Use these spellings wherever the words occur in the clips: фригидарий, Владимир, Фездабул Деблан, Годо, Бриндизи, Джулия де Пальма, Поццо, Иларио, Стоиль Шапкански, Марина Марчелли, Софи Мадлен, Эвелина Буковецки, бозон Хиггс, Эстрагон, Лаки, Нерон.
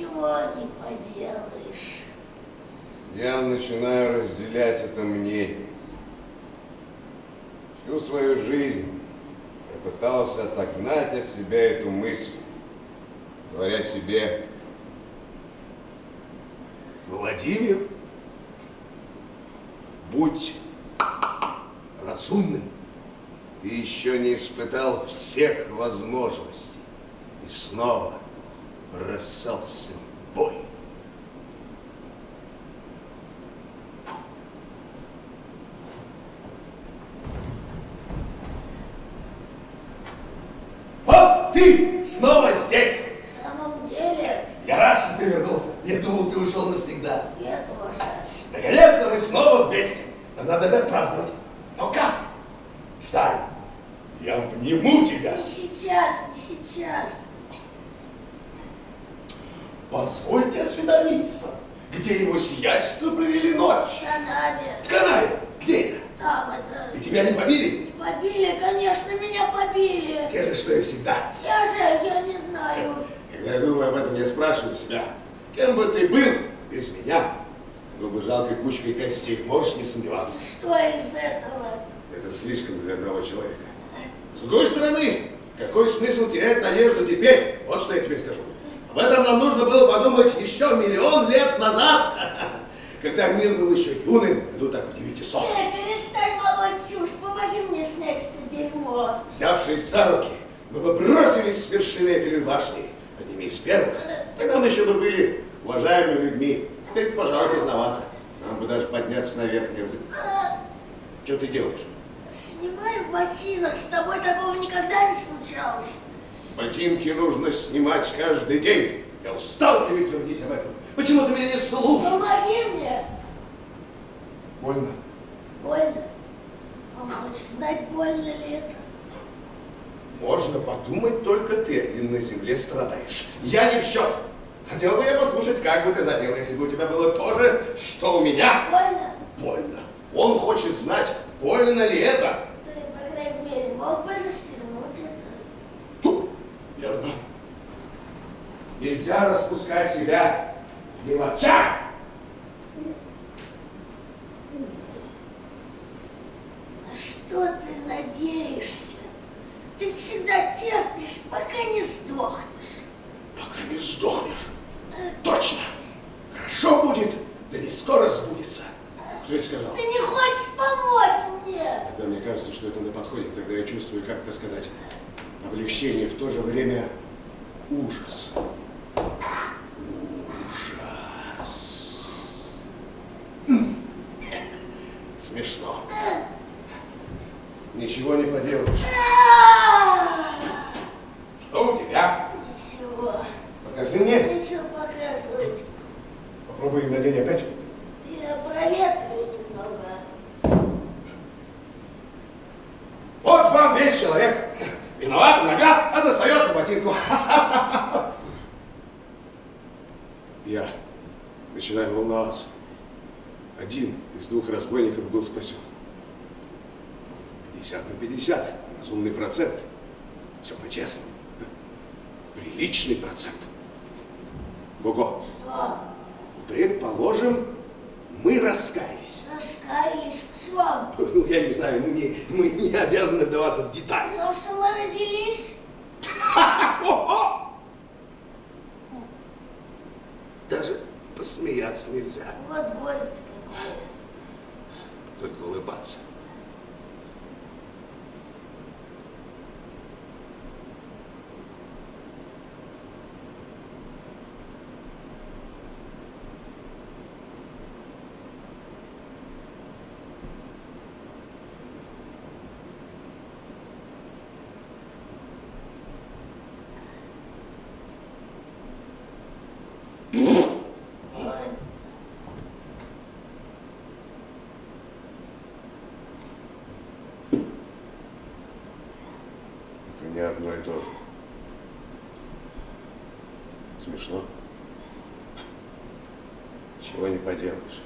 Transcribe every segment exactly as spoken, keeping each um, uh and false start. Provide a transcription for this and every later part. ничего не поделаешь. Я начинаю разделять это мнение. Всю свою жизнь я пытался отогнать от себя эту мысль, говоря себе: Владимир, будь разумным. Ты еще не испытал всех возможностей и снова бросался в бой. Вот ты снова здесь! В самом деле... Я рад, что ты вернулся. Я думал, ты ушел навсегда. Я тоже. Наконец-то мы снова вместе. Нам надо это праздновать. Но как? Встань! Я обниму тебя! Не сейчас, не сейчас. Позвольте осведомиться, где его сиятельство провели ночь? В канаве. В канаве? Где это? Там это... И тебя не побили? Не побили, конечно, меня побили. Те же, что и всегда. Те же, я не знаю. Когда я думаю об этом, я спрашиваю себя, кем бы ты был без меня? Ты был бы жалкой кучкой костей, можешь не сомневаться. Что из этого? Это слишком для одного человека. С другой стороны, какой смысл терять надежду теперь? Вот что я тебе скажу. Об этом нам нужно было подумать еще миллион лет назад, когда мир был еще юным, иду так в девятисотом. Эй, перестань молоть чушь, помоги мне снять это дерьмо. Взявшись за руки, мы бы бросились с вершины Эйфелевой башни, одними из первых. Тогда мы еще бы были уважаемыми людьми. Теперь, пожалуй, поздновато. Нам бы даже подняться наверх не разыграть. Что ты делаешь? Снимаю ботинок, с тобой такого никогда не случалось. Ботинки нужно снимать каждый день. Я устал тебе твердить об этом. Почему ты меня не слушаешь? Помоги мне. Больно? Больно? Он хочет знать, больно ли это. Можно подумать, только ты один на земле страдаешь. Я не в счет. Хотел бы я послушать, как бы ты запел, если бы у тебя было то же, что у меня. Больно? Больно. Он хочет знать, больно ли это. Ты, по крайней мере, мог бы застегнуть это. Фу, верно. Нельзя распускать себя в мелочах. На что ты надеешься? Ты всегда терпишь, пока не сдохнешь. Пока не сдохнешь? Точно. Хорошо будет, да не скоро сбудется. Кто это сказал? Ты не хочешь помочь мне? Тогда мне кажется, что это на подходе. Тогда я чувствую, как это сказать, облегчение, в то же время ужас. Ужас. Смешно. Ничего не поделаешь. Что у тебя? Ничего. Покажи мне. Ничего показывать. Попробуй надень опять. Я проветрю немного. Вот вам весь человек. Виновата нога, а достается ботинку. Я начинаю волноваться. Один из двух разбойников был спасен. пятьдесят на пятьдесят. Разумный процент. Все по-честному. Приличный процент. Бого. Что? Предположим, мы раскаялись. Раскаялись в чем? Ну, я не знаю, мы не, мы не обязаны вдаваться в детали. Потому что мы родились. Даже посмеяться нельзя. Вот город какой. Только улыбаться. Одно и то же. Смешно? Ничего не поделаешь.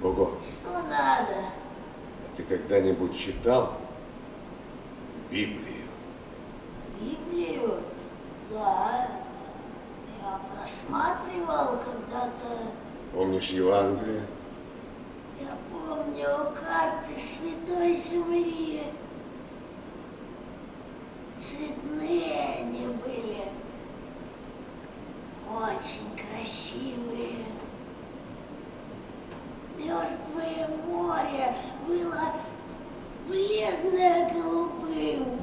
Бого. Что надо? А ты когда-нибудь читал Библию? Библию? Да. Я прошу. Помнишь Евангелие? Я помню карты Святой Земли. Цветные они были, очень красивые. Мертвое море было бледное голубым.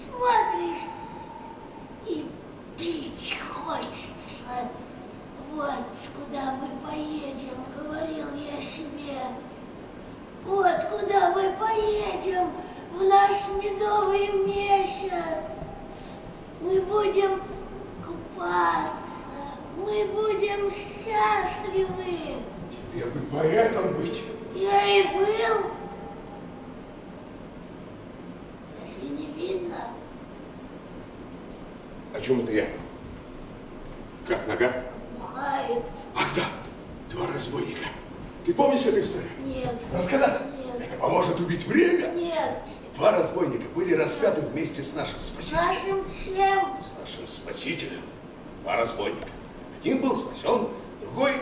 Смотришь, и пить хочется. Вот куда мы поедем, говорил я себе. Вот куда мы поедем в наш медовый месяц. Мы будем купаться, мы будем счастливы. Тебе бы поэтом быть. Я и был. Разве не видно? О чем это я? Как нога? Бухает. Ах да, два разбойника. Ты помнишь эту историю? Нет. Рассказать? Нет. Это поможет убить время? Нет. Два разбойника были распяты вместе с нашим спасителем. Нашим чем? С нашим спасителем. Два разбойника. Один был спасен, другой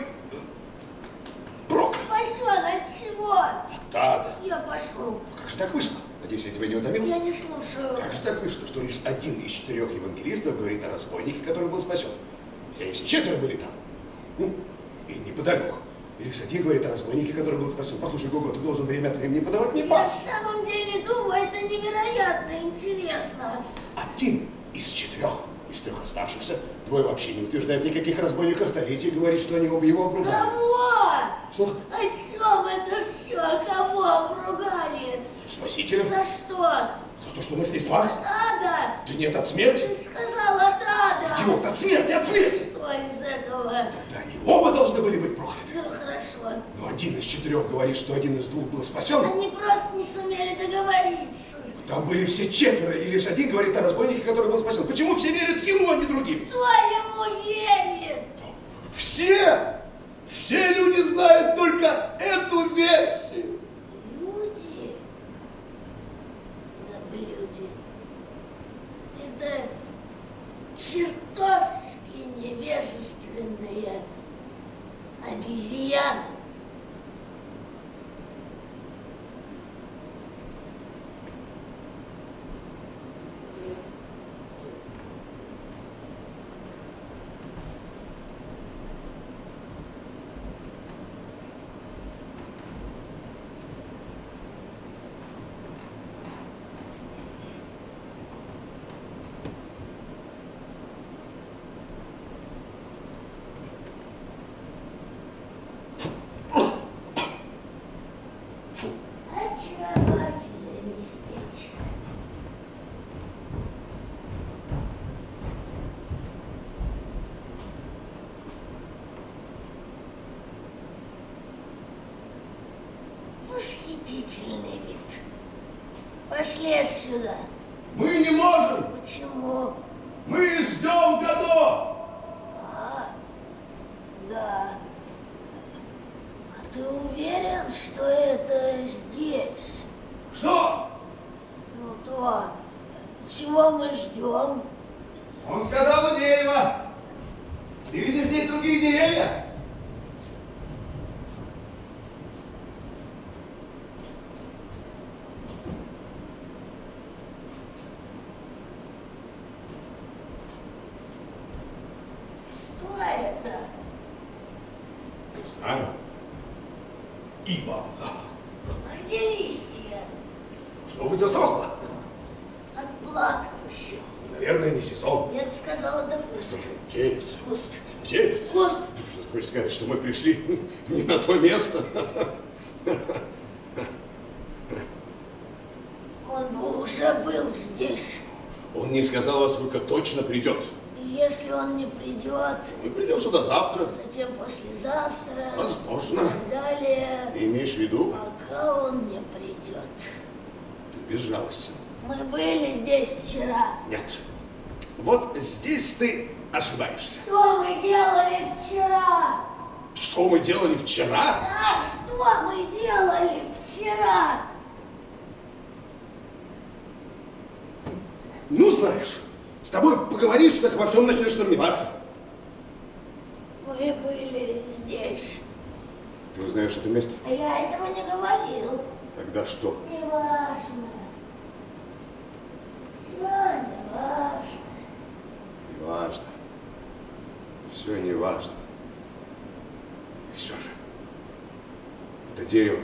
проклят. Спасен от чего? От ада. Я пошел. Но как же так вышло? Надеюсь, я тебя не утомил? Я не слушаю. Как же так вышло, что лишь один из четырех евангелистов говорит о разбойнике, который был спасен? Хотя и все четверо были там. Ну, или неподалеку. Александр говорит о разбойнике, который был спасен. Послушай, Гого, ты должен время от времени подавать мне пас. Я в самом деле думаю, это невероятно интересно. Один из четырех, из трех оставшихся, двое вообще не утверждают никаких разбойников. Третий говорит, что они оба его обругали. Кого? Что? О чем это все? Кого обругали? Спасителя. За что? За то, что он их не спас? От ада! Да нет, от смерти! Ты сказал от ада! Идиот, от смерти, от смерти! Что из этого? Тогда они оба должны были быть прокляты. Ну хорошо. Но один из четырех говорит, что один из двух был спасен. Они просто не сумели договориться. Там были все четверо, и лишь один говорит о разбойнике, который был спасен. Почему все верят ему, а не другим? Кто ему верит? Все! Все люди знают только эту версию. Люди. Это чертовски невежественные обезьяны. Восхитительный вид. Пошли отсюда. Мы не можем. Почему? Мы ждем Годо. А, да. А ты уверен, что это здесь? Что? Ну то, чего мы ждем? Он сказал у дерева. Ты видишь здесь другие деревья? Что мы пришли не на то место. Он бы уже был здесь. Он не сказал, во сколько точно придет. И если он не придет... Мы придем сюда завтра. Затем послезавтра. Возможно. И так далее. Ты имеешь в виду? Пока он не придет. Ты безжалостен. Мы были здесь вчера. Нет. Вот здесь ты ошибаешься. Что мы делали вчера? Что мы делали вчера? Да, что мы делали вчера? Ну, знаешь, с тобой поговоришь, так во всем начнешь сомневаться. Во Мы были здесь. Ты узнаешь это место? А я этого не говорил. Тогда что? Не важно. Все не важно. Не важно. Все не важно. И все же. Это дерево,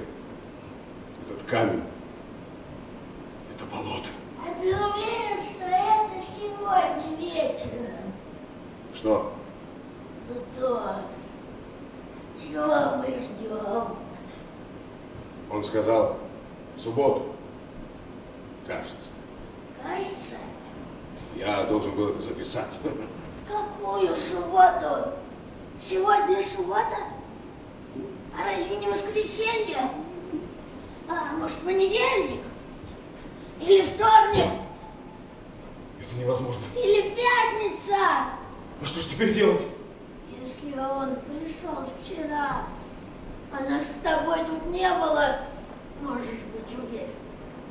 этот камень, это болото. А ты уверен, что это сегодня вечером? Что? Ну то, чего мы ждем? Он сказал, в субботу, кажется. Кажется? Я должен был это записать. Какую субботу? Сегодня суббота? А разве не воскресенье? А может, понедельник? Или вторник? Это невозможно. Или пятница? А что же теперь делать? Если он пришел вчера, а нас с тобой тут не было, можешь быть уверен,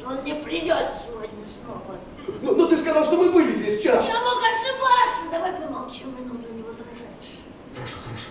он не придет сегодня снова. Но, но ты сказал, что мы были здесь вчера. Я мог ошибаться. Давай помолчим минуту, не возражаешь. Хорошо, хорошо.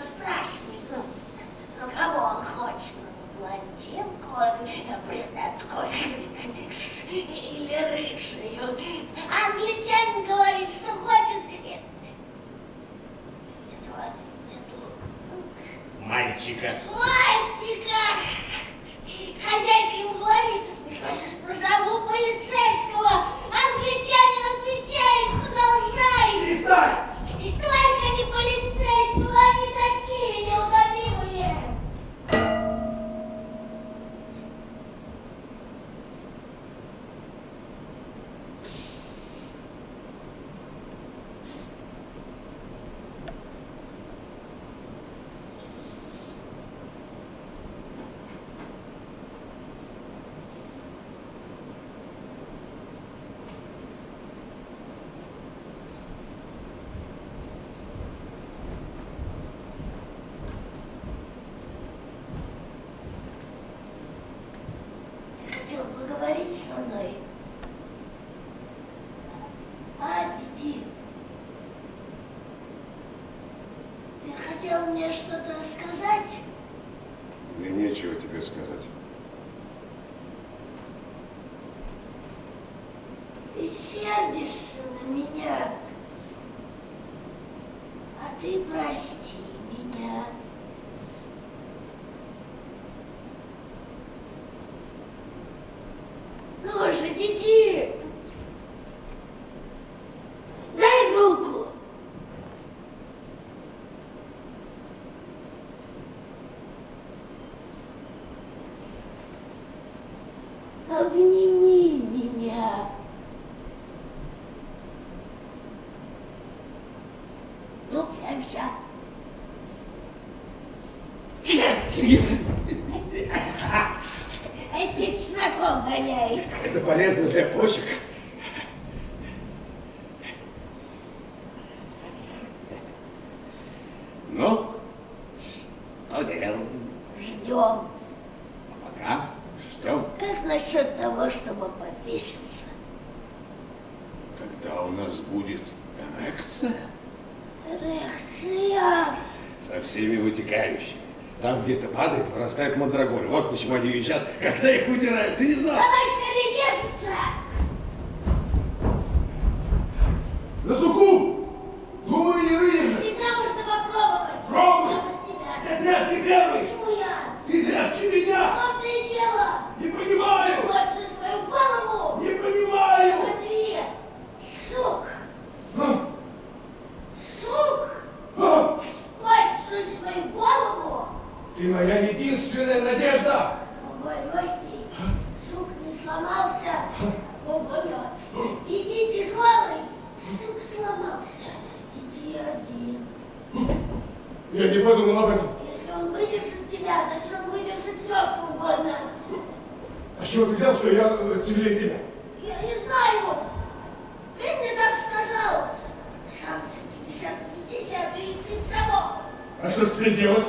он спрашивает, ну, ну кого он хочет, ну, блондинку, брюнетку или рыжую. Англичанин говорит, что хочет эту, эту, эту... Мальчика. Мальчика! Хозяйка ему говорит, я сейчас позову полицейского. Англичанин отвечает, продолжай. Перестань! Только не полицейского, они такие неудобимые. Обними меня. Ну, прям сейчас. Этим знаком гоняет. Это полезно для почек. Там где-то падает, вырастает мандрагоры. Вот почему они визжат, когда их вытирают. Ты не знал? Давай скорее бежится! На суку! Думаю, не выйдешь! Всегда можно попробовать. Пробуй! Я без тебя. Нет, нет, ты первый! Почему я? Ты легче меня! В том-то и дело! Не понимаю! Смотри свою голову! Не понимаю! Смотри! Сук! А? Сук! А? Смотри свою голову! Ты моя единственная надежда! Ой, легкий, сук не сломался, он помер. Тити тяжелый, сук сломался, Тити один. Я не подумал об этом. Если он выдержит тебя, значит он выдержит все, что угодно. А с чего ты взял, что я тяжелее тебя? Я не знаю. Ты мне так сказал. Шансы пятьдесят на пятьдесят и типа того. А что ж теперь делать?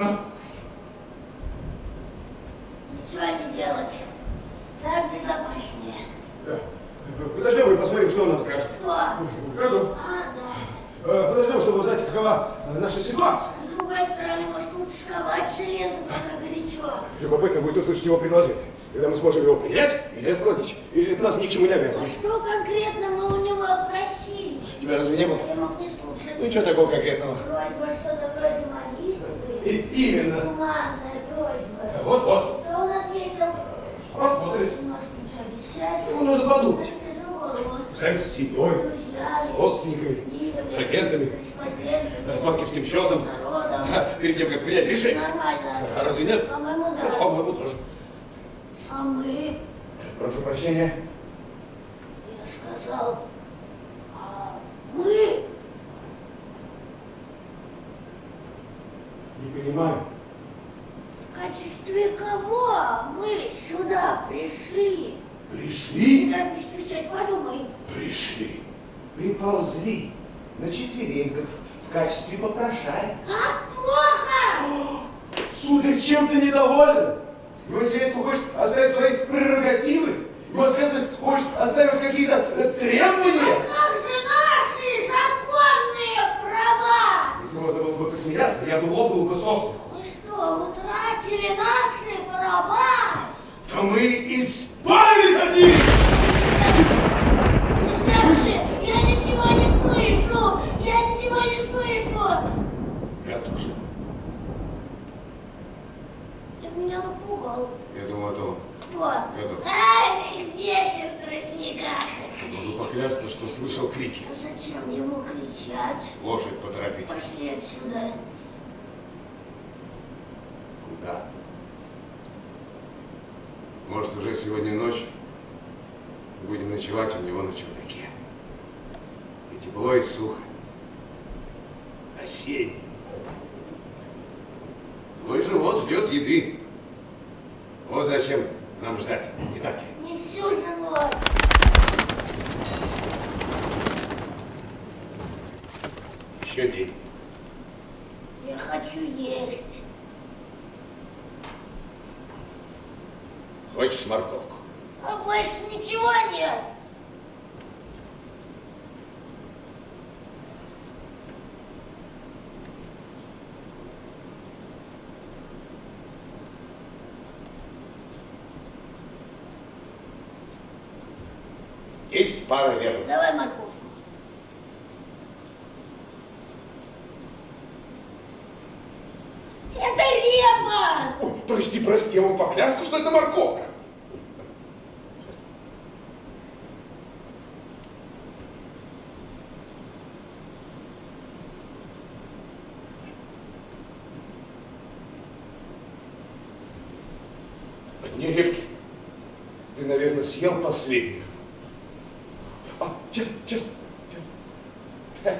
А? Ничего не делать. Так безопаснее. Да. Подождем и посмотрим, что он нам скажет. Кто? Годо. А, да. Подождем, чтобы узнать, какова наша ситуация. С другой стороны, может упаковать железо, пока горячо. Любопытно будет услышать его предложение. Когда мы сможем его принять или отклонить. И это нас ни к чему не обязывает. А что конкретно мы у него просили? Тебя разве не было? Я мог не слушать. Ничего такого конкретного. Просьба что-то вроде молитвы. И именно. Гуманная просьба. Вот-вот. Что он ответил? Посмотрим. Может, ничего ну, надо подумать. Представить с семьей, с родственниками, с агентами, с банковским счетом. Да, перед тем, как принять решение. Нормально. А разве нет? По-моему, да. А, по-моему, тоже. А мы? Прошу прощения. Я сказал, а мы? Не понимаю. В качестве кого мы сюда пришли? Пришли? Не надо беспечать, подумай. Пришли. Приползли на четвереньках в качестве попрошай. Как плохо! Сударь, чем ты недоволен? Его средство хочет оставить свои прерогативы? Его светлость хочет оставить какие-то требования? А как же наши законные права? Если можно было бы посмеяться, Испарись один! Слышишь? Я ничего не слышу! Я ничего не слышу! Я тоже. Ты меня напугал. Я думал, это он. Кто? Это. Ай, ветер в тростниках. Могу поклясться, что слышал крики. А зачем ему кричать? Лошадь поторопить. Пошли отсюда. Куда? Может, уже сегодня ночь будем ночевать у него на чердаке. И тепло, и сухо. Осенний. Твой живот ждет еды. Вот зачем нам ждать, не так ли? Не всю живот. Еще день. Я хочу есть. Хочешь морковку? А больше ничего нет. Есть пара верных. Давай морковку. Это репа! Ой, прости, прости, я вам поклялся, что это морковка. Одни репки. Ты, наверное, съел последнюю. А, черт, черт, черт.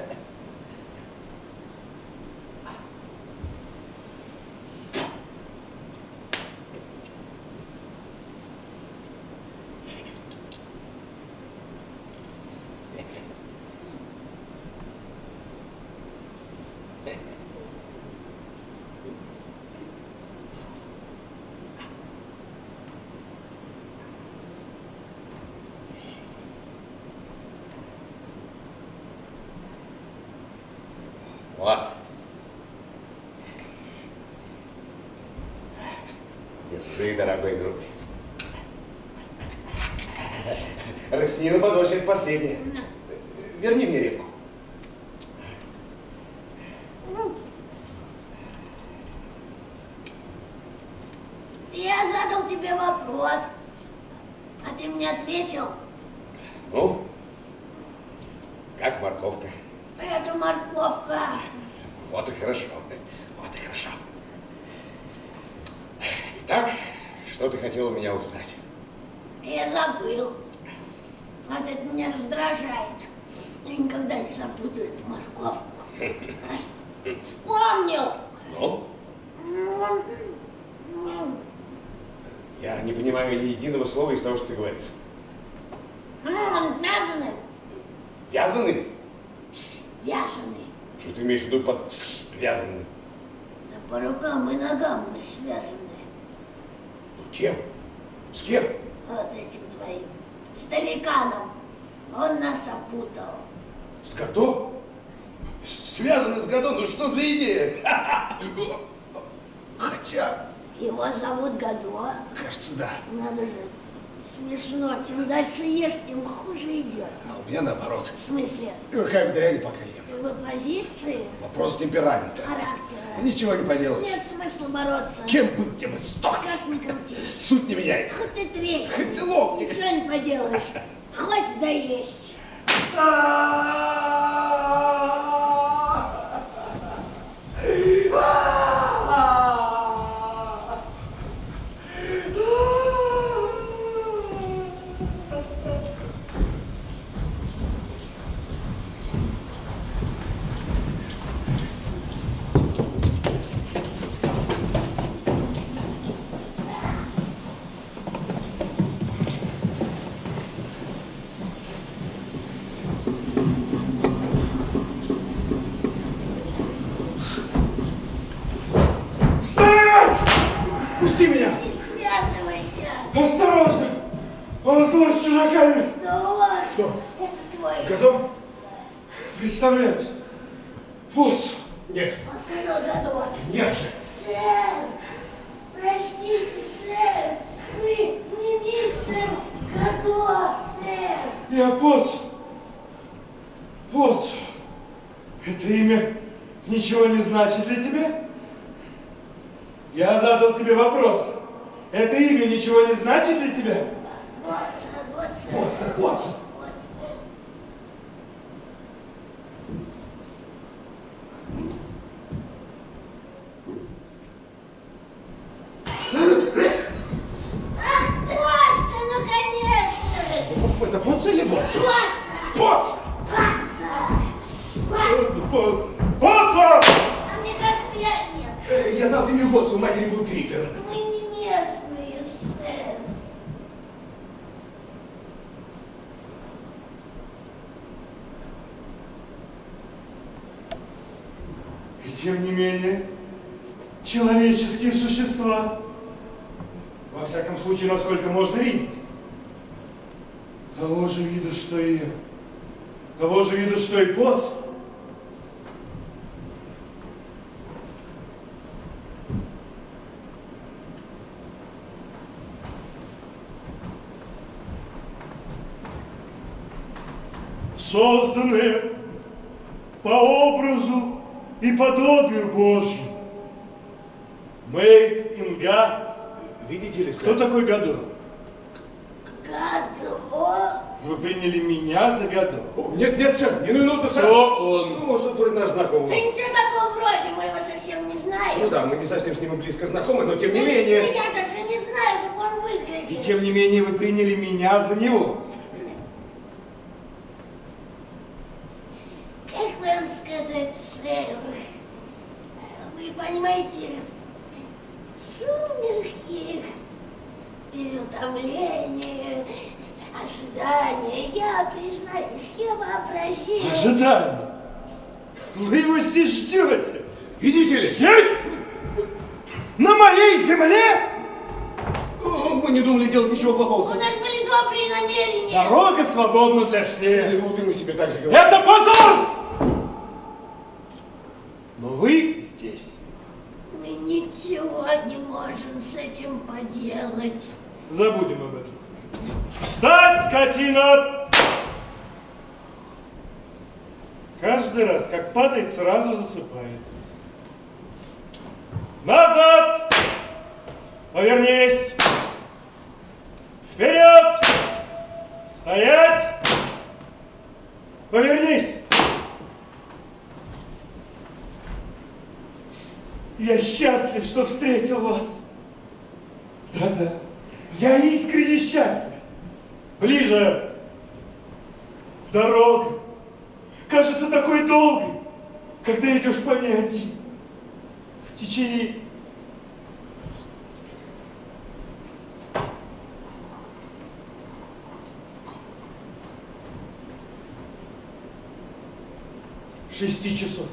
Вот. Держи, дорогой друг. Растяни на подольше, это последнее. Верни мне репку. Я задал тебе вопрос, а ты мне ответил. Ну, как морковка? Это морковка. Вот и хорошо. Вот и хорошо. Итак, что ты хотела меня узнать? Я забыл. Вот это меня раздражает. Я никогда не забуду эту морковку. Вспомнил. Ну? Я не понимаю ни единого слова из того, что ты говоришь. Вязаны. Вязаны? Связаны. Что ты имеешь в виду под связаны? Да по рукам и ногам мы связаны. Ну кем? С кем? Вот этим твоим стариканом. Он нас опутал. С Годо? Связаны с Годо? Ну что за идея? Хотя... Его зовут Годо. Кажется, да. Надо же. Смешно. Чем дальше ешь, тем хуже идет. А у меня наоборот. В смысле? Легкая дрянь пока ем. Вы позиции? Вопрос темперамента. Характера. Ничего не поделаешь. Нет смысла бороться. Кем быть, тем и сдохнуть. Как ни крутись. Суть не меняется. Хоть ты тресни. Хоть ты лопни. Ничего не поделаешь. Хоть доесть. Представляюсь. Поццо. Нет. Посылал Годо. Нет же. Сэр, простите, сэр, вы не видите. и о Поццо. Поццо. Это имя ничего не значит для тебя? Я задал тебе вопрос. Это имя ничего не значит для тебя? Поццо, Поццо. Это Поццо или Поццо? Поццо! Поццо! Поццо! Поццо! Поццо! А мне кажется, я нет. Я знал семью Поццо, у матери был триггер. Мы не местные, сэр. И тем не менее, человеческие существа, во всяком случае, насколько можно видеть, того же вида, что и я. Того же вида, что и Поццо. Созданные по образу и подобию Божью. Made in God. Видите ли, сэр? Кто такой Годо? Годо? Вы приняли меня за Годо? О, нет, нет, сэр, не минуту, сэр. Кто он? Ну, может, он вроде наш знакомый. Да ничего такого вроде, мы его совсем не знаем. Ну да, мы не совсем с ним близко знакомы, но тем не менее... Я даже не знаю, как он выглядит. И тем не менее вы приняли меня за него. Как вам сказать, сэр? Вы понимаете, сумерки... Переутомление, ожидание. Я признаюсь, я вообразил. Ожидание? Вы его здесь ждете? Видите ли? Здесь? На моей земле? Мы не думали делать ничего плохого. У нас были добрые намерения. Дорога свободна для всех. И вот и мы себе так же говорим. Это позор! Но вы здесь. Мы ничего не можем с этим поделать. Забудем об этом. Встать, скотина! Каждый раз, как падает, сразу засыпает. Назад! Повернись! Вперед! Стоять! Повернись! Я счастлив, что встретил вас. Да-да, я искренне счастлив. Ближе. Дорога кажется такой долгой, когда идешь по ней один. В течение... Шести часов.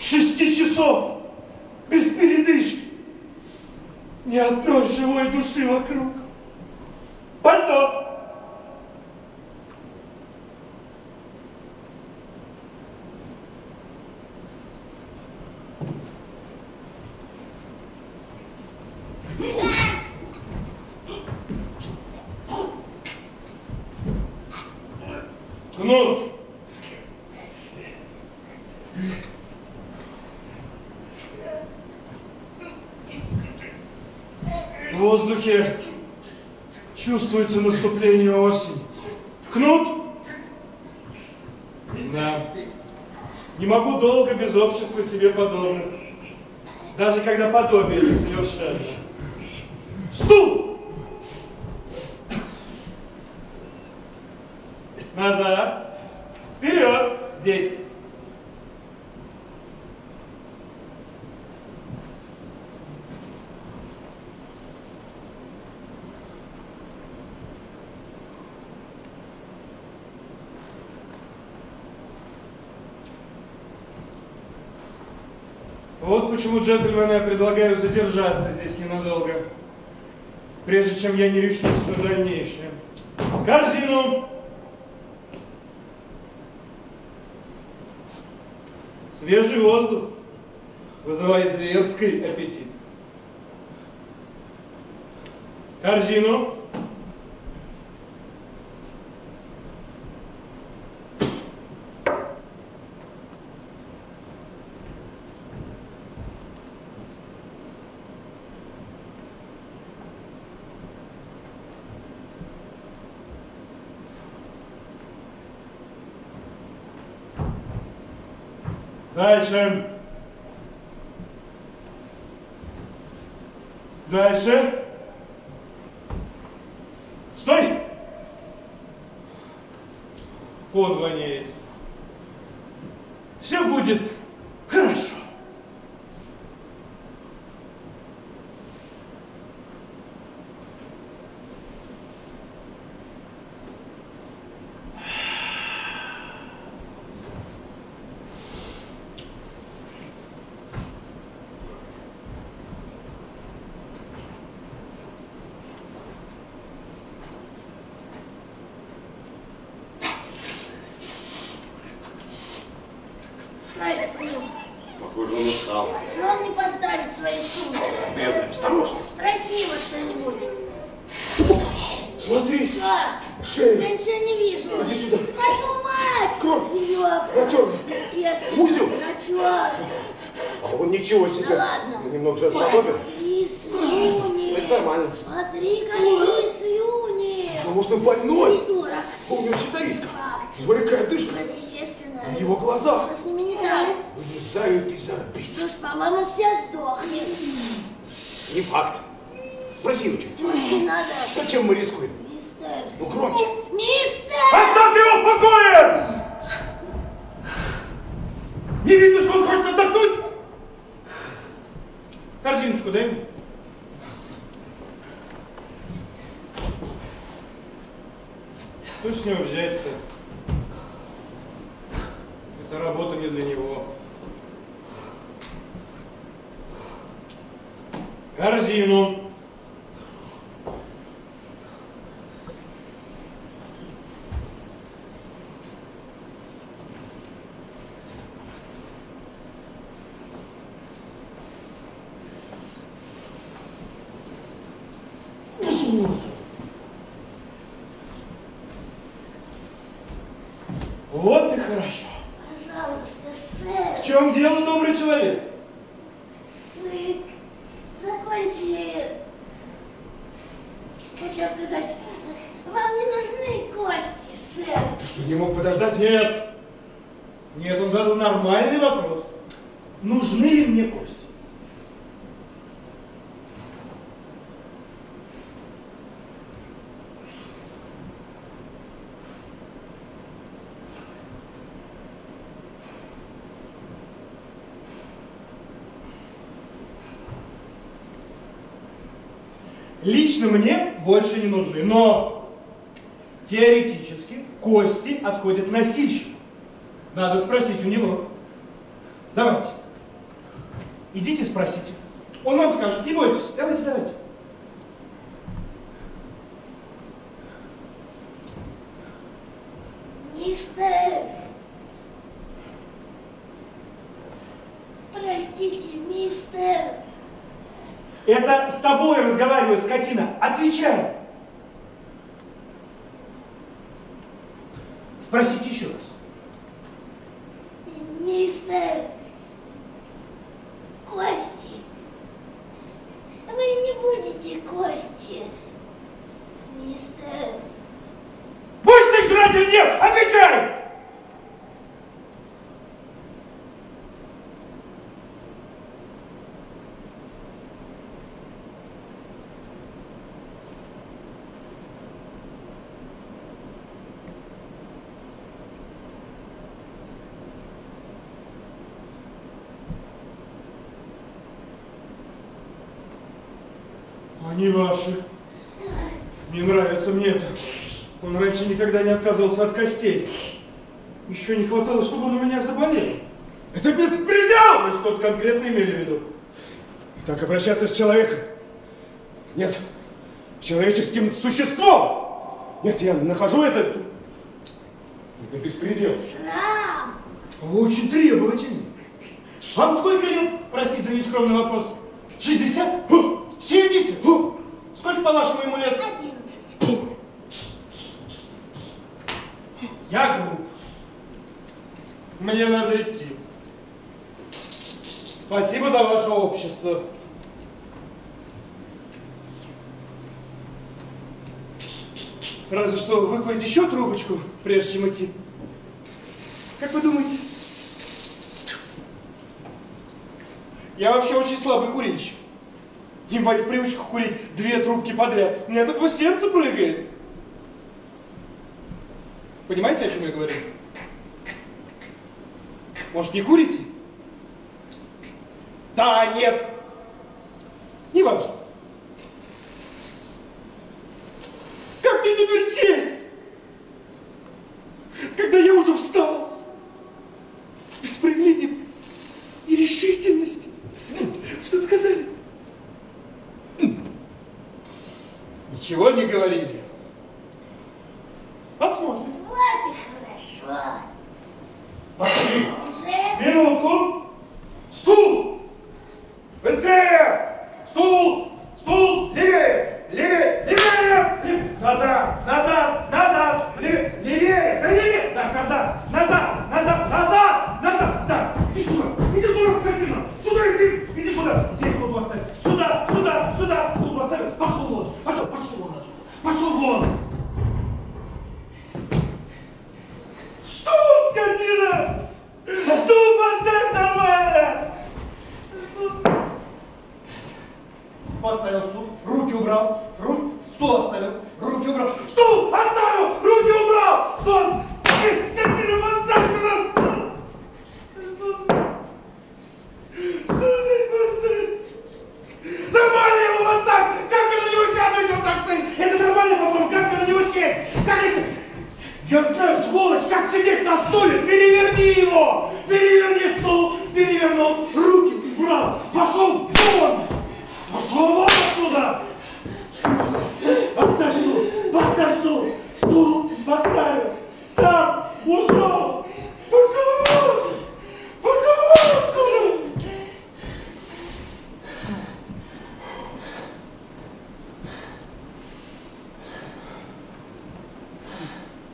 Шести часов, без передышки, ни одной живой души вокруг. Пальто! Ну! В воздухе чувствуется наступление осени. Кнут? Да. Не могу долго без общества себе подобных. Даже когда подобие не совершенно. Стул! Назад. Вперед. Здесь. Вот почему, джентльмены, я предлагаю задержаться здесь ненадолго, прежде чем я не решусь на дальнейшее. Корзину! Свежий воздух вызывает зверский аппетит. Корзину! Дальше. Дальше. Стой! Он воняет. Все будет хорошо. Вот и хорошо. Пожалуйста, сэр. В чем дело, добрый человек? Вы закончили... Хотел сказать, вам не нужны кости, сэр. Ты что, не мог подождать? Нет. Нет, он задал нормальный вопрос. Нужны ли мне кости? Лично мне больше не нужны, но теоретически кости отходят носильщику. Надо спросить у него. Давайте. Идите спросите. Он вам скажет, не бойтесь. Давайте, давайте. Мистер, простите, мистер. Это с тобой разговаривают, скотина. Отвечай. Спросите еще раз. Мистер Кости, вы не будете Кости, мистер. Будешь ты жрать или нет? Отвечай! Не ваши. Не нравится мне это. Он раньше никогда не отказывался от костей. Еще не хватало, чтобы он у меня заболел. Это беспредел! Вы что-то конкретно имели в виду? Так обращаться с человеком? Нет. С человеческим существом! Нет, я нахожу это... Это беспредел. Шрам! Вы очень требовательны. Вам сколько лет? Простите за нескромный вопрос. шестьдесят? семьдесят? Сколько, по-вашему, ему лет? одиннадцать. Я груб. Мне надо идти. Спасибо за ваше общество. Разве что выкурить еще трубочку, прежде чем идти. Как вы думаете? Я вообще очень слабый курильщик. И в моих привычках курить две трубки подряд. У меня от этого сердце прыгает. Понимаете, о чем я говорю? Может, не курите? Да, нет. Не важно. Как мне теперь сесть? Когда я уже встал. Без проявления нерешительности. Что-то сказали? Ничего не говорили. Посмотрим. Вот и хорошо. Пошли. Уже? Минутку. Стул. Быстрее. Стул. Стул. Левее. Левее. Левее. Левее. Назад. Назад. Назад. Левее. Левее. Левее. Так, назад. Назад. Назад. Назад. Назад. Так. Иди сюда. Иди сюда, картина. Сюда иди. Иди сюда. Здесь буду оставить. Сюда. Сюда. Сюда. Буду оставить. Пошел вон. Пошел. Пошел вон. Пошел вон. Стул, скотина! Стул поставь нормально! Поставил стул, руки убрал, ру... стул оставил, руки убрал, стул оставил, руки убрал, стул оставил, скотина, поставь на стул! Стул здесь поставь! Нормально его поставь! Как я на него сяду, если он так стоит? Это нормально, по-моему, как я на него сесть? Как если... Я знаю, сволочь, как сидеть на стуле! Переверни его! Переверни стул! Перевернул! Руки убрал! Пошел вон! Пошел вон отсюда! Поставь стул! Поставь стул! Стул поставил! Сам ушел! Пошел вон! Пошел вон отсюда!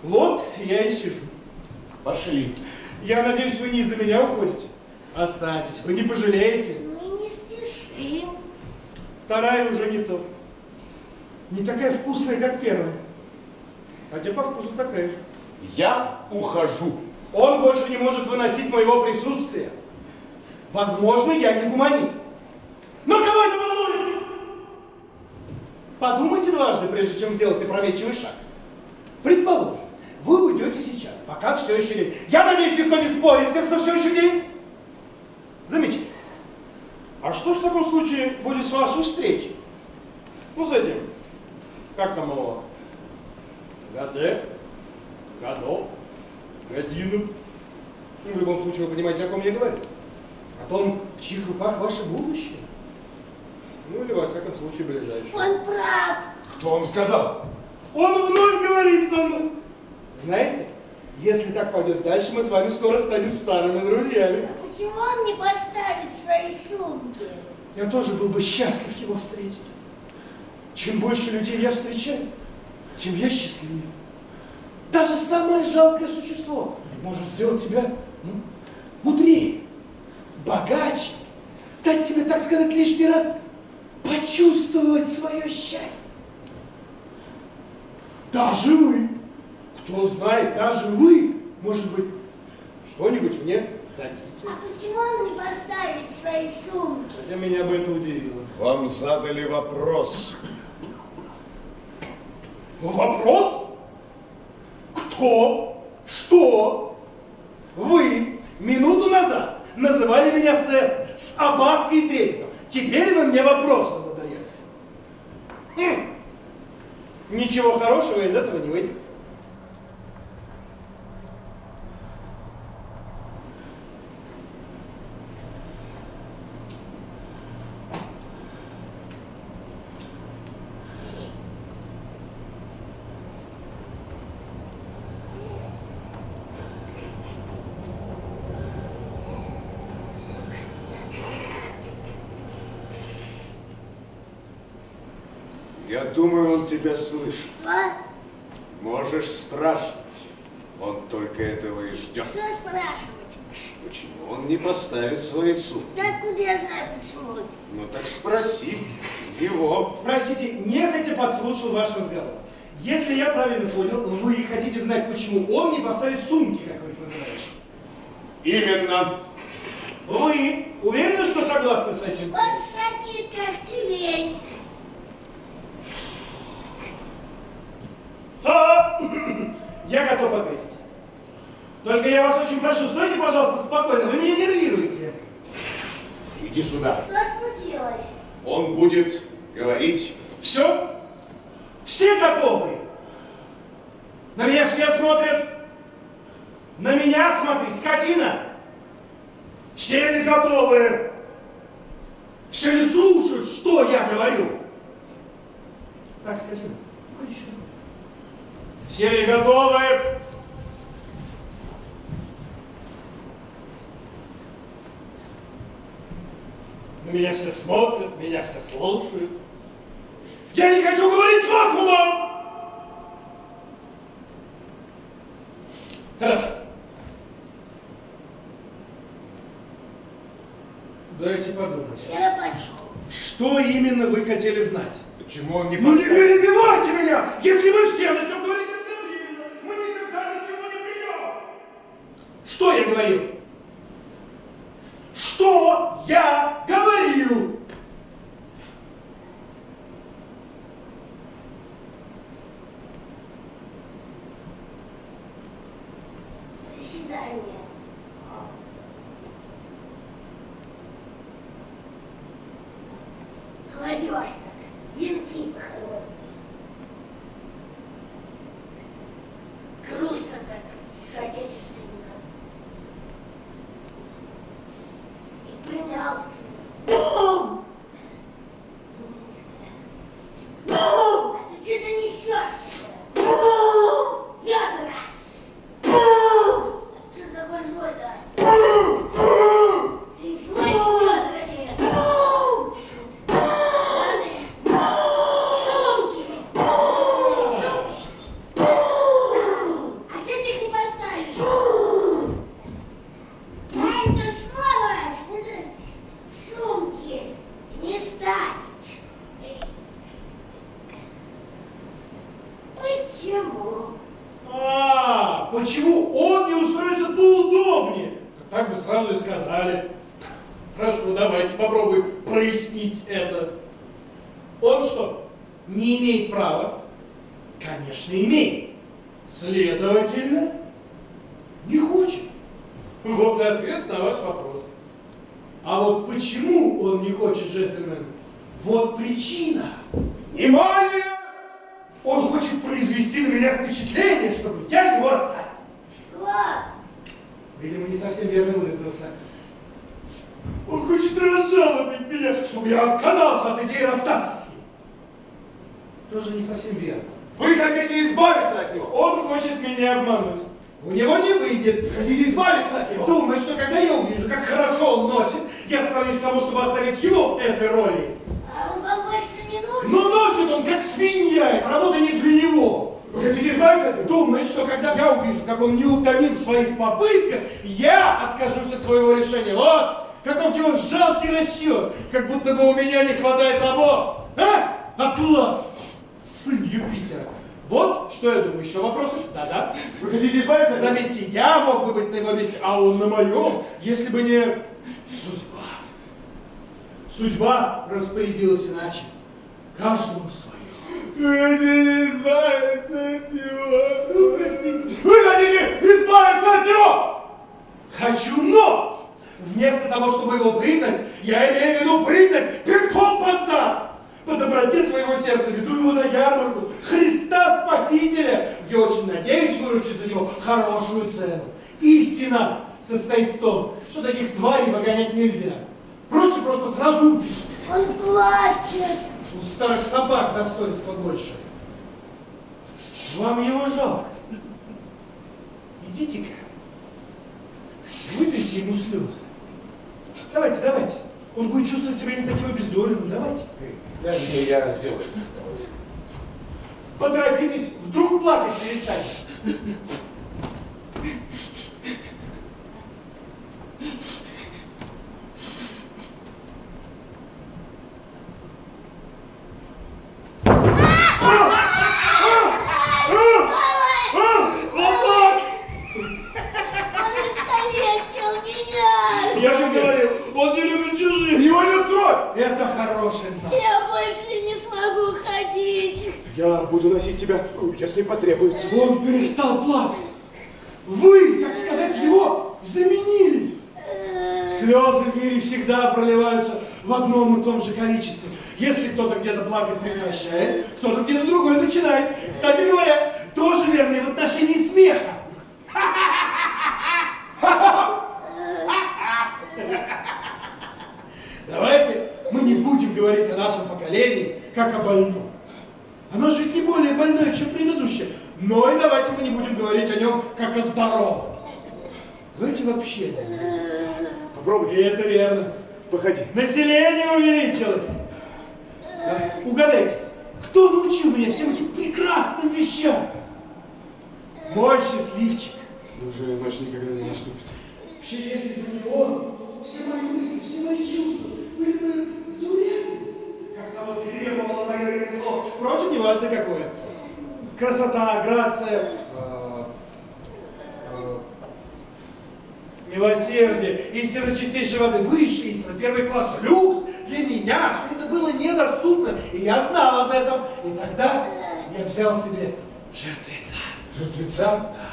Вот я и сижу. Пошли. Я надеюсь, вы не из-за меня уходите. Останьтесь, вы не пожалеете. Мы не спешим. Вторая уже не то. Не такая вкусная, как первая. Хотя по вкусу такая же. Я ухожу. Он больше не может выносить моего присутствия. Возможно, я не гуманист. Но кого это волнует? Подумайте дважды, прежде чем сделать опрометчивый шаг. Предположим. Вы уйдете сейчас, пока все еще день. Я надеюсь, никто не спорит с тем, что все еще день. Замечательно. А что в таком случае будет с вашей встречей? Ну, с этим. Как там его? Годе, Годо, Годину. Ну, в любом случае, вы понимаете, о ком я говорю. О том, в чьих руках ваше будущее. Ну, или, во всяком случае, ближайшее. Он прав! Кто вам сказал? Он вновь говорит со мной. Знаете, если так пойдет дальше, мы с вами скоро станем старыми друзьями. А почему он не поставит свои сумки? Я тоже был бы счастлив его встретить. Чем больше людей я встречаю, тем я счастливее. Даже самое жалкое существо может сделать тебя, ну, мудрее, богаче, дать тебе, так сказать, лишний раз почувствовать свое счастье. Даже вы. Кто знает, даже вы, может быть, что-нибудь мне дадите. А почему он не поставит свои сумки? Хотя меня бы это удивило. Вам задали вопрос. Вопрос? Кто? Что? Вы минуту назад называли меня сэр с опаской и трепетом. Теперь вы мне вопросы задаете. Хм. Ничего хорошего из этого не выйдет. Я думаю, он тебя слышит. Что? Можешь спрашивать. Он только этого и ждет. Что спрашивать? Почему он не поставит свои сумки? Да откуда я знаю, почему? Ну так спроси его. Простите, нехотя подслушал ваш разговор. Если я правильно понял, вы хотите знать, почему он не поставит сумки, как вы их называете? Именно. Вы уверены, что согласны с этим? Он садит как тюлень. Я готов ответить. Только я вас очень прошу, стойте, пожалуйста, спокойно. Вы меня нервируете. Иди сюда. Что случилось? Он будет говорить. Все? Все готовы? На меня все смотрят. На меня смотри, скотина. Все ли готовы? Все ли слушают, что я говорю? Так, скотина. Все ли готовы? Меня все смотрят, меня все слушают. Я не хочу говорить с вакуумом! Хорошо. Дайте подумать. Я пошел. Что именно вы хотели знать? Почему он не пошел? Ну не перебивайте меня! Если вы все начнем говорить одновременно, мы никогда ни к чему не придем! Что я говорил? Что я говорил? Приседание. Кладешь так, венки похоронные. Грустно так, с отечественником. Принял. Бум! Бум! Ты что-то несешь? Бум! Ведра! Бум! Что такое злой-то? Бум! Бум! Ты злой с ведра нет. Бум! Сумки! Бум! Сумки! Бум! А что ты их не поставишь? Бум! А это слово! Сумки не ставить. Почему? А, почему он не устроится поудобнее? Так бы сразу и сказали. Хорошо, давайте попробуем прояснить это. Он что, не имеет права? Конечно, имеет. Следовательно, не хочет. Вот и ответ на ваш вопрос. А вот почему он не хочет джентльмена? Вот причина. Внимание! Он хочет произвести на меня впечатление, чтобы я его оставил. Что? Видимо, не совсем верно выразился. Он хочет разжалобить меня, чтобы я отказался от идеи расстаться с ним. Тоже не совсем верно. Вы хотите избавиться от него? Он хочет меня обмануть. У него не выйдет. Хотите избавиться от него? Думаю, что когда я увижу, как хорошо он носит, я склонюсь к тому, чтобы оставить его в этой роли. А он вам больше не нужен? Но носит он как свинья, работа не для него. Хотите избавиться от него? Думаю, что когда я увижу, как он не утомил в своих попытках, я откажусь от своего решения. Вот! Каков его жалкий расчет! Как будто бы у меня не хватает рабов! А? Атлас! Сын Юпитера! Вот, что я думаю, еще вопросы? Да-да. Вы хотите избавиться? Заметьте, я мог бы быть на его месте, а он на моем, если бы не... Судьба. Судьба распорядилась иначе. Каждому свое. Вы хотите избавиться от него? Простите. Вы хотите избавиться от него? Хочу, но! Вместо того, чтобы его выгнать, я имею в виду выгнать пинком под зад. По доброте своего сердца веду его на ярмарку Христа Спасителя, где очень надеюсь выручить за него хорошую цену. Истина состоит в том, что таких тварей выгонять нельзя. Проще просто сразу убить. Он плачет. У старых собак достоинства больше. Вам его жалко. Идите-ка, выпейте ему слезы. Давайте, давайте. Он будет чувствовать себя не таким обездоленным. Давайте. Да, не, я сделаю. Поторопитесь, вдруг плакать перестанете. Он искалечил меня! Я же говорил! если потребуется. Он перестал плакать. Вы, так сказать, его заменили. Слезы в мире всегда проливаются в одном и том же количестве. Если кто-то где-то плакать прекращает, кто-то где-то другой начинает. Кстати говоря, тоже верно и в отношении смеха. Давайте мы не будем говорить о нашем поколении как о больном. Оно же ведь не более больное, чем предыдущее. Но и давайте мы не будем говорить о нем как о здоровом. Давайте вообще. Попробуй. И это верно. Походи. Население увеличилось. Да? Угадайте, кто научил меня всем этим прекрасным вещам? Мой счастливчик. Неужели ночь никогда не наступит? Вообще, если бы не он, все мои мысли, все мои чувства были бы заурядны. Как того требовало мое ремесло. Впрочем, неважно какое. Красота, грация, милосердие, истина чистейшей воды, высшая истина, первый класс, люкс для меня. Все это было недоступно, и я знал об этом. И тогда я взял себе жертвеца. Жертвеца? Да.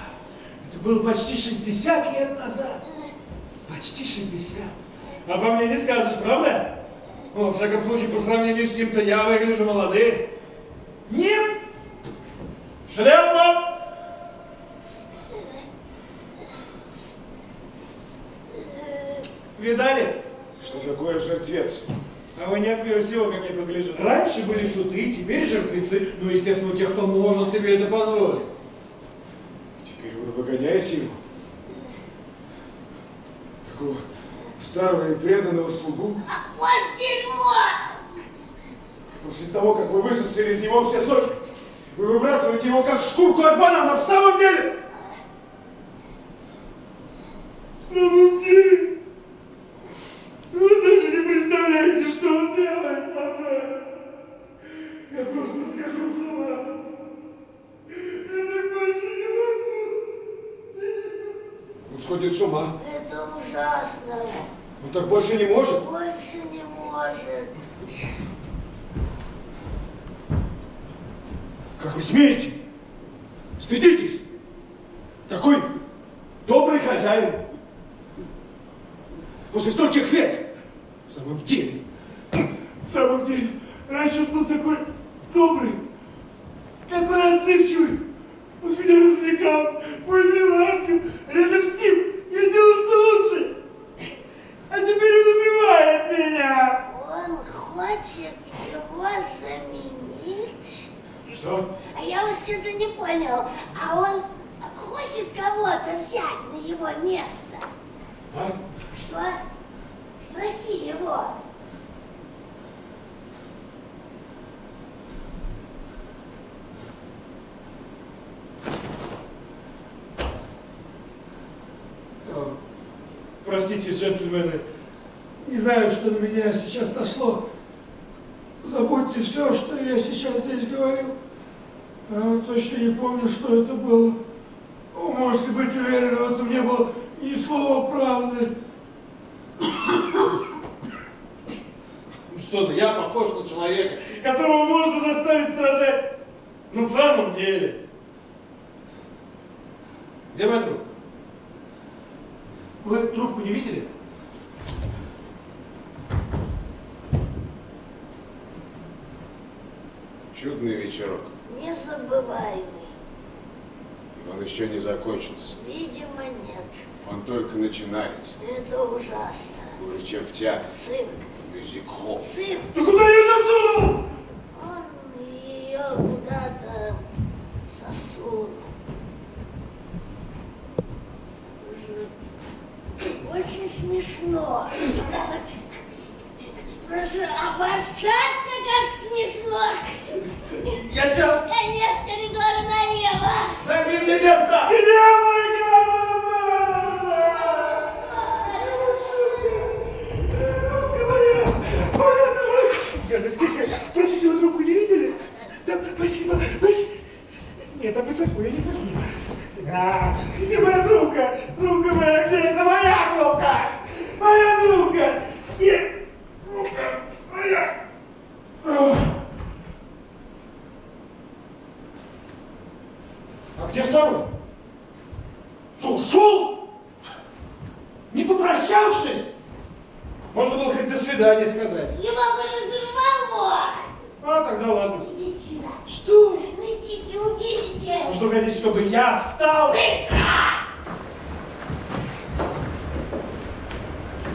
Это было почти шестьдесят лет назад. Почти шестьдесят. Обо мне не скажешь, правда? Ну, во всяком случае, по сравнению с ним-то я выгляжу молодым. Нет! Шляпа! Видали? Что такое жертвец? А вы не отбили всего, как я погляжу. Раньше были шуты, теперь жертвецы. Ну, естественно, у тех, кто может себе это позволить. Теперь вы выгоняете его? Такого старого и преданного слугу? Вот дерьмо! После того, как вы высосали из него все соки, вы выбрасываете его как шкурку от банана. В самом деле! В самом деле! Вы даже не представляете, что он делает со мной. Я просто скажу слова. Я так больше не могу. Он сходит с ума. Это ужасно. Он так больше не может? Больше не может. Как вы смеете? Стыдитесь! Такой добрый хозяин. После стольких лет. В самом деле. В самом деле. Раньше он был такой добрый. Такой отзывчивый. Он меня развлекал. Мой милый ангел. Рядом с ним я делался лучше. А теперь он убивает меня. Он хочет его заменить. Что? А я вот что-то не понял. А он хочет кого-то взять на его место. А? Что? Спроси его. Простите, джентльмены, не знаю, что на меня сейчас нашло. Забудьте все, что я сейчас здесь говорил. Я точно не помню, что это было. Вы можете быть уверены, в этом не было ни слова правды. Что-то я похож на человека, которого можно заставить страдать. Ну, в самом деле. Где моя трубка? Вы трубку не видели? Чудный вечерок. Незабываемый. Он еще не закончился. Видимо, нет. Он только начинается. Это ужасно. Хуже, чем в театре. Цирк. Мюзик-холл. Цирк. Да куда я ее засунул? Он ее куда-то засунул. Очень смешно. Просто обоссаться как смешно. Я сейчас... Конец коридора налево. Займи мне место. Где мой герой? Простите, вы трубку не видели? Да, спасибо. Нет, там высоко, я не возьму. А, где моя трубка? Трубка моя, где? Это моя трубка! Моя трубка! Нет! Трубка моя! А где второй? Что, ушел? Не попрощавшись? Можно было хоть до свидания сказать. Его разорвало! А, тогда ладно. Идите сюда. Что? Ну идите, увидите. Ну что, хотите, чтобы я встал? Быстро!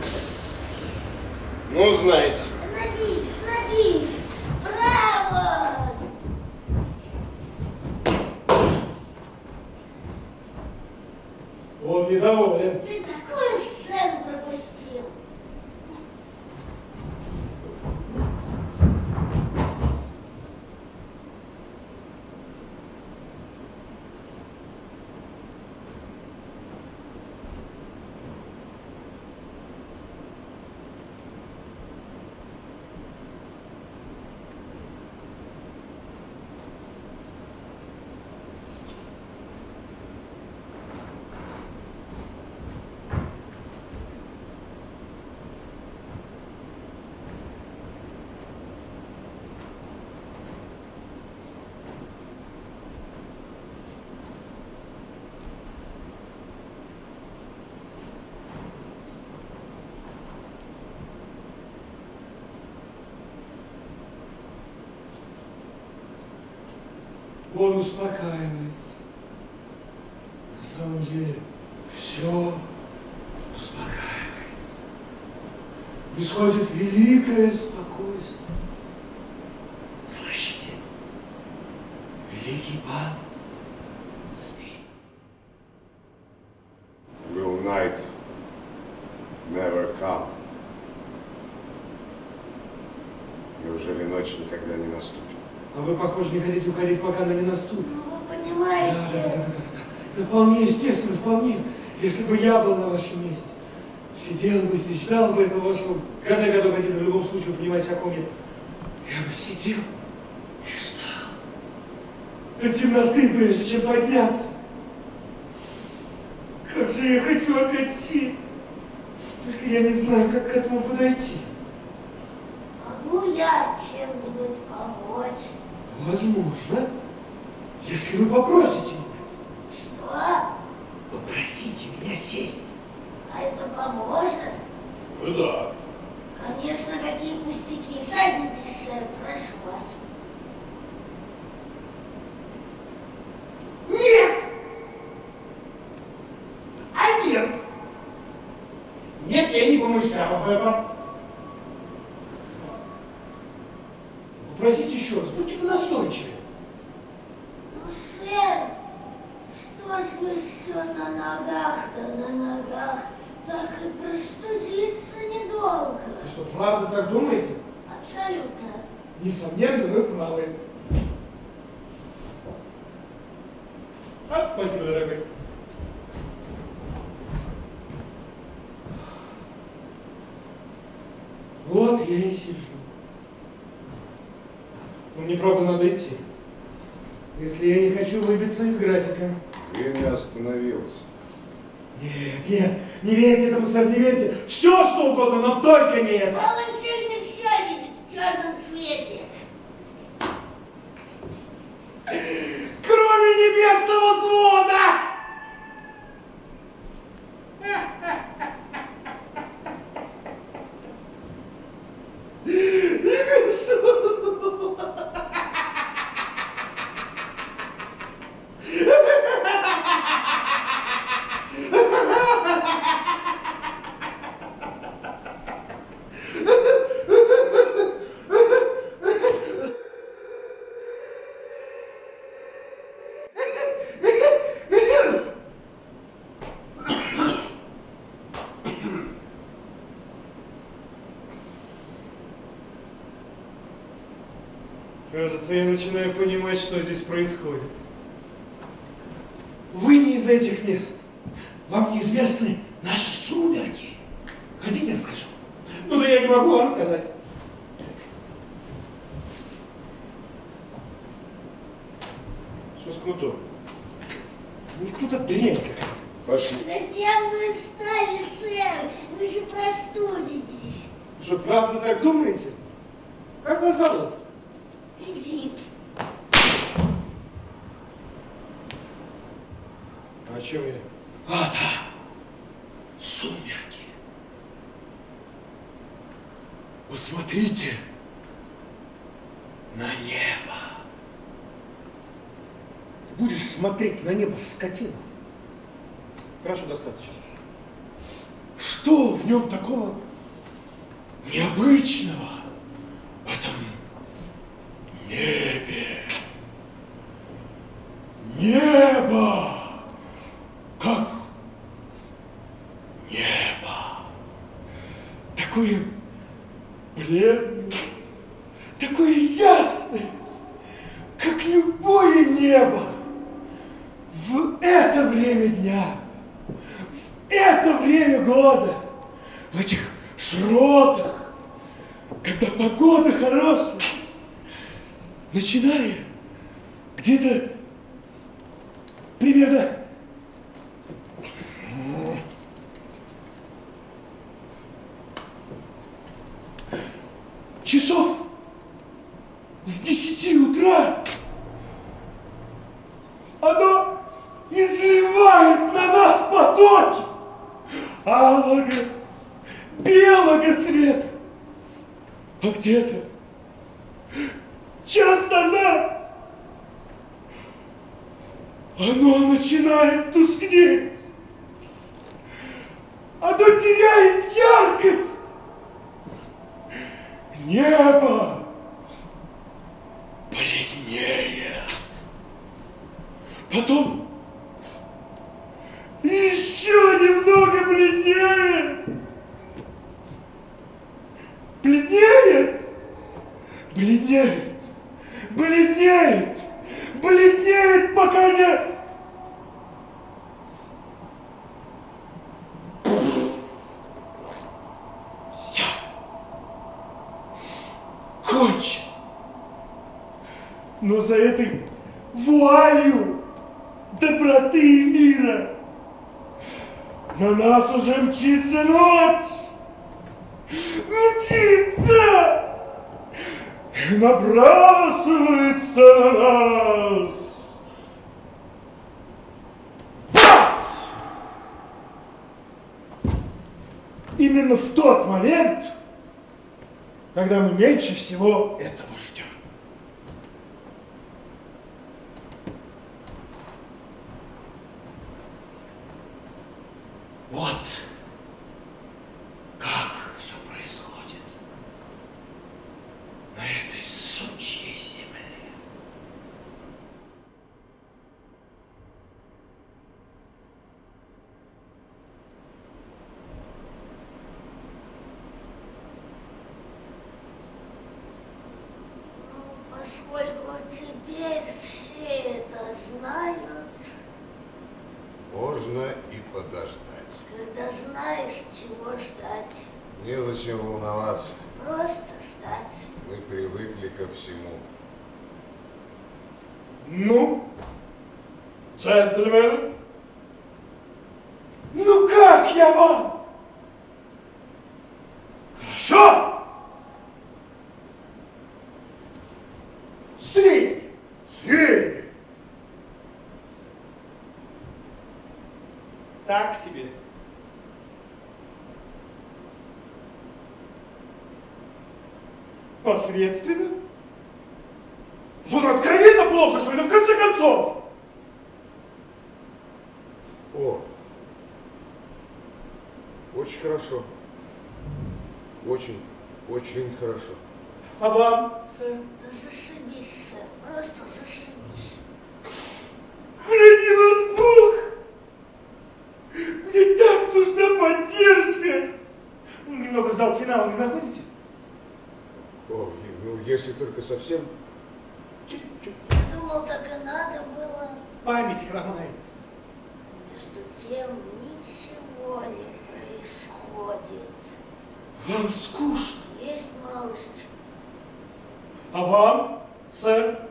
Пссс. Ну, знаете. Становись, становись. Браво! Он недоволен. Ты такую сцену пропустил. Он успокаивается. На самом деле все успокаивается. Происходит великое спокойствие. Слышите? Великий пан спит. Will night never come? Неужели ночь никогда не наступит? А вы, похоже, не хотите уходить, пока она не наступит. Ну, вы понимаете. Да, да, да, да, да. Это вполне естественно, вполне. Если бы я был на вашем месте, сидел бы, сидел бы этого вашего года, годов один, в любом случае, понимаете, о ком я. Я бы сидел и ждал до темноты, прежде чем подняться. Как же я хочу опять сесть. Только я не знаю, как к этому подойти. Могу я чем-нибудь помочь? Возможно, если вы попросите меня. Что? Попросите меня сесть. А это поможет? Ну да. Конечно, какие пустяки. Садитесь, сэр, прошу вас. Нет! А нет! Нет, я не помышлял об этом. Попросите еще раз, будьте настойчивы. Ну, сэр, что ж вы все на ногах, да на ногах, так и простудиться недолго. Вы что, правда так думаете? Абсолютно. Несомненно, вы правы. А, спасибо, дорогой. Вот я и сижу. Но мне правда надо идти, если я не хочу выбиться из графика. Время остановилось. Нет, нет, не верьте этому, сэр, не верьте. Все, что угодно, но только не это. А он сегодня все видит в черном цвете. Кроме небесного свода! Кажется, я начинаю понимать, что здесь происходит. Вы не из этих мест. Вам неизвестны наши сумерки. Хотите, расскажу? Ну да я не могу вам сказать. Что с кнутом? Не кнута, дрянь какая-то. Пошли. Зачем вы встали, сэр? Вы же простудитесь. Что, правда так думаете? Как вас зовут? Иди. О чем я? А, да! Сумерки! Посмотрите на небо! Ты будешь смотреть на небо, скотина? Хорошо, достаточно. Что в нем такого необычного в этом небе? Небо! Как небо! Такое бледное, такое ясное, как любое небо! В это время дня, в это время года, в этих широтах, когда погода хорошая, начиная где-то примерно часов с десяти утра оно изливает на нас потоки алого, белого света. А где-то час назад оно начинает тускнеть. Оно теряет яркость. Небо бледнее. Потом еще немного бледнее. Бледнеет, бледнеет, бледнеет, бледнеет, пока не... Все. Кончено. Но за этой вуалью доброты и мира на нас уже мчится ночь. Мчится! И набрасывается на нас. Бац! Именно в тот момент, когда мы меньше всего этого ждем. Вот как все происходит на этой сучьей земле. Ну, поскольку теперь все это знают, можно и подождать. Когда знаешь, чего ждать. Незачем волноваться. Просто ждать. Мы привыкли ко всему. Ну, джентльмены, ну как я вам? Хорошо? Средний. Средний. Так себе. Посредственно? Что, ну откровенно плохо, что ли? В конце концов! О! Очень хорошо. Очень, очень хорошо. А вам, сэр? Да зашибись, сэр. Просто зашибись. Храни вас Бог! Мне так нужна поддержка! Немного ждал финала, не находите? О, ну, если только совсем... Чуть-чуть. Я думал, так и надо было. Память хромает. Между тем ничего не происходит. Вам скучно? Есть малость. А вам, сэр?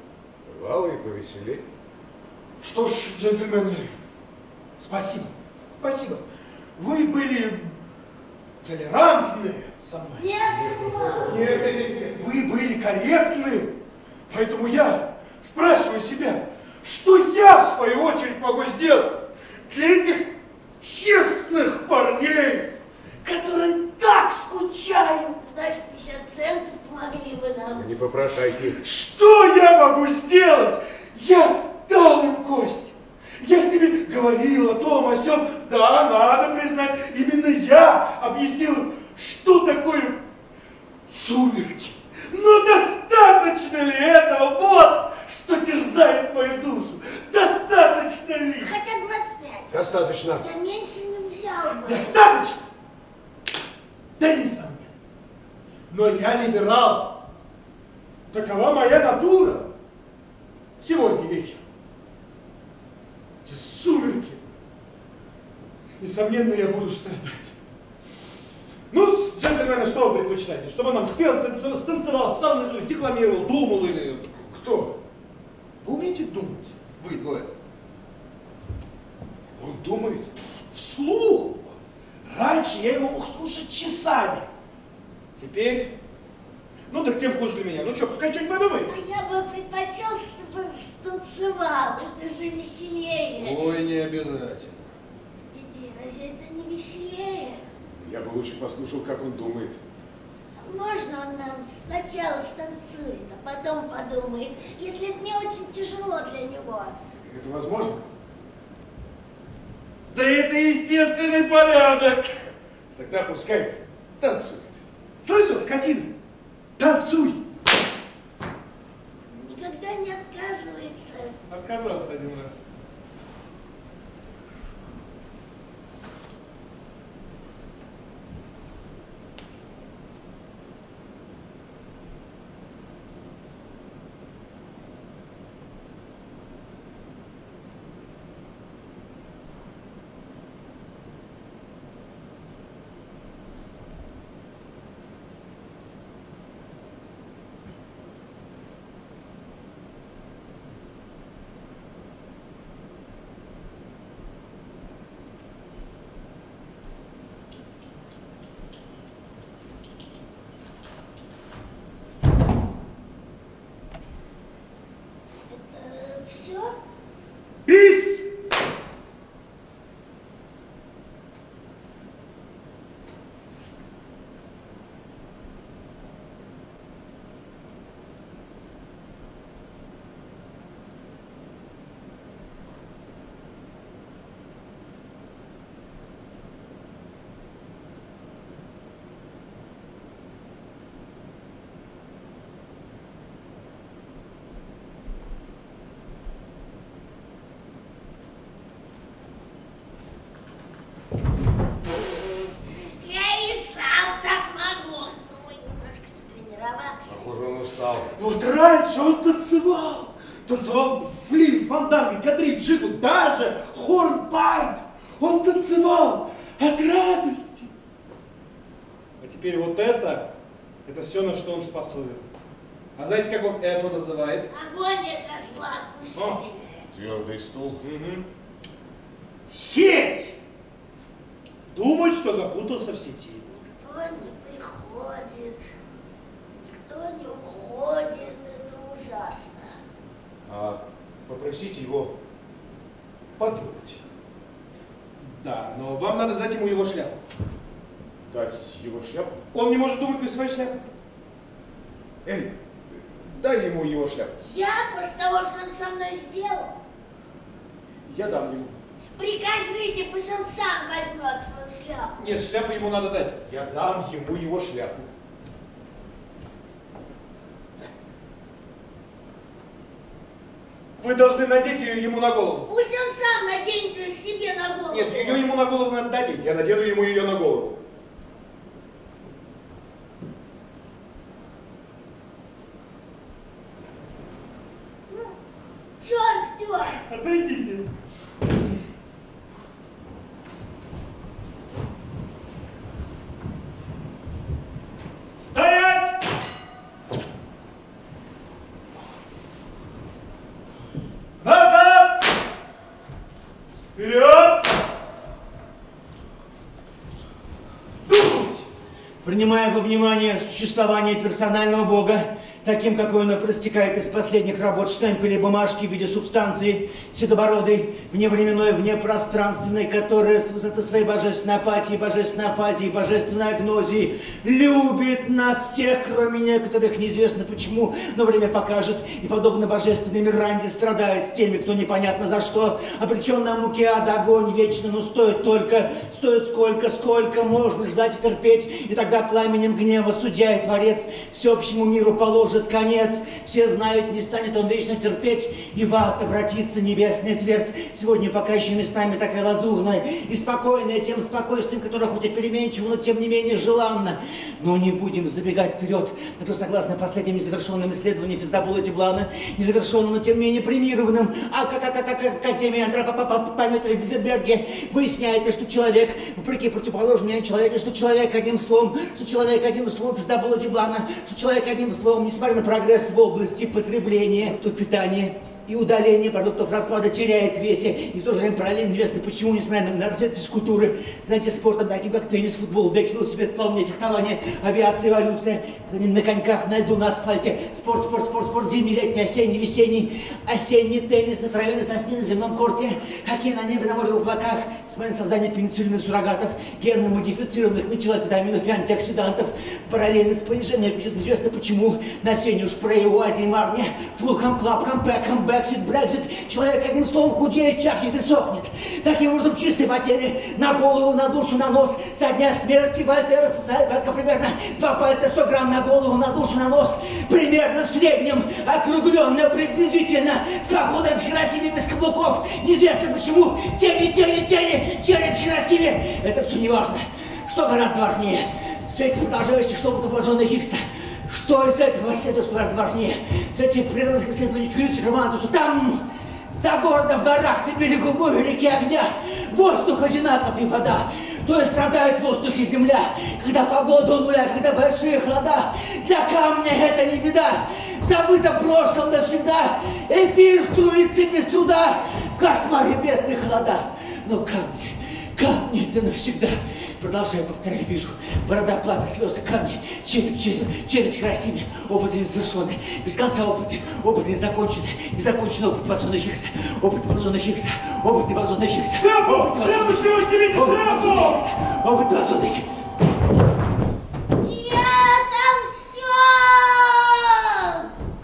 Бывало и повеселей. Что ж, джентльмены, спасибо. Спасибо. Вы были толерантны со мной. Нет, нет, нет, нет, нет. Вы были корректны. Поэтому я спрашиваю себя, что я в свою очередь могу сделать для этих честных парней, которые так скучают. Знаешь, пятьдесят центов помогли бы нам. Ну, не попрошайки. Что я могу сделать? Я дал им кость. Я с ними говорил о том, о сём. Да, надо признать, именно я объяснил им, что такое сумерки. Но достаточно ли этого? Вот что терзает мою душу. Достаточно ли? Хотя двадцать пять. Достаточно. Я меньше не взял бы. Достаточно? Да несомненно. Но я либерал. Такова моя натура. Сегодня вечером. Эти сумерки. Несомненно, я буду страдать. Ну, джентльмены, что вы предпочитаете? Чтобы он нам спел, станцевал, встал наизусть, декламировал, думал или... Кто? Вы умеете думать? Вы двое. Он думает вслух. Раньше я его мог слушать часами. Теперь... Ну, так тем хуже для меня. Ну что, пускай что-нибудь подумает. А я бы предпочел, чтобы станцевал. Это же веселее. Ой, не обязательно. Дядя, разве это не веселее? Я бы лучше послушал, как он думает. Можно он нам сначала станцует, а потом подумает, если это не очень тяжело для него. Это возможно? Да это естественный порядок. Тогда пускай танцует. Слышал, скотина? Танцуй! Никогда не отказывается. Отказался один раз. Вот раньше он танцевал, танцевал флинт, фанданг, кадриль, джигу, даже хорнпайп. Он танцевал от радости. А теперь вот это, это все, на что он способен. А знаете, как он это называет? Агония козла отпущенная. Твердый стул. Угу. Сеть! Думает, что запутался в сети. Никто не приходит. Не уходит, это ужасно. А попросите его подумать. Да, но вам надо дать ему его шляпу. Дать его шляпу? Он не может думать без своей шляпы. Эй, дай ему его шляпу. Я после того, что он со мной сделал? Я дам ему. Прикажите, пусть он сам возьмет свою шляпу. Нет, шляпу ему надо дать. Я дам ему его шляпу. Вы должны надеть ее ему на голову. Пусть он сам наденет ее себе на голову. Нет, ее ему на голову надо надеть. Я надену ему ее на голову. Ну, черт, черт. Отойдите. Стоять! Назад! Вперед! Думать! Принимая во внимание существование персонального бога, таким, какой он проистекает из последних работ штемпеля бумажки в виде субстанции седобородой, вневременной, внепространственной, которая с высоты своей божественной апатии, божественной афазии, божественной агнозии любит нас всех, кроме некоторых, неизвестно почему, но время покажет, и подобно божественной Миранде страдает с теми, кто непонятно за что, обречен на муки ада, огонь вечный, но стоит только, стоит сколько, сколько можно ждать и терпеть, и тогда пламенем гнева судья и творец всеобщему миру положит конец. Все знают, не станет он вечно терпеть, и в ад обратится небесная твердь. Сегодня пока еще местами такая лазурная и спокойная, тем спокойствием, которое хоть и переменчиво, но тем не менее желанно. Но не будем забегать вперед, а то, согласно последним незавершенным исследованиям Фездабула Деблана, незавершенным, но тем не менее премированным, а как, как, как, как Академия Антропометрии в Бильдерберге выясняется, что человек, вопреки противоположному человеку, что человек одним словом, что человек одним словом Фездабула Деблана, что человек одним словом, несмотря на прогресс в области потребления, то питания и удаление продуктов распада теряет в весе, и в то же время параллельно известно почему, несмотря на расцвет физкультуры, знаете, спорта, такие как теннис, футбол, бег, велосипед, плавание, фехтование, авиация, эволюция, на коньках, на льду, на асфальте, спорт, спорт, спорт, спорт, зимний, летний, осенний, весенний, осенний теннис на траве, на сосне, на земном корте, хоккей на небе, на море, в облаках, несмотря на создание пенициллинных суррогатов, генно-модифицированных метиловитаминов и антиоксидантов, параллельно с понижением, известно почему, на сене, шпрее, уазе, марне, фулхэм, клапхэм, бэкхэм, Брексит, Брексит, человек одним словом худеет, чахнет и сохнет. Таким образом, чистые потери на голову, на душу, на нос. Со дня смерти Вальтера составит порядка примерно два пальца сто грамм на голову, на душу, на нос. Примерно в среднем, округленно, приблизительно, с походом в Хиросиме без каблуков. Неизвестно почему. Тени, тени, тени, тени в Хиросиме. Это все не важно. Что гораздо важнее? С этим продолжающих шепотом пораженных Хиггса. Что из этого следует, что раз важнее? С этих природных исследований Крюцер команду, что там, за городом, в горах, на берегу моря, реки огня, воздух одинаков и вода. То есть страдает воздух и земля, когда погода у нуля, когда большие холода. Для камня это не беда, забыто в прошлом навсегда. Эфир струится без труда, в кошмаре бездны холода. Но камни, камни это навсегда. Продолжаю, повторяю, вижу. Борода, пламя, слезы, камни, череп, череп, череп в Хиросиме. Опыты не завершены. Без конца опыты. Опыты не закончены. Не закончен опыт Бозона Хиггса. Опыт Бозона Хиггса. Опыт Бозона Хиггса. Шляпу! Шляпу! Снимите шляпу! Опыт Бозона Хиггса. Я там все!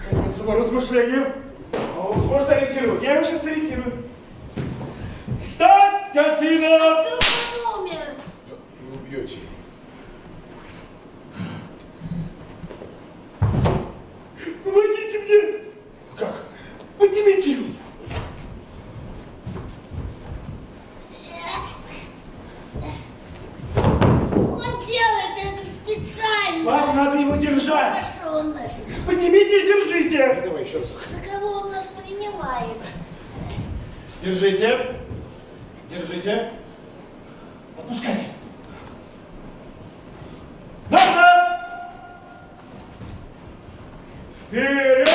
Конец размышления. А он сможет ориентироваться? Я его сейчас ориентирую. Встать, скотина! Вдруг он умер! Бьете. Помогите мне! Как? Поднимите его! Он делает это специально! Вам надо его держать! Хорошо, поднимите и держите! Давай еще раз. За кого он нас принимает? Держите! Держите! Отпускайте! Вперед!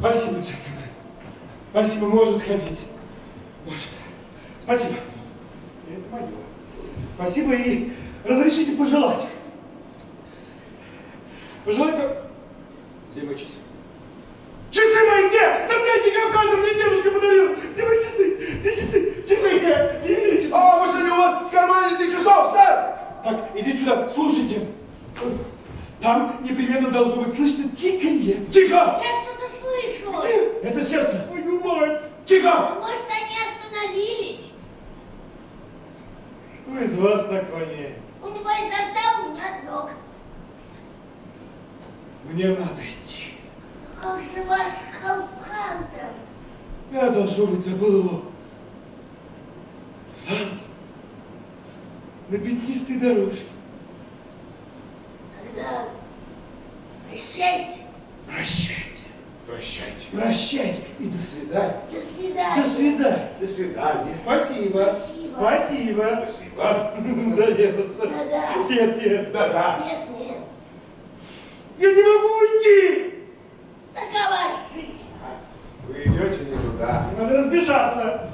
Спасибо, Джек. Спасибо, может ходить. Может. Спасибо. Это мое. Спасибо и разрешите пожелать. Пожелать... Где мои часы? Часы мои где? Настоящий кавказец мне девушка подарила. Где мои часы? Где часы? Часы где? Не видели часы? А, может ли у вас в кармане этих часов, сэр? Так, идите сюда, слушайте. Там непременно должно быть слышно тиканье. Тихо! Я что-то слышу. Где? Это сердце. Мою мать. Тихо! Может, они остановились? Кто из вас так воняет? У него изо рта, у меня от ног. Мне надо идти. Как же ваш халфхантер? Я, должно быть, забыл его. Сам. На пятнистой дорожке. Тогда прощайте. Прощайте. Прощайте. Прощайте. И до свидания. До свидания. До свидания. До свидания. Спасибо. Спасибо. Спасибо. Спасибо. Да нет. Да-да. Нет, нет. Да-да. Нет, нет. Я не могу уйти. Такова жизнь. Идете не туда. Надо разбежаться.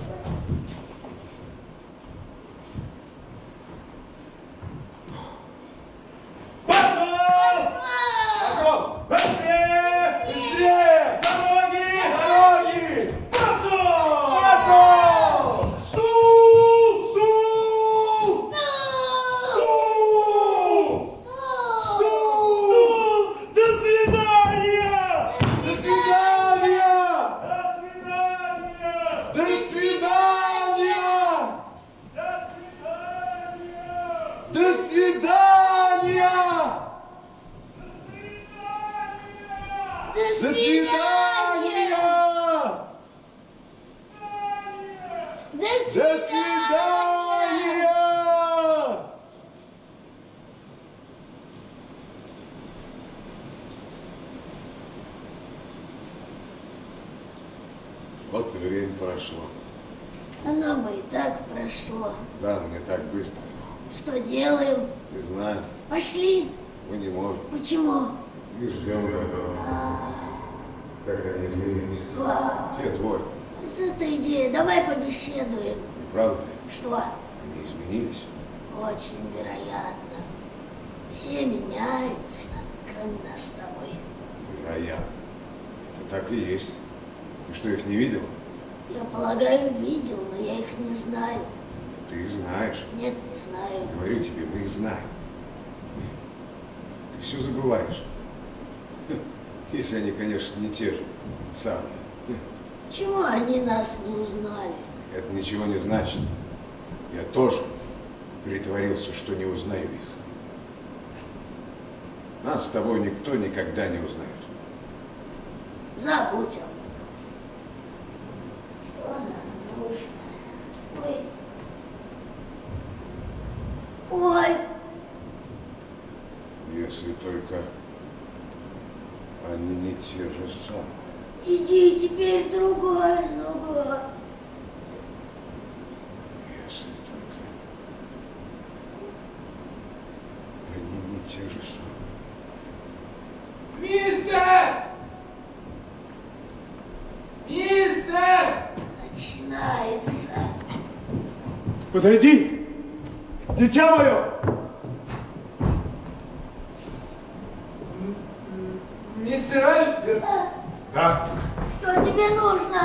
Вот и время прошло. Оно бы и так прошло. Да, но не так быстро. Что делаем? Не знаю. Пошли. Мы не можем. Почему? И ждем. Как они изменились? Те твой. Это идея. Давай побеседуем. Не правда ли? Что? Они изменились. Очень вероятно. Все меняются, кроме нас с тобой. Вероятно. Это так и есть. Ты что, их не видел? Я полагаю, видел, но я их не знаю. Ты их знаешь? Нет, не знаю. Говорю тебе, мы их знаем. Ты все забываешь. Если они, конечно, не те же самые. Чего они нас не узнали? Это ничего не значит. Я тоже притворился, что не узнаю их. Нас с тобой никто никогда не узнает. Забудь об этом. Ой! Если только они не те же самые. Иди теперь другое, другое. Если только они не те же самые. Мистер! Мистер! Начинается. Подойди! Дитя мое! Мистер Вальтер? Да. Что тебе нужно?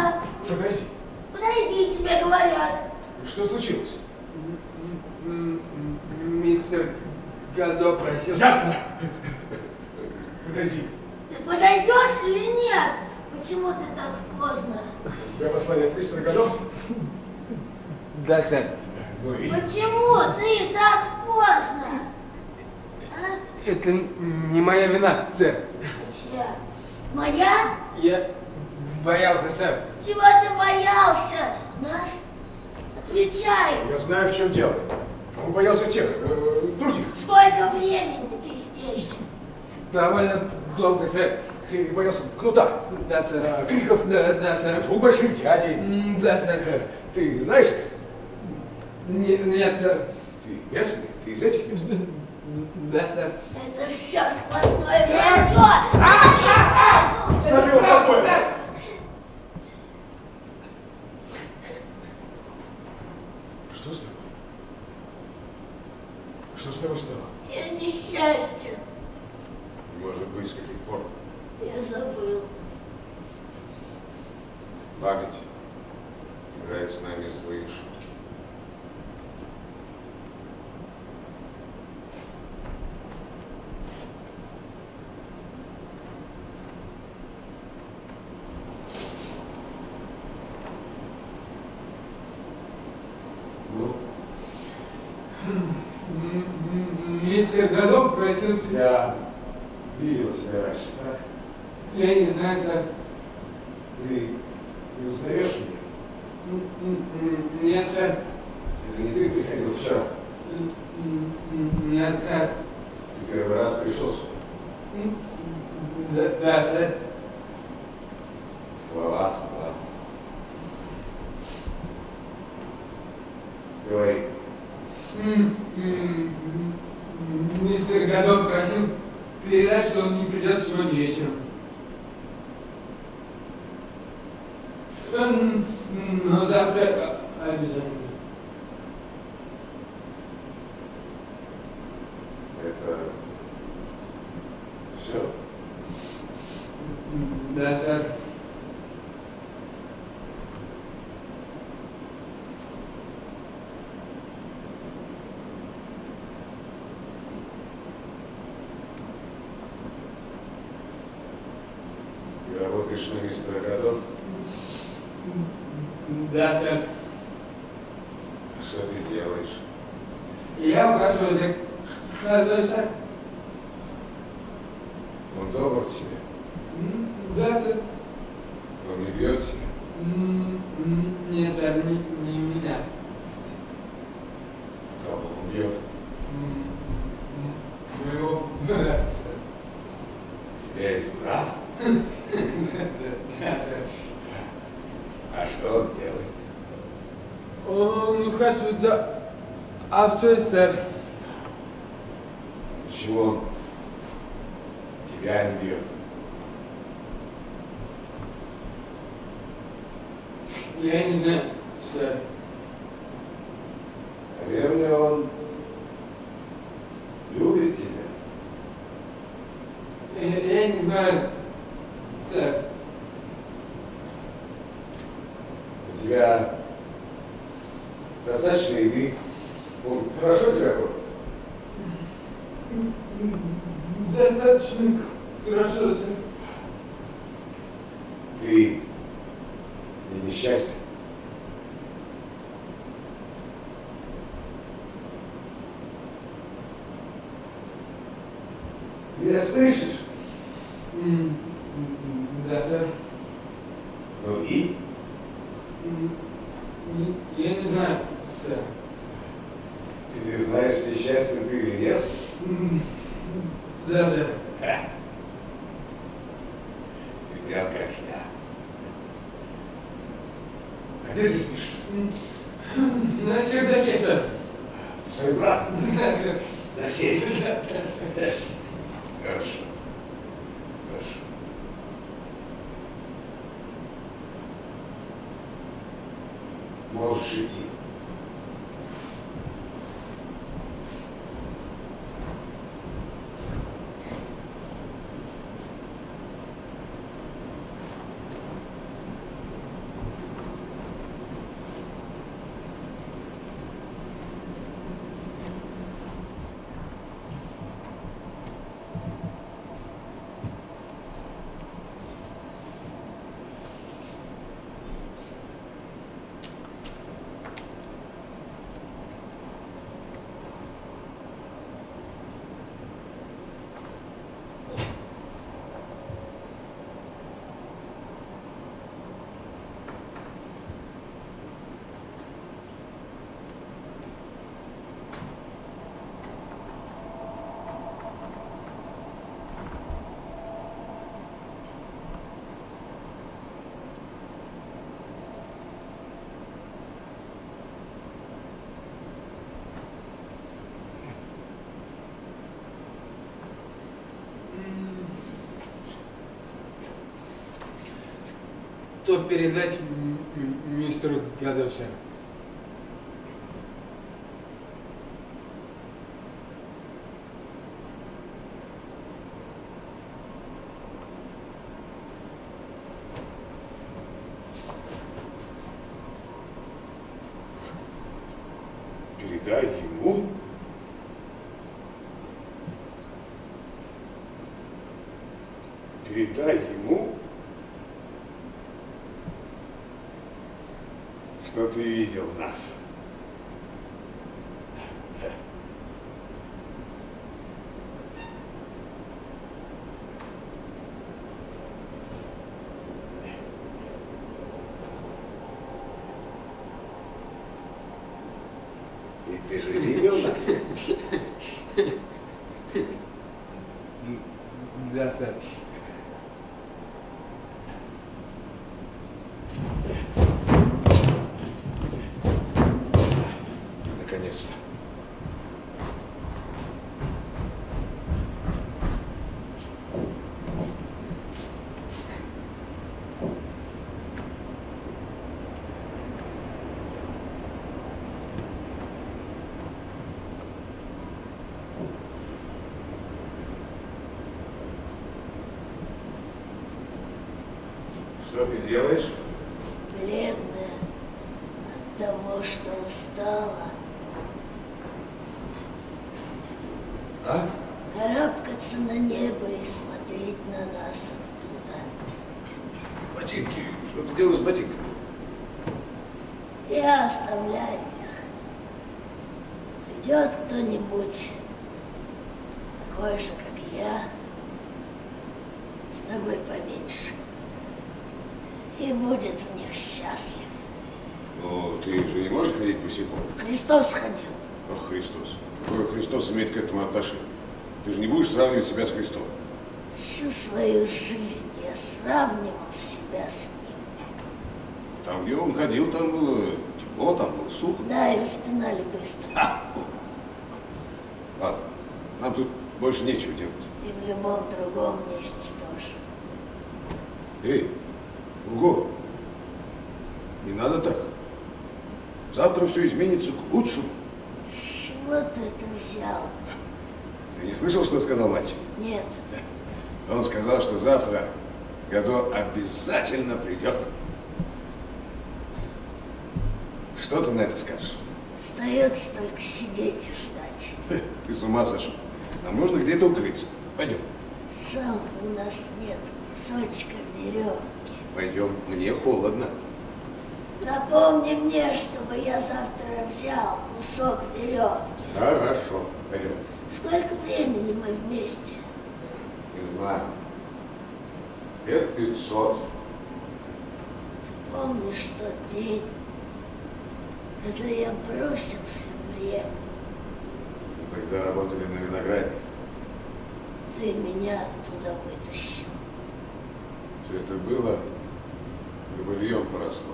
Подойди. Подойди, тебе говорят. Что случилось? Мистер Годо просил... Ясно. Подойди. Ты подойдешь или нет? Почему ты так поздно? Тебя послали от мистера Годо? Да, сэр. Ну и... Почему ты так поздно? А? Это не моя вина, сэр. Чья? Моя? Я боялся, сэр. Чего ты боялся? Нас? Отвечай. Я знаю, в чем дело. Он боялся тех, э, других. Сколько времени ты здесь? Довольно долго, сэр. Ты боялся кнута? Да, сэр. А, криков? Да, да, сэр. Двух больших дядей? Да, сэр. Ты знаешь... Нет, нет, сэр. Ты местный? Ты из этих мест? Да, сэр. Это все сквозное вранье! Оставь его в покое! Что с тобой? Что с тобой стало? Я несчастен. Может быть, с каких пор? Я забыл. Память играет с нами злые шутки. Мистер Годо просил... Я видел себя раньше, так? Я не знаю, сэр. Ты не узнаешь меня? Нет, сэр. Это не ты приходил вчера? Нет, сэр. Ты первый раз пришел сюда? Да, да, сэр. Слова, слова. Говори. Мистер Годо просил передать, что он не придет сегодня вечером. Но завтра обязательно. Это все? Да, сэр. Ты работаешь на мистера Годо? Да, сэр. Что ты делаешь? Я ухожу за Годо, сэр. Он добр к тебе? Да, сэр. Он не бьет тебя? Нет, сэр, не, не меня. Кого он бьет? Моего брата, сэр. У тебя есть брат? Да, сэр. А что он делает? Он ухаживает за овцой, сэр. Почему он тебя не бьет? Я не знаю, сэр. Наверное, он любит тебя. Я, я не знаю, сэр. У тебя достаточно еды. Он хорошо тебя кормит? Достаточно хорошо, сэр. Ты и несчастье. Меня слышишь? Mm, да, сэр. Ну и? Mm, я не знаю, сэр. Ты не знаешь, несчастен ты или нет? Mm, да, сэр. Ха. Ты прям как я. А где ты спишь? На чердаке, сэр. Свой брат? Да, сэр. На сене? Да, сэр. Хорошо. Хорошо. Можешь идти. Что передать мистеру Годо? Передай ему? Передай ему? Что ты видел нас? И ты же видел нас? Да, сэр. Что ты делаешь? Бледная от того, что устала. А? Карабкаться на небо и смотреть на нас оттуда. Ботинки. Что ты делаешь с ботинками? Я оставляю их. Придет кто-нибудь такой же, как я, с ногой поменьше, и будет в них счастлив. Но ты же не можешь ходить босиком? Христос ходил. Ох, Христос. Какое Христос имеет к этому отношение? Ты же не будешь сравнивать себя с Христом? Всю свою жизнь я сравнивал себя с ним. Там, где он ходил, там было тепло, там было сухо. Да, и распинали быстро. Ха! Ладно, нам тут больше нечего делать. И в любом другом месте тоже. Эй, Луго, не надо так. Завтра все изменится к лучшему. С чего ты это взял? Ты не слышал, что сказал мальчик? Нет. Он сказал, что завтра Годо обязательно придет. Что ты на это скажешь? Остается только сидеть и ждать. Ты с ума сошел. Нам нужно где-то укрыться. Пойдем. Жалко, у нас нет кусочка веревки. Пойдем, мне холодно. Напомни мне, чтобы я завтра взял кусок веревки. Хорошо, пойдем. Сколько времени мы вместе? Не знаю. Лет пятьсот. Ты помнишь тот день, когда я бросился в реку? Мы тогда работали на винограде. Ты меня оттуда вытащил. Все это было, и быльем поросло.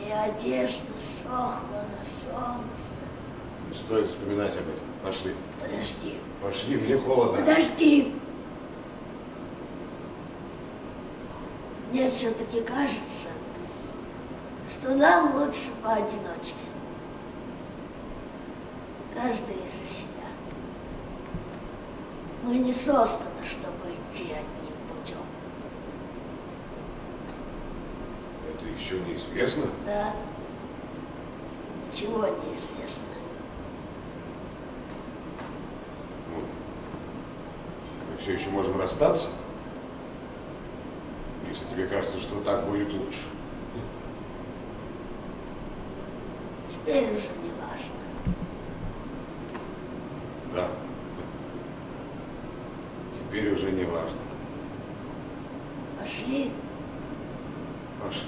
Моя одежда сохла на солнце. Не стоит вспоминать об этом. Пошли. Подожди. Пошли, мне холодно. Подожди. Мне все-таки кажется, что нам лучше поодиночке. Каждый за себя. Мы не созданы, чтобы идти одним путем. Это еще неизвестно? Да. Ничего не известно. Мы все еще можем расстаться, если тебе кажется, что так будет лучше. Теперь уже не важно. Да. Теперь уже не важно. Пошли. Пошли.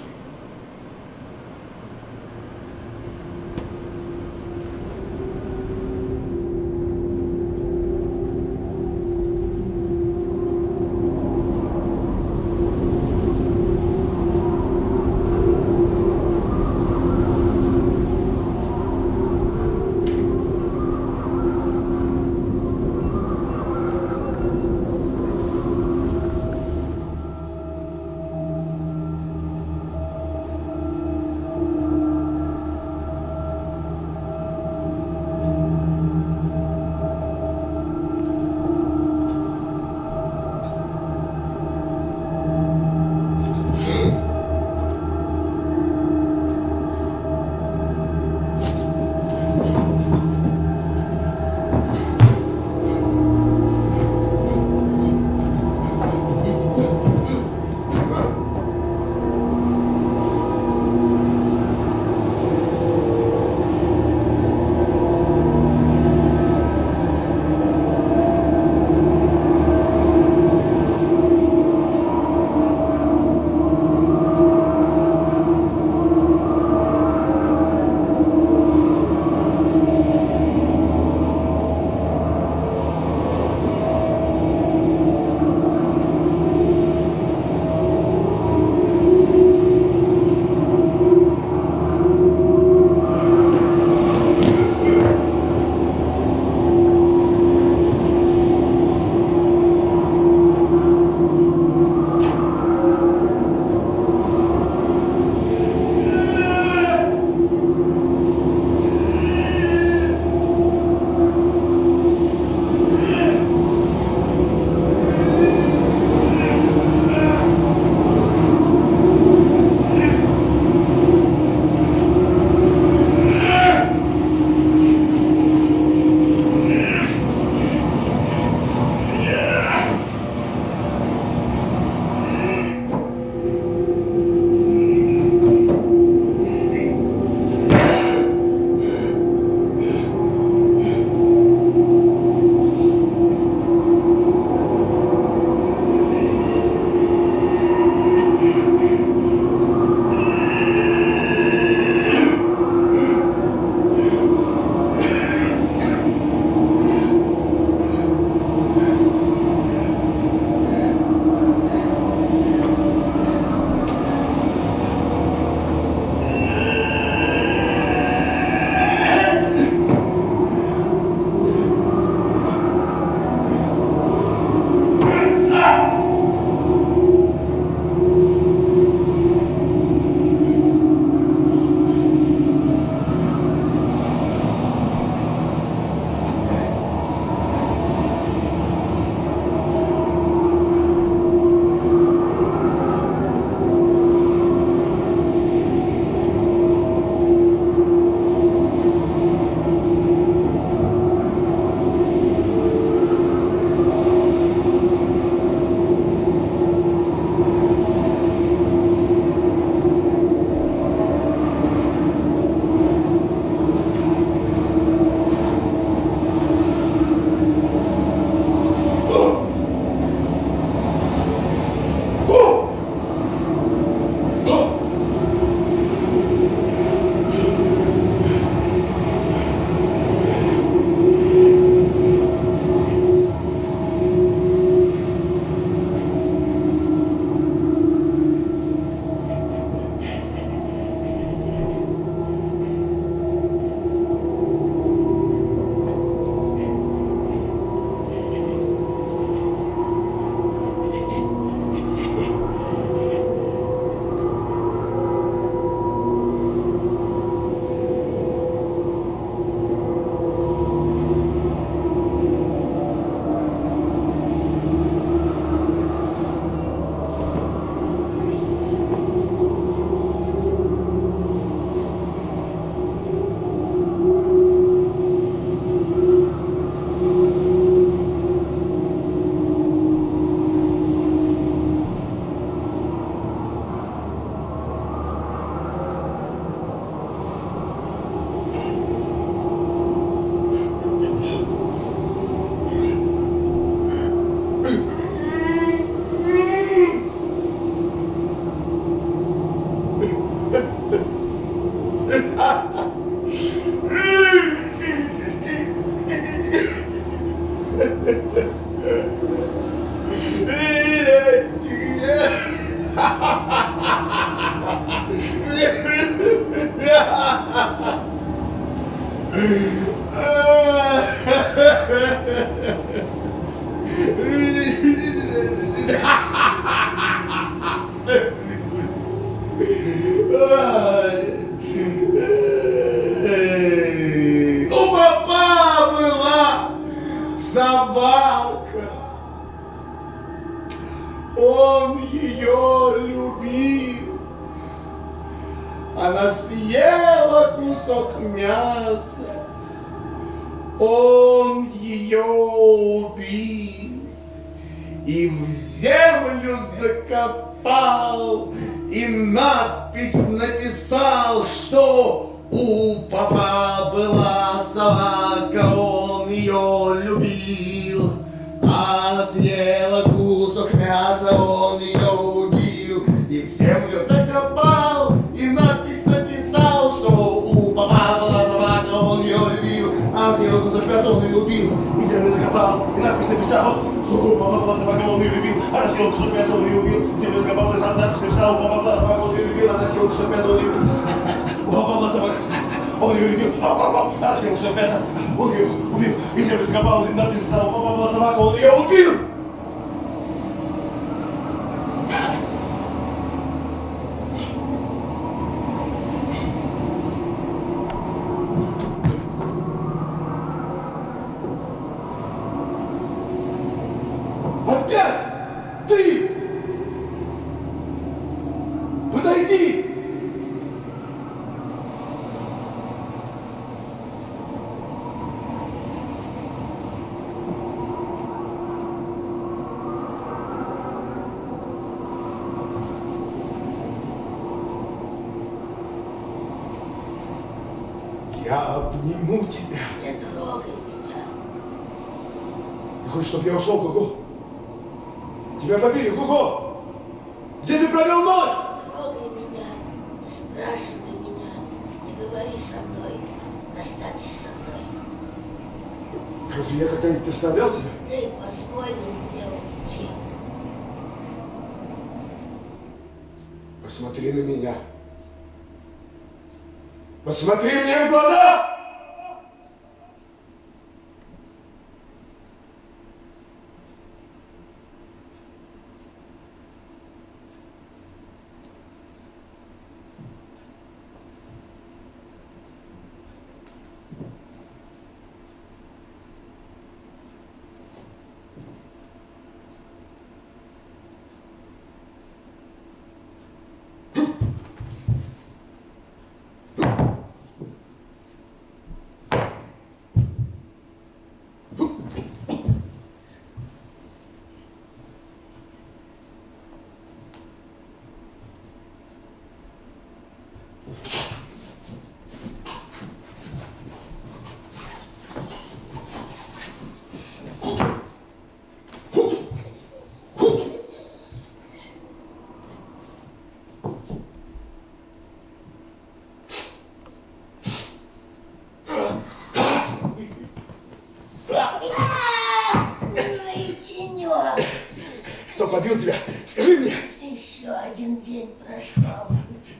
Тебя. Скажи мне. Еще один день прошел.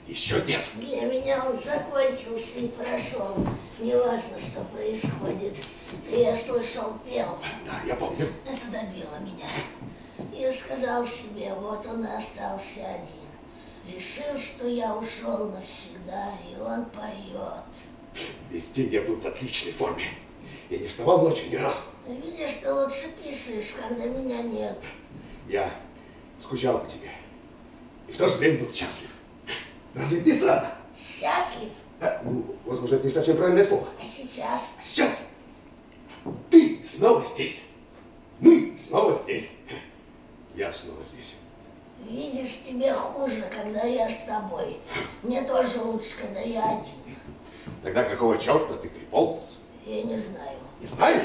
Еще нет. Для меня он закончился и прошел. Не важно, что происходит. Ты, я слышал, пел. Да, я помню. Это добило меня. Я сказал себе, вот он и остался один. Решил, что я ушел навсегда, и он поет. Весь день я был в отличной форме. Я не вставал ночью ни разу. Видишь, ты лучше писаешь, когда меня нет. Я скучал по тебе. И в то же время был счастлив. Разве это не странно? Счастлив? Да, ну, возможно, это не совсем правильное слово. А сейчас? А сейчас? Ты снова здесь. Мы снова здесь. Я снова здесь. Видишь, тебе хуже, когда я с тобой. Мне тоже лучше, когда я один. Тогда какого черта ты приполз? Я не знаю. Не знаешь?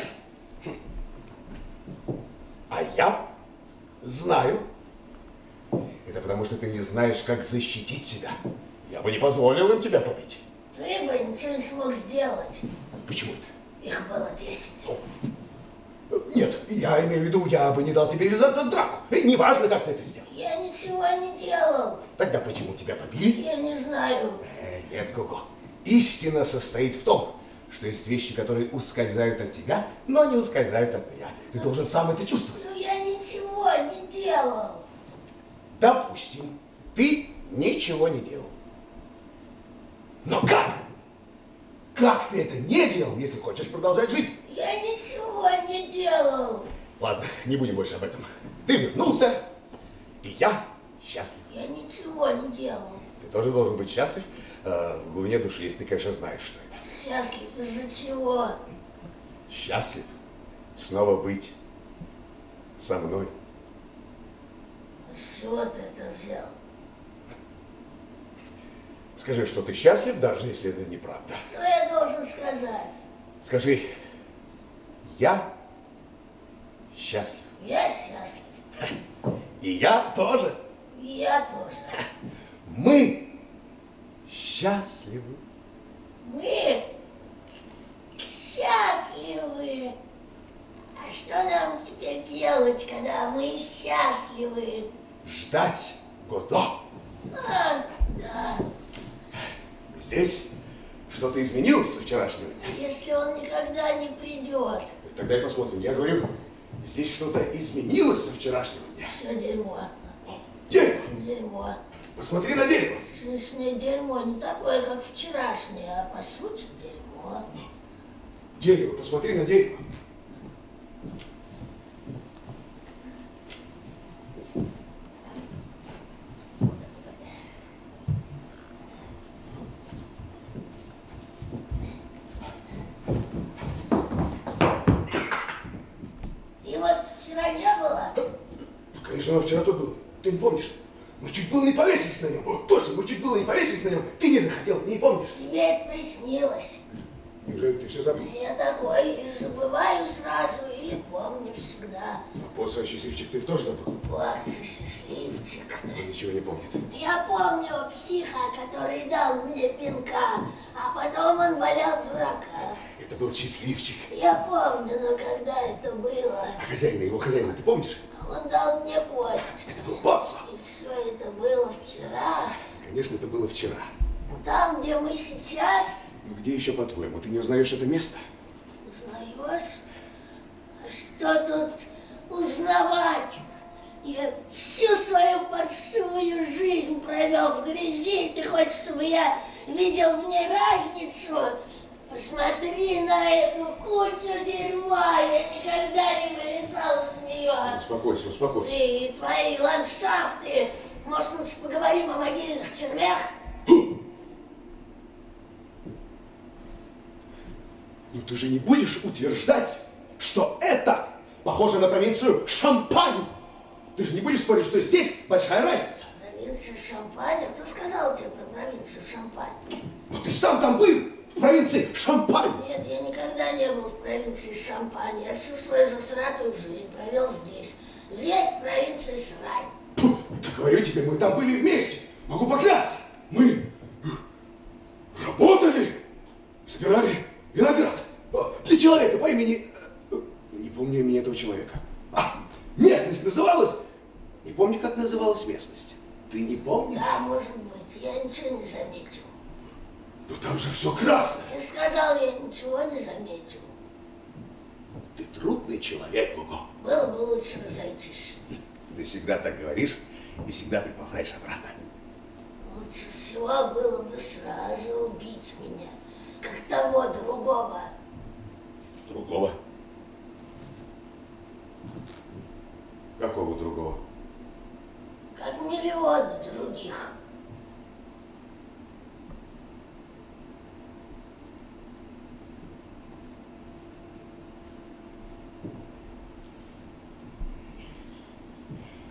А я? Знаю. Это потому, что ты не знаешь, как защитить себя. Я бы не позволил им тебя побить. Ты бы ничего не смог сделать. Почему это? Их было десять. Нет, я имею в виду, я бы не дал тебе ввязаться в драку. И неважно, как ты это сделал. Я ничего не делал. Тогда почему тебя побили? Я не знаю. Э, нет, Гого. Истина состоит в том, что есть вещи, которые ускользают от тебя, но не ускользают от меня. Ты должен сам это чувствовать. Но я ничего не делал. Допустим, ты ничего не делал. Но как? Как ты это не делал, если хочешь продолжать жить? Я ничего не делал. Ладно, не будем больше об этом. Ты вернулся, и я счастлив. Я ничего не делал. Ты тоже должен быть счастлив э, в глубине души, если ты, конечно, знаешь, что это. Счастлив из-за чего? Счастлив снова быть со мной. С чего ты это взял? Скажи, что ты счастлив, даже если это неправда. Что я должен сказать? Скажи, я счастлив. Я счастлив. И я тоже. И я тоже. Мы счастливы. Мы счастливы. А что нам теперь делать, когда мы счастливы? Ждать Годо. А, да. Здесь что-то изменилось со вчерашнего дня. Если он никогда не придет. Тогда и посмотрим. Я говорю, здесь что-то изменилось со вчерашнего дня. Все дерьмо. Дерево. Дерьмо. Посмотри на дерево. Смешное дерьмо. Не такое, как вчерашнее, а по сути дерьмо. Дерево. Посмотри на дерево. Оно вчера тут было. Ты не помнишь? Мы чуть было не повесились на нем. Точно, мы чуть было не повесились на нем. Ты не захотел, не помнишь? Тебе это приснилось. Неужели ты все забыл? Я такой или забываю сразу, или помню всегда. А Поццо счастливчик ты тоже забыл? Поццо счастливчик. Он ничего не помнит. Я помню психа, который дал мне пинка, а потом он валял дурака. Это был счастливчик. Я помню, но когда это было? А хозяина, его хозяина ты помнишь? Он дал мне кость. Это был Поццо. И все это было вчера. Конечно, это было вчера. Но там, где мы сейчас... Ну где еще, по-твоему? Ты не узнаешь это место? Узнаешь? Что тут узнавать? Я всю свою паршивую жизнь провел в грязи, и ты хочешь, чтобы я видел в ней разницу? Посмотри на эту кучу дерьма, я никогда не вылезал с нее. Успокойся, успокойся. Ты, твои ландшафты. Может, лучше поговорим о могильных червях? Ну ты же не будешь утверждать, что это похоже на провинцию Шампань. Ты же не будешь спорить, что здесь большая разница. Провинция Шампань? Кто сказал тебе про провинцию Шампань? Ну ты сам там был. В провинции Шампань! Нет, я никогда не был в провинции Шампань. Я всю свою засратую жизнь провел здесь. Здесь, в провинции Срань. Фу, да говорю тебе, мы там были вместе. Могу поклясться. Мы работали, собирали виноград для человека по имени... Не помню имени этого человека. А, местность называлась... Не помню, как называлась местность. Ты не помнишь? Да, может быть. Я ничего не заметил. Ну там же все красное. Я сказал, я ничего не заметил. Ты трудный человек, Гого. Было бы лучше разойтись. Ты всегда так говоришь и всегда приползаешь обратно. Лучше всего было бы сразу убить меня, как того другого. Другого? Какого другого? Как миллионы других.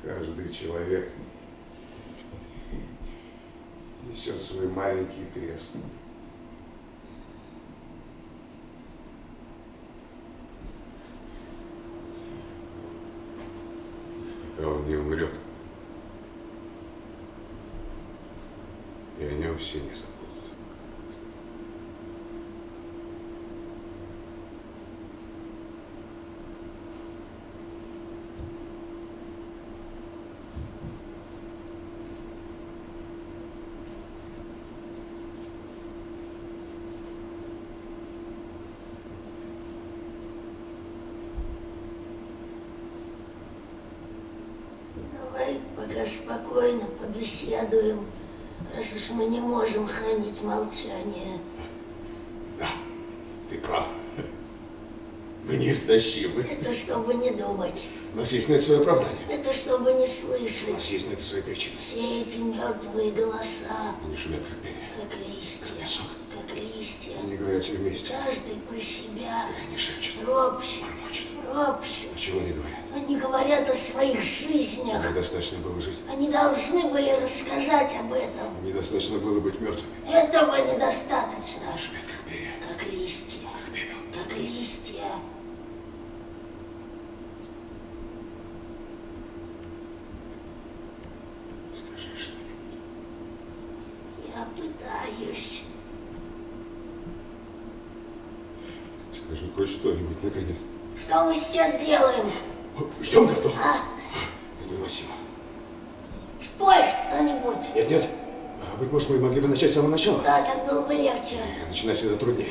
Каждый человек несет свой маленький крест. Пока он не умрет, и о нем все не забудут. Давай пока спокойно побеседуем, раз уж мы не можем хранить молчание. Да, ты прав. Мы неистощимы. Это чтобы не думать. У нас есть на это свое оправдание. Это чтобы не слышать. У нас есть на это свои причины. Все эти мертвые голоса. Они шумят, как перья. Как листья. Как песок. Как листья. Они говорят все вместе. Каждый про себя. Скорее они шепчут. Ропщут. Бормочут. Ропщут. О чем они говорят? Они говорят о своих жизнях. Им недостаточно было жить. Они должны были рассказать об этом. Недостаточно было быть мертвыми. Этого недостаточно. Они шумят, как перья. Как листья. Как пепел. Как листья. Я пытаюсь. Скажи хоть что-нибудь, наконец. Что мы сейчас делаем? Ждем Годо. А? Невыносимо. Спой что-нибудь. Нет, нет. А, быть может, мы могли бы начать с самого начала? Да, так было бы легче. И начинать всегда труднее.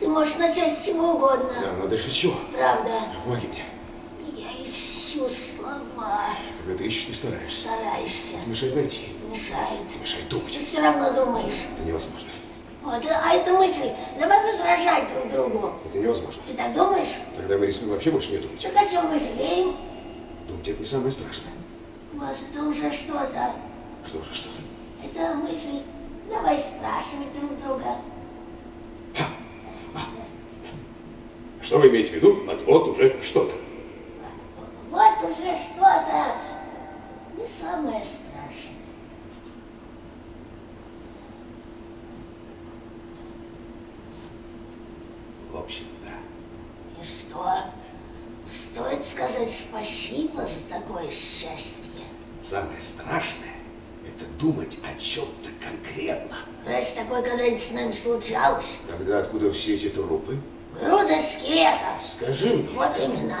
Ты можешь начать с чего угодно. Да, надо решить чего. Правда. А, помоги мне. Я ищу слова. Когда ты ищешь, ты стараешься. Стараешься. Это мешает найти. Мешает. Мешает думать. Ты все равно думаешь. Это невозможно. Вот, а это мысль. Давай возражать друг другу. Это невозможно. Ты так думаешь? Тогда мы рискуем вообще больше не думать. Так о чем мы жалеем? Думать это не самое страшное. Вот, это уже что-то. Что же что-то? Это мысль. Давай спрашивать друг друга. Ха. А. Что вы имеете в виду? Вот, вот уже что-то. Вот уже что-то. Не самое страшное. В общем, да. И что? Стоит сказать спасибо за такое счастье? Самое страшное – это думать о чем-то конкретно. Раньше такое когда-нибудь с нами случалось. Тогда откуда все эти трупы? Груда скелетов. Скажи мне. Вот именно.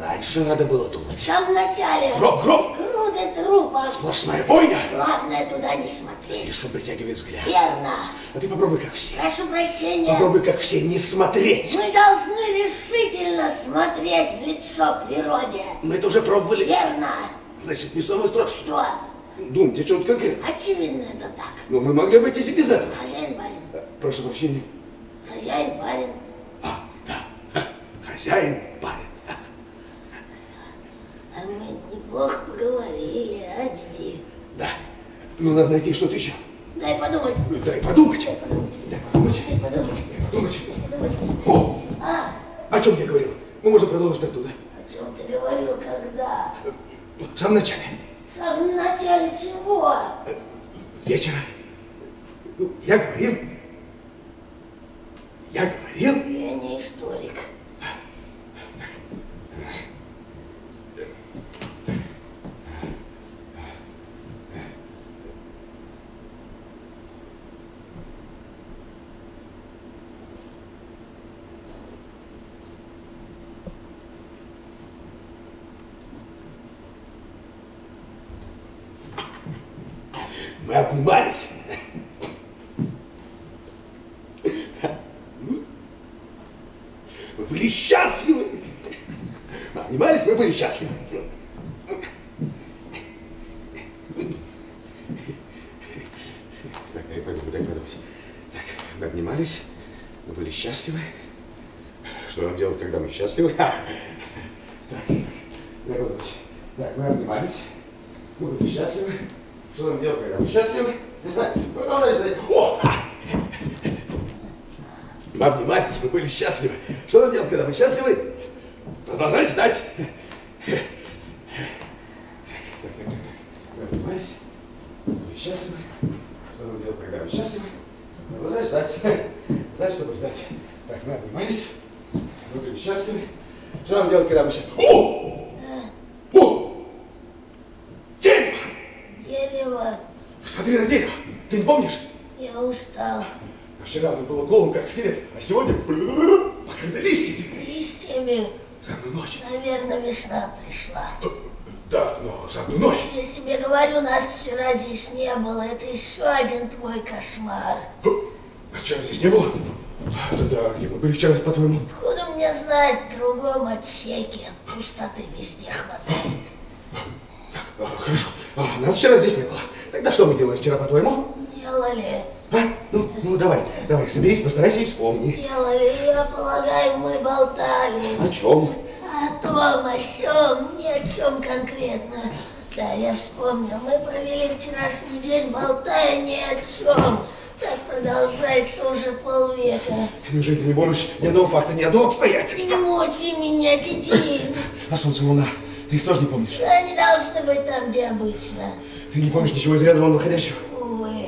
Раньше надо было думать. В самом начале. Гроб, гроб. Груды трупов. Сплошная бойня. Главное, туда не смотреть. Слишком притягивает взгляд. Верно. А ты попробуй, как все. Прошу прощения. Попробуй, как все, не смотреть. Мы должны решительно смотреть в лицо природе. Мы это уже пробовали. Верно. Значит, не самое страшное. Что? Думайте о чем-то конкретно. Очевидно, это так. Но мы могли обойтись и без этого. Хозяин, барин. А, прошу прощения. Хозяин, барин. А, да. Хозяин, барин. А мы неплохо поговорили, а, Диди? Да. Ну, надо найти что-то еще. Дай подумать. Ну, дай подумать. Дай подумать. Дай подумать. Дай подумать. Дай подумать. О! А? О чем я говорил? Мы можем продолжить оттуда. О чем ты говорил, когда? В самом начале. В самом начале чего? Вечера. Ну, я говорил. Я говорил. Я не историк. Мы обнимались. Мы были счастливы. Мы обнимались, мы были счастливы. Так, дай подумать, дай подумать. Так, мы обнимались, мы были счастливы. Что нам делать, когда мы счастливы? Так, дай подумать. Так, мы обнимались, мы были счастливы. Что нам делать, когда мы счастливы? Продолжай ждать. О! Мы обнимались, мы были счастливы. Что нам делать, когда мы счастливы? Продолжай ждать. Так, так, так, так. Мы обнимались, мы были счастливы. Что нам делать, когда мы счастливы? Продолжай ждать. Знаешь, чтобы ждать. Так, мы обнимались, мы были счастливы. Что нам делать, когда мы счастливы? О! Смотри на дерево. Ты не помнишь? Я устал. Вчера оно было голым, как скелет, а сегодня покрыто листьями. Листьями? За одну ночь. Наверное, весна пришла. Да, но за одну ночь. Я тебе говорю, нас вчера здесь не было. Это еще один твой кошмар. А вчера здесь не было? Да-да, где мы были вчера, по-твоему? Откуда мне знать? В другом отсеке. Пустоты везде хватает. А, хорошо. А, нас вчера здесь не было. Тогда что мы делали вчера, по-твоему? Делали. А? Ну, ну, давай, давай, соберись, постарайся и вспомни. Делали, я полагаю, мы болтали. О чем? О том, о чем, ни о чем конкретно. Да, я вспомнил, мы провели вчерашний день, болтая ни о чем. Так продолжается уже полвека. Неужели ты не помнишь ни одного факта, ни одного обстоятельства? Не мучи меня, Китин. А солнце, луна, ты их тоже не помнишь? Да, они должны быть там, где обычно. Ты не помнишь ничего из ряда вон выходящего? Увы.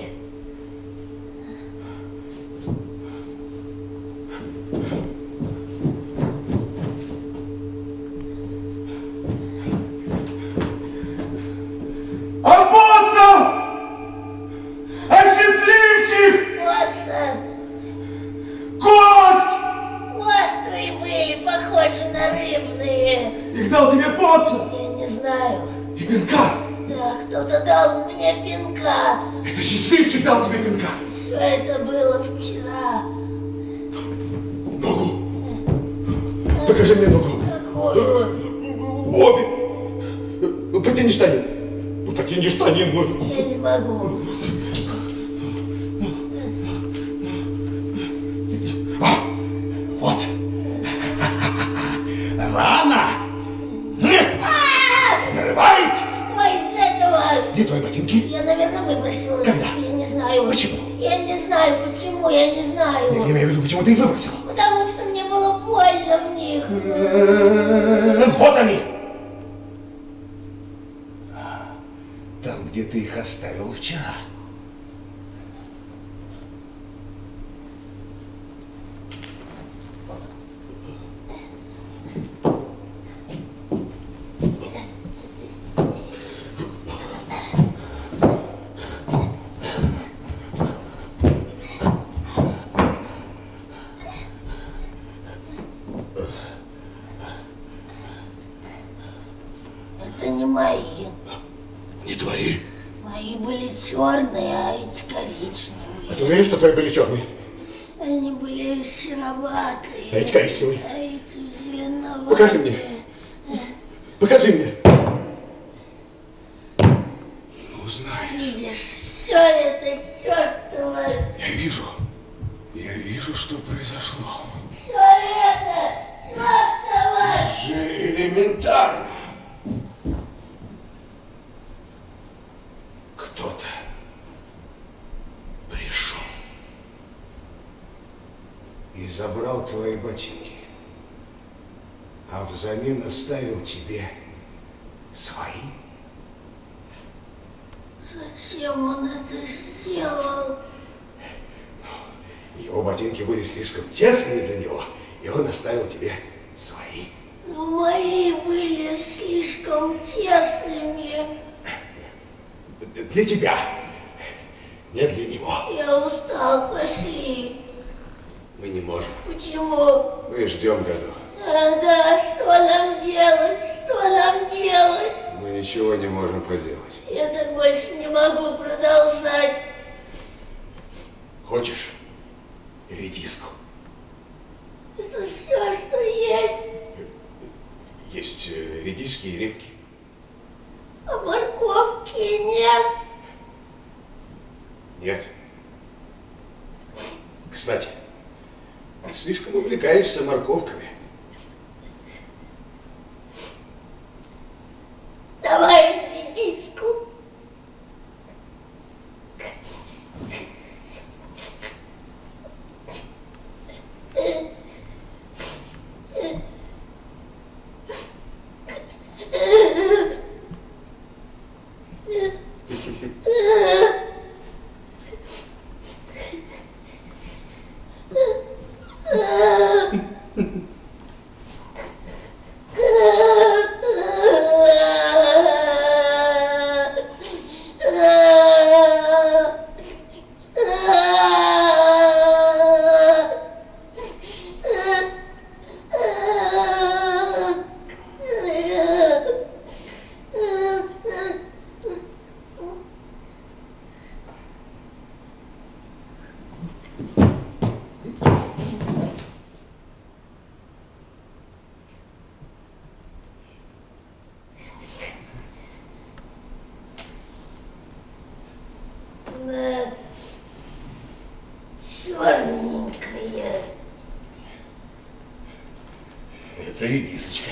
Поццо и мисочка.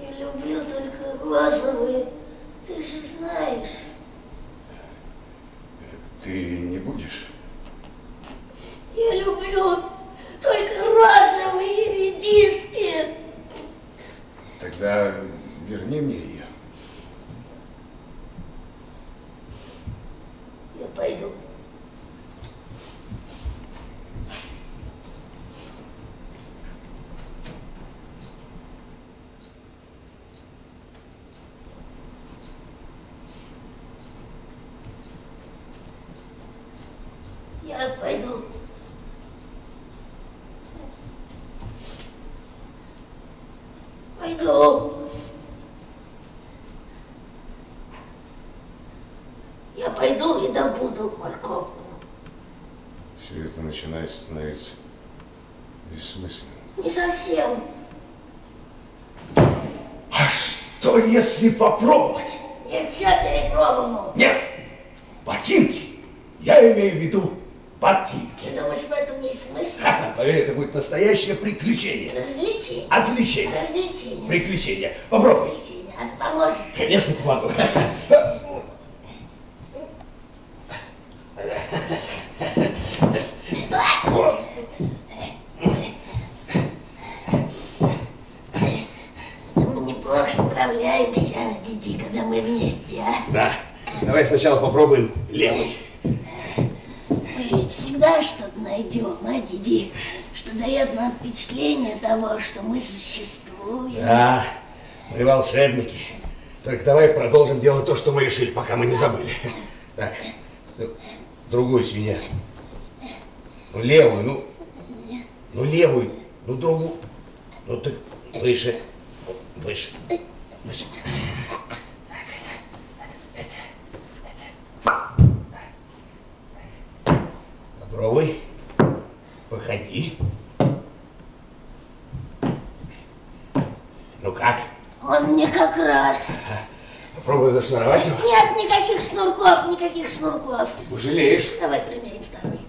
Я люблю только розовые, ты же знаешь. Ты не будешь? Я люблю только розовые редиски. Тогда верни мне ее. Я пойду. Я пойду. Пойду. Я пойду и добуду морковку. Все это начинает становиться бессмысленным. Не совсем. А что, если попробовать? Я все перепробовал. Нет, ботинки. Я имею в виду ботинки. Ты думаешь, в этом есть смысл? Ха-ха, поверь, это будет настоящее приключение. Развлечение. Отвлечение. Развлечение. Приключение. Попробуй. Развлечение. А ты поможешь? Конечно, помогу. Мы неплохо справляемся, Диди, когда мы вместе, а? Да. Давай сначала попробуем левый. Ведь всегда что-то найдем, а, Диди, что дает нам впечатление того, что мы существуем. Да, мы волшебники. Только давай продолжим делать то, что мы решили, пока мы не забыли. Так, ну, другую свинью. Ну, левую, ну, ну, левую, ну, другую. Ну, так, выше, выше, выше. Попробуй, походи. Ну как? Он мне как раз. Попробуй зашнуровать его. Нет, никаких шнурков, никаких шнурков. Ты пожалеешь. Давай примерим второй.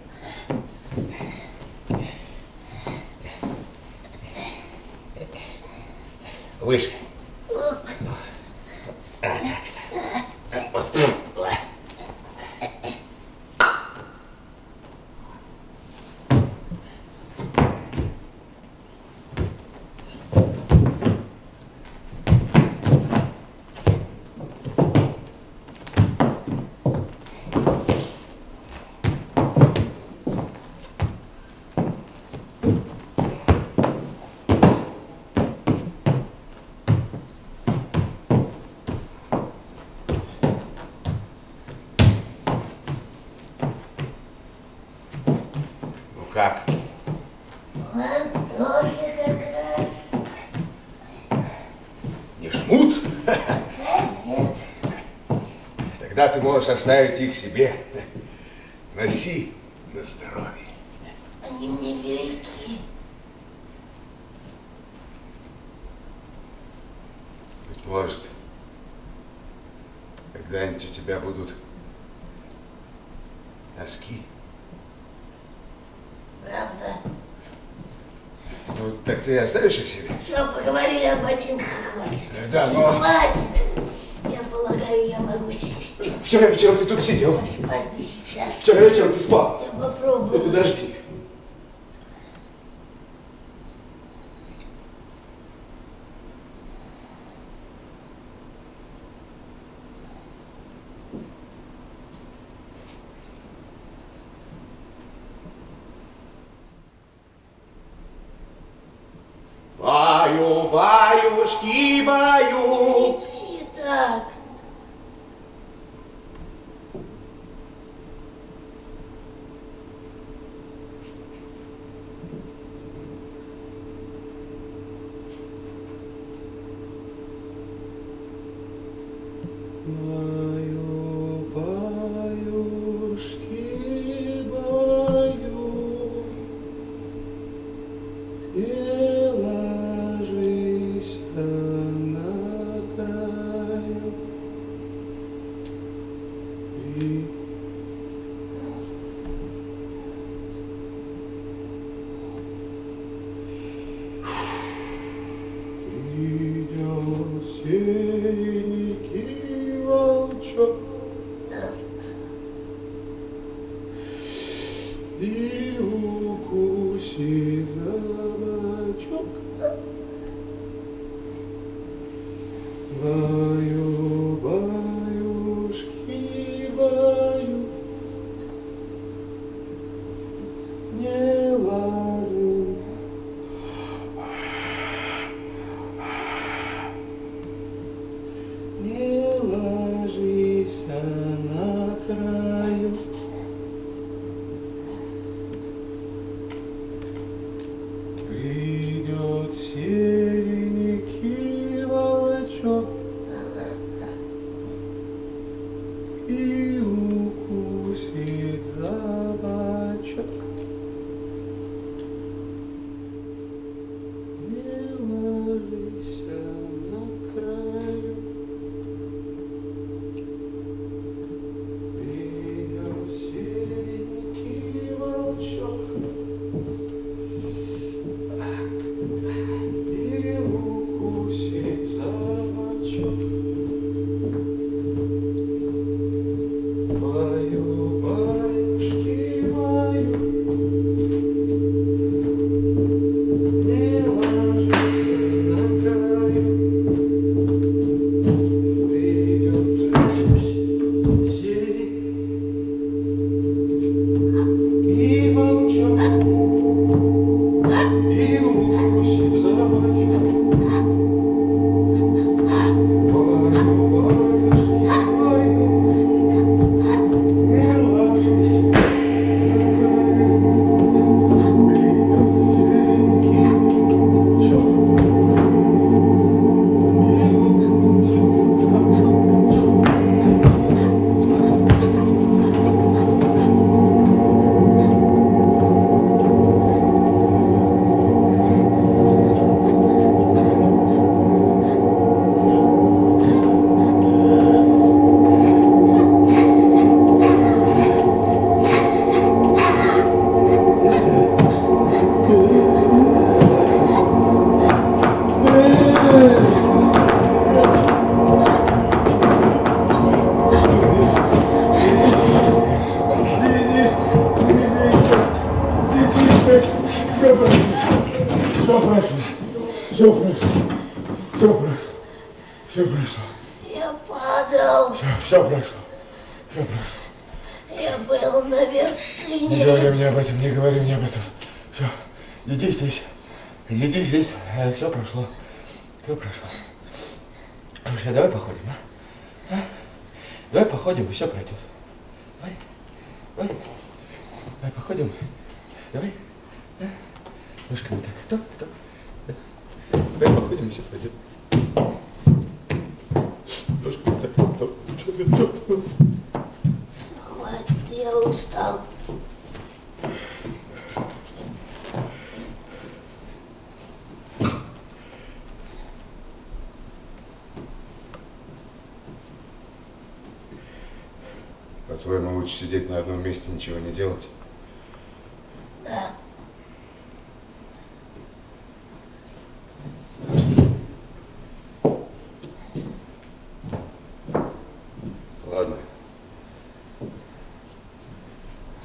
Выше. А, так. Как? Он тоже как раз. Не жмут? Нет. Тогда ты можешь оставить их себе. Носи на здоровье. Они мне велики. Быть может, когда-нибудь у тебя будут носки. Правда. Ну, так ты оставишь их себе? Все, поговорили о ботинках, хватит. Да, но... Хватит. Я полагаю, я могу сесть. Вчера вечером ты тут сидел. Спать бы сейчас. Вчера вечером ты спал. Я попробую. Ну, подожди. Баю, баюшки, баю. Кричи так. Баю, баюшки, баю. Ты Баю, баюшки, баю, не лаю. Не ложись на краю. Придет серенький волчок и укусит за бочок. Не ложись на краю. Придет серенький волчок и укусит за бочок. Все прошло, все прошло, все прошло. Я падал. Все, все прошло, все прошло. Я был на вершине. Не говори мне об этом, не говори мне об этом. Все, иди здесь, иди здесь. Все прошло, все прошло. Слушай, давай походим, а? а? Давай походим, и все пройдет. Давай, давай, давай походим, давай. А? Ножками так, топ, топ. Давай походим, и все пройдет. Хватит, я устал. По-твоему, лучше сидеть на одном месте, ничего не делать? Да.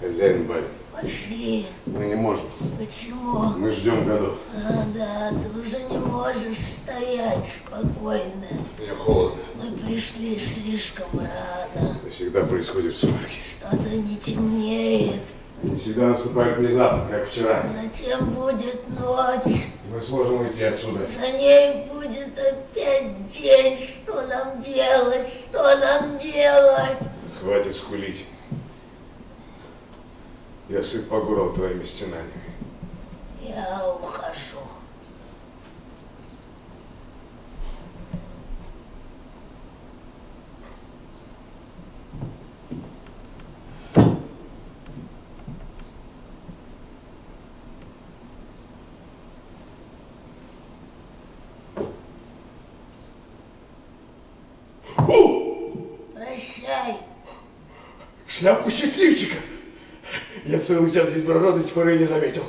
Хозяин барин. Пошли. Мы не можем. Почему? Мы ждем Годо. А, да, ты уже не можешь стоять спокойно. Мне холодно. Мы пришли слишком рано. Это всегда происходит в сумерки. Что-то не темнеет. Не всегда наступает внезапно, как вчера. Зачем будет ночь? Мы сможем уйти отсюда. За ней будет опять день. Что нам делать? Что нам делать? Хватит скулить. Я сыт по горло твоими стенаниями. Я ухожу. Прощай. Шляпку счастливчика. Я целый час здесь брожу, до сих пор ее не заметил.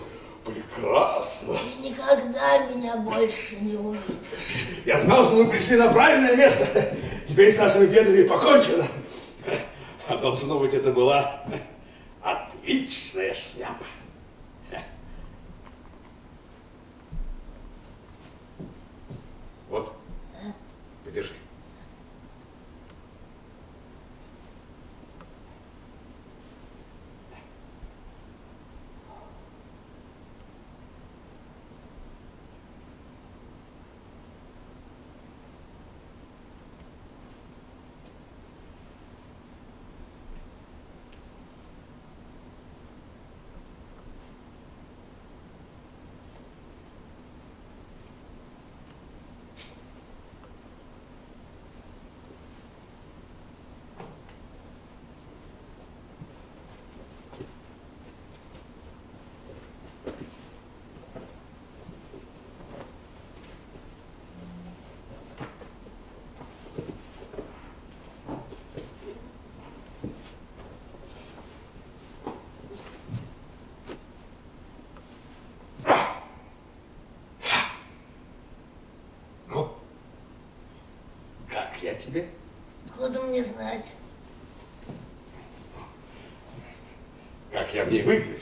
Прекрасно. Ты никогда меня больше не увидишь. Я знал, что мы пришли на правильное место. Теперь с нашими бедами покончено. А должно быть, это была отличная шляпа. Вот. Подержи. Как я тебе? Откуда мне знать? Как я в ней выгляжу?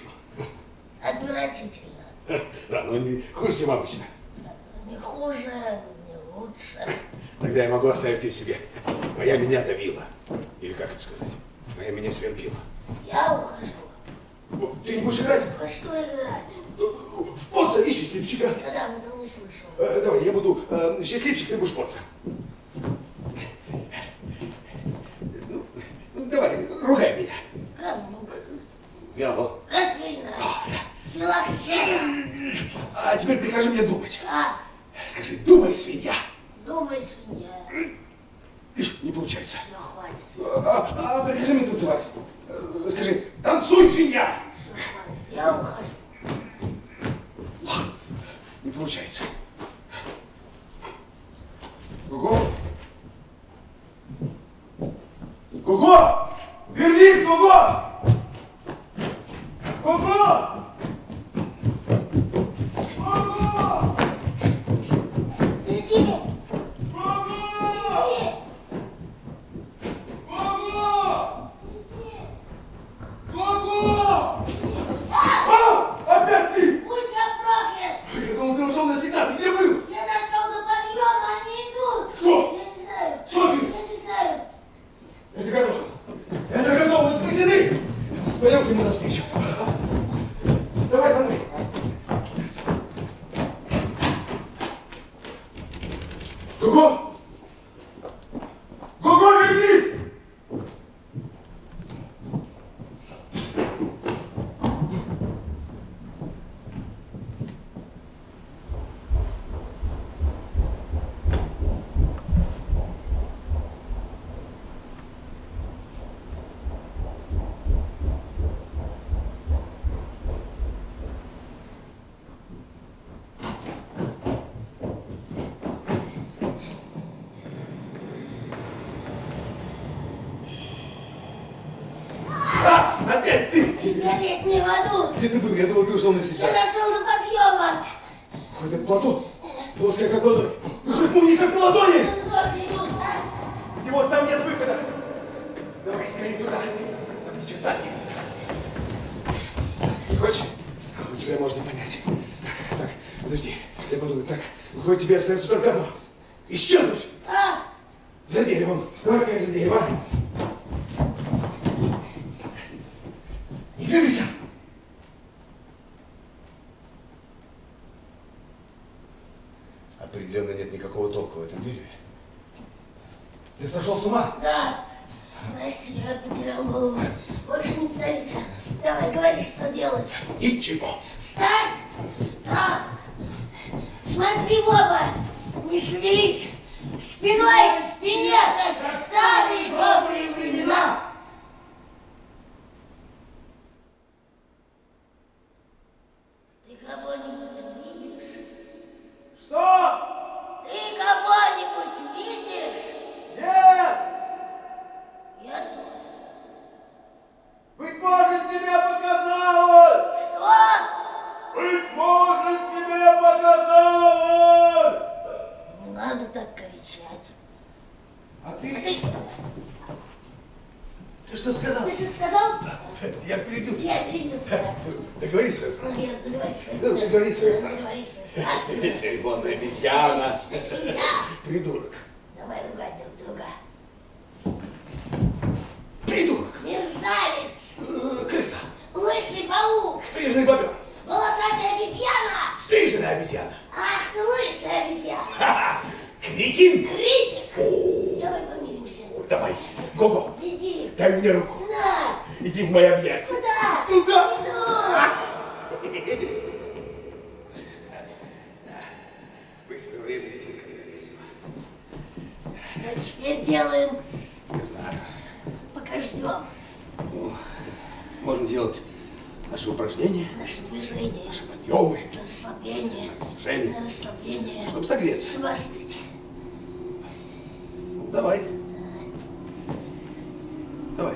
Отвратительно. Да, ну не хуже, чем обычно. Не хуже, не лучше. Тогда я могу оставить ее себе. Моя меня давила. Или как это сказать? Моя меня свербила. Я ухожу. Ты не будешь играть? Во что играть? В Поццо и счастливчика. Никогда об этом не слышал. Э, давай, я буду э, счастливчик, ты будешь Поццо. Ну, ну, давай, ругай меня. Говнюк. Говно. Косвина. Филоксера. А теперь прикажи мне думать. А? Скажи, думай, свинья. Думай, свинья. Не получается. Ну, хватит. А, а, а прикажи мне танцевать. Скажи, танцуй, свинья. Все, я ухожу. Не получается. Гугу! Гугу! Вернись, Гугу! Гугу! Пойдем к нему навстречу. Давай, смотри. Гуго! Гуго, вернись! Опять ты! Гореть не в аду! Где ты был? Я думал, ты ушел на себя. Я дошел до подъема! Ой, это плато! Плоская как ладонь! Выходь, не как на ладони! И вот там нет выхода! Давай, скорее туда! Там ни черта не видно! Не хочешь? У тебя можно понять. Так, так, подожди. Я подумаю, так. Выходит, тебе остается только одно. Исчезнуть! А? За деревом! Давай, скорее, за дерево! Двигайся! Определенно нет никакого толка в этом дереве. Ты сошел с ума? Да. Прости, я потерял голову. Больше не повторится. Давай, говори, что делать. Ничего. Встань! Да! Смотри в оба! Не шевелись! Спиной к спине, как в старые добрые времена! А ты... а ты... Ты что сказал? Ты что сказал? Я перебил. Я перебил тебя. Договори свою фразу. Нет, договори свою фразу. Договори свою фразу. Или церемонная обезьяна. Придурок. Давай ругать друг друга. Придурок. Мерзавец. Крыса. Лысый паук. Стрижный бобер. Волосатая обезьяна. Стрижная обезьяна. Ах ты лысая обезьяна. Кретин. Критик. Давай помиримся. Давай. Го-го. Иди. Дай мне руку. На. Иди в мои объятия. Куда? Сюда. Быстро время летит, когда весело. Что теперь делаем? Не знаю. Пока ждем. Ну, можно делать наши упражнения. Наши движения. Наши подъемы. На расслабление. На растяжение. На расслабление. Чтобы согреться. Чтобы остыть. Давай. Давай.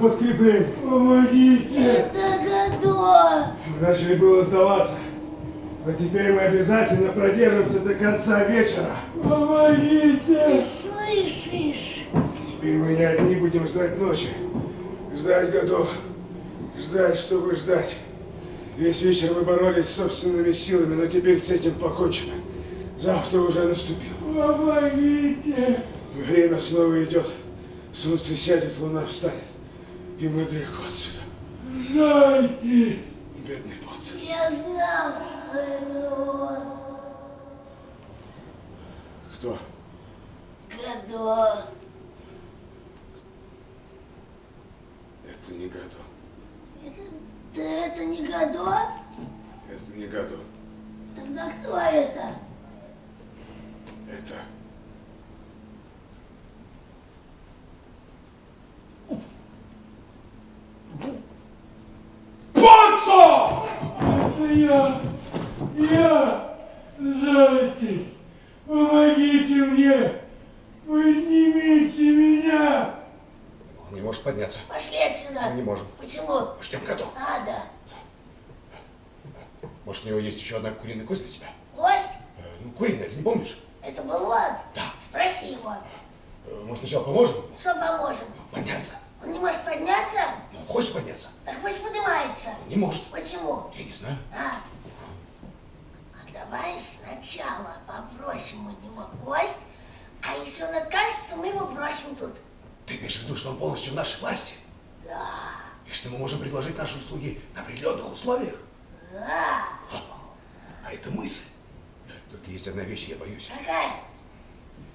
Подкрепление. Помогите! Это Годо! Мы начали было сдаваться, но теперь мы обязательно продержимся до конца вечера. Помогите! Ты слышишь? Теперь мы не одни будем ждать ночи. Ждать Годо. Ждать, чтобы ждать. Весь вечер мы боролись с собственными силами, но теперь с этим покончено. Завтра уже наступило. Помогите! Время снова идет. Солнце сядет, луна встанет. И мы далеко отсюда. Жальтесь! Бедный Поццо. Я знал, что это он. Кто? Годо. Это не Годо. Это, да это не Годо? Это не Годо. Тогда кто это? Это... Поццо! Это я! Я! Жальтесь! Помогите мне! Поднимите меня! Он не может подняться. Пошли отсюда! Мы не можем. Почему? Ждем Годо. А, да. Может, у него есть еще одна куриная кость для тебя? Кость? Э, ну, куриная, ты не помнишь? Это был он? Да. Спроси его. Э, может, сначала поможем? Что поможем? Подняться. Он не может подняться? Ну, хочешь подняться? Так пусть поднимается. Не может. Почему? Я не знаю. А, а давай сначала попросим у него кость, а если он откажется, мы его бросим тут. Ты имеешь в виду, что он полностью в нашей власти? Да. И что мы можем предложить наши услуги на определенных условиях? Да. А это мысль. Только есть одна вещь, я боюсь. Какая?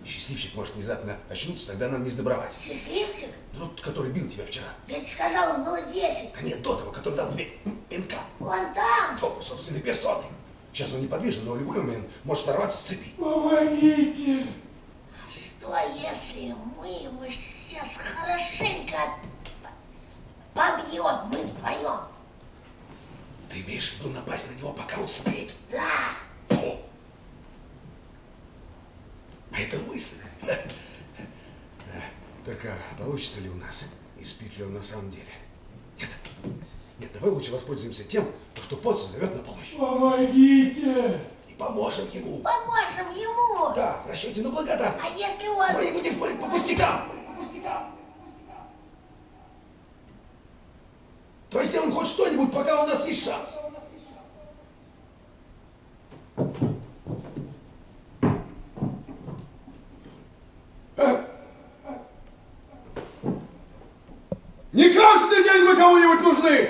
Счастливчик может внезапно очнуться, тогда нам не сдобровать. Счастливчик? Тот, который бил тебя вчера. Я тебе сказал, он было десять. А нет, до того, который дал тебе пинка. Он там. Только собственной персоной. Сейчас он неподвижен, но в любой момент может сорваться с цепи. Помогите. А что, если мы его сейчас хорошенько побьем, мы вдвоем? Ты имеешь в виду напасть на него, пока он спит? Да. О. А это мысль. Только получится ли у нас? И спит ли он на самом деле? Нет, давай лучше воспользуемся тем, что Поццо зовет на помощь. Помогите! И поможем ему. Поможем ему? Да, в расчете на благодать. А если он... Мы будем спорить по пустякам. По пустякам. Давай сделаем хоть что-нибудь, пока у нас есть шанс. Не каждый день мы кому-нибудь нужны.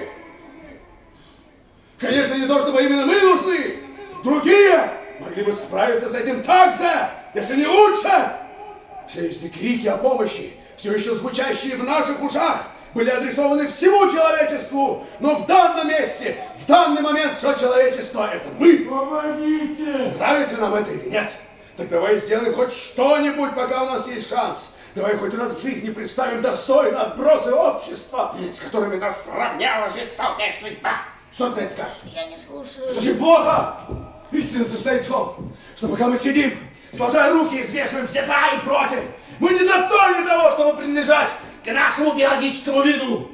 Конечно, не то, чтобы именно мы нужны. Другие могли бы справиться с этим так же, если не лучше. Все эти крики о помощи, все еще звучащие в наших ушах, были адресованы всему человечеству. Но в данном месте, в данный момент все человечество – это мы. Помогите! Нравится нам это или нет? Так давай сделаем хоть что-нибудь, пока у нас есть шанс. Давай хоть раз в жизни представим достойно отбросы общества, с которыми нас сравняла жестокая судьба. Что ты на это скажешь? Я не слушаю. Очень плохо! Истина состоит в том, что пока мы сидим, сложа руки и взвешиваем все за и против, мы недостойны того, чтобы принадлежать к нашему биологическому виду.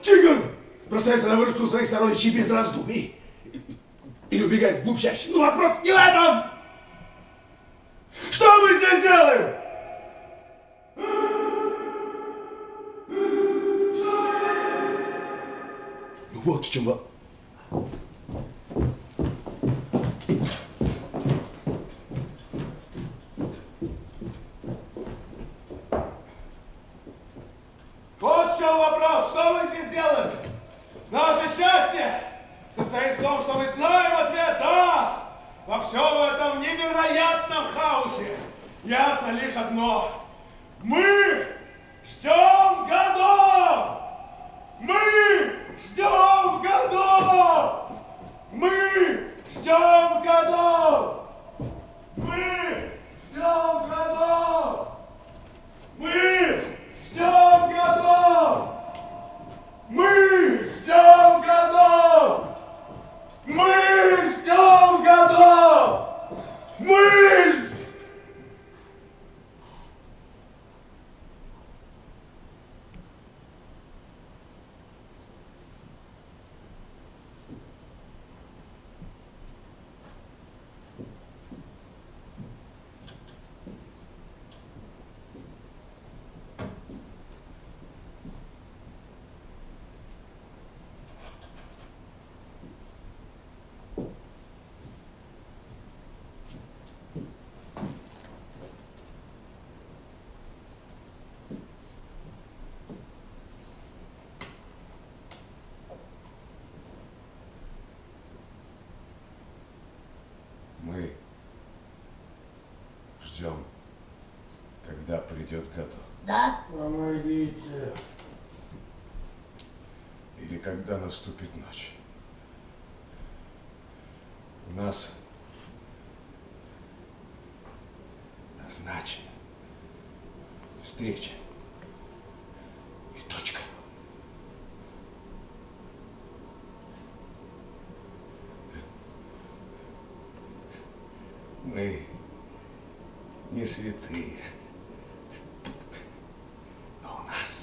Тигр бросается на выручку своих сородичей без раздумий или убегает вглубь чаще. Ну, вопрос не в этом! Что мы здесь делаем? Ну вот в чем вопрос. Вот в чем вопрос. Что мы здесь делаем? Наше счастье состоит в том, что мы знаем ответ. Да! Во всем этом невероятном хаосе ясно лишь одно. Мы ждем Годо! Мы ждем Годо! Мы ждем Годо! Мы ждем Годо! Мы ждем Годо! Мы ждем Годо! Мы ждем Годо! Мы ждем! Ждем, когда придет Годо. Да? Помогите. Или когда наступит ночь. У нас назначена встреча. И точка. Мы... не святые, но у нас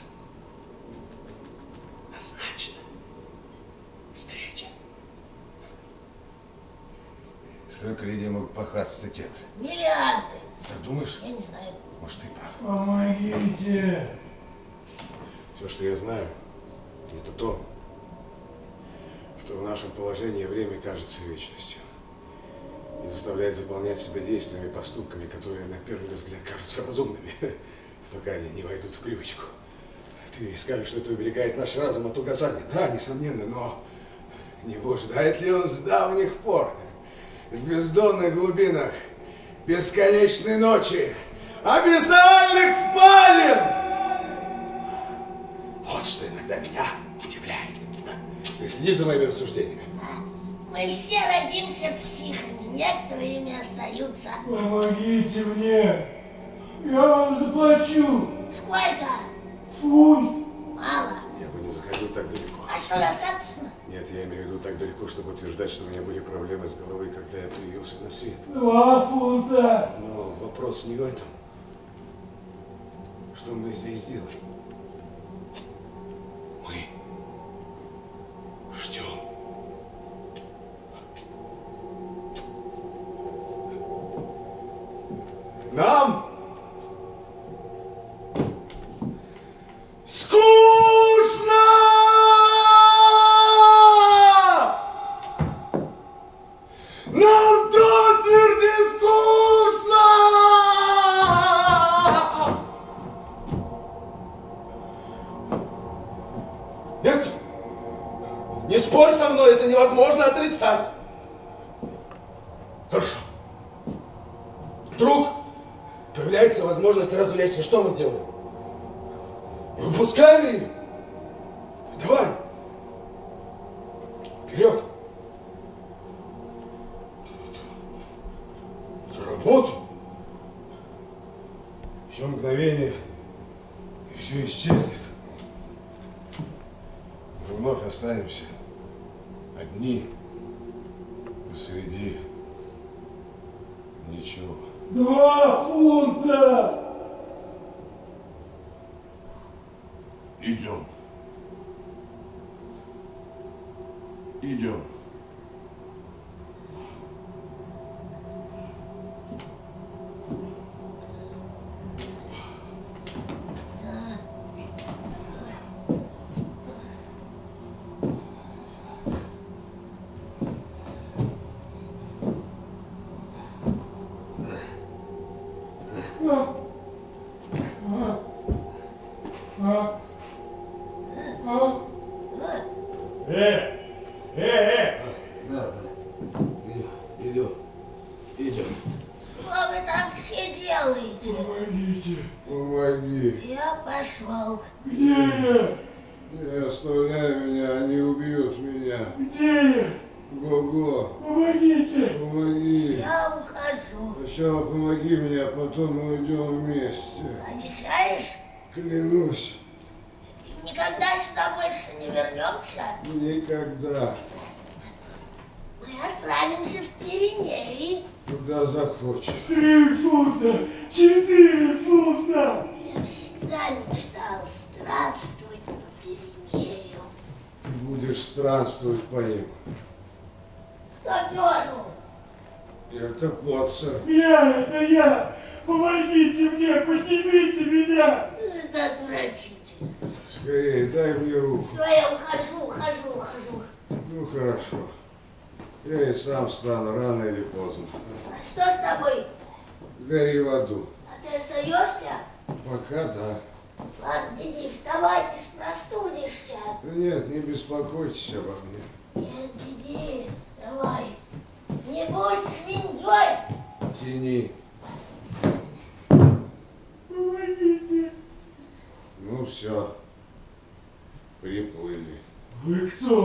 назначена встреча. Сколько людей могут похвастаться тем же? Миллиарды! Ты думаешь? Я не знаю. Может, ты прав. Помогите! Все, что я знаю, это то, что в нашем положении время кажется вечностью. И заставляет заполнять себя действиями и поступками, которые на первый взгляд кажутся разумными, пока они не войдут в привычку. Ты скажешь, что это уберегает наш разум от угасания. Да, несомненно, но не блуждает ли он с давних пор в бездонных глубинах бесконечной ночи обязальных впадин? Вот что иногда меня удивляет. Ты следишь за моими рассуждениями? Мы все родимся психами, некоторые ими остаются. Помогите мне, я вам заплачу. Сколько? Фунт. Мало. Я бы не заходил так далеко. А что, достаточно? Нет, я имею в виду так далеко, чтобы утверждать, что у меня были проблемы с головой, когда я появился на свет. Два фунта. Но вопрос не в этом. Что мы здесь делаем? Мы Не спорь со мной, это невозможно отрицать. Хорошо. Вдруг появляется возможность развлечься. Что мы делаем? Выпускаем ее. Давай. Вперед. За работу. Еще мгновение, и все исчезнет. Мы вновь останемся одни посреди ничего. Два фунта! Идем. Идем. По ним. Кто пернул? Это Поццо. Я, это я! Помогите мне, поднимите меня! Это отвратительно. Скорее, дай мне руку. Что я ухожу, ухожу, ухожу. Ну хорошо. Я и сам встану, рано или поздно. А что с тобой? Гори в аду. А ты остаешься? Пока да. Ладно, иди, вставай, ты простудишься. Нет, не беспокойтесь обо мне. Нет, иди, давай. Не будь свиньей. Тяни. Помогите. Ну все, приплыли. Вы кто?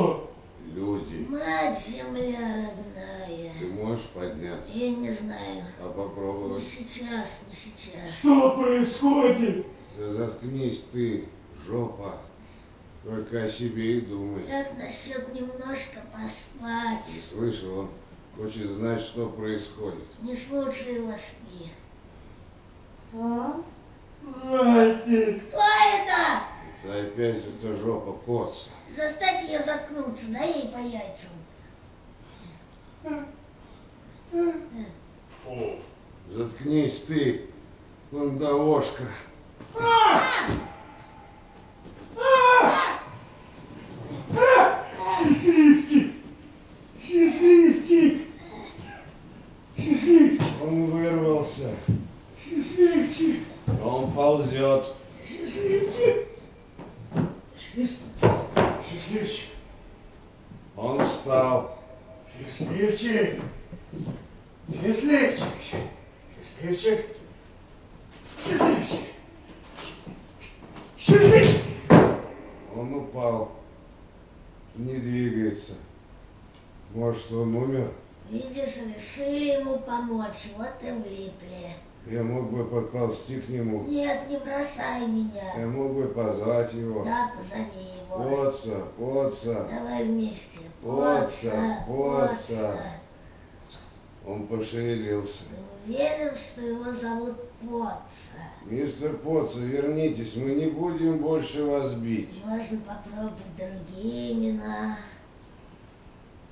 Люди. Мать земля родная. Ты можешь подняться? Я не знаю. А попробуй. Не сейчас, не сейчас. Что происходит? Да заткнись ты, жопа, только о себе и думай. Как насчет немножко поспать? Не слышу, он хочет знать, что происходит. Не слушай его, спи. А? Братец! Кто это? Это опять эта жопа Поццо. Заставь ее заткнуться, дай ей по яйцам. О. Заткнись ты, ландовошка. Счастливчик! Счастливчик! Счастливчик! Он вырвался. Счастливчик! Он ползет. Счастливчик! Счастливчик! Он встал. Счастливчик! Счастливчик! Счастливчик! Счастливчик! Он упал, не двигается. Может, он умер? Видишь, решили ему помочь, вот и влипли. Я мог бы подползти к нему. Нет, не бросай меня. Я мог бы позвать его. Да, позови его. Поццо, Поццо. Давай вместе. Поццо, Поццо. Он пошевелился. Ты уверен, что его зовут Поццо? Мистер Поццо, вернитесь, мы не будем больше вас бить. Можно попробовать другие имена.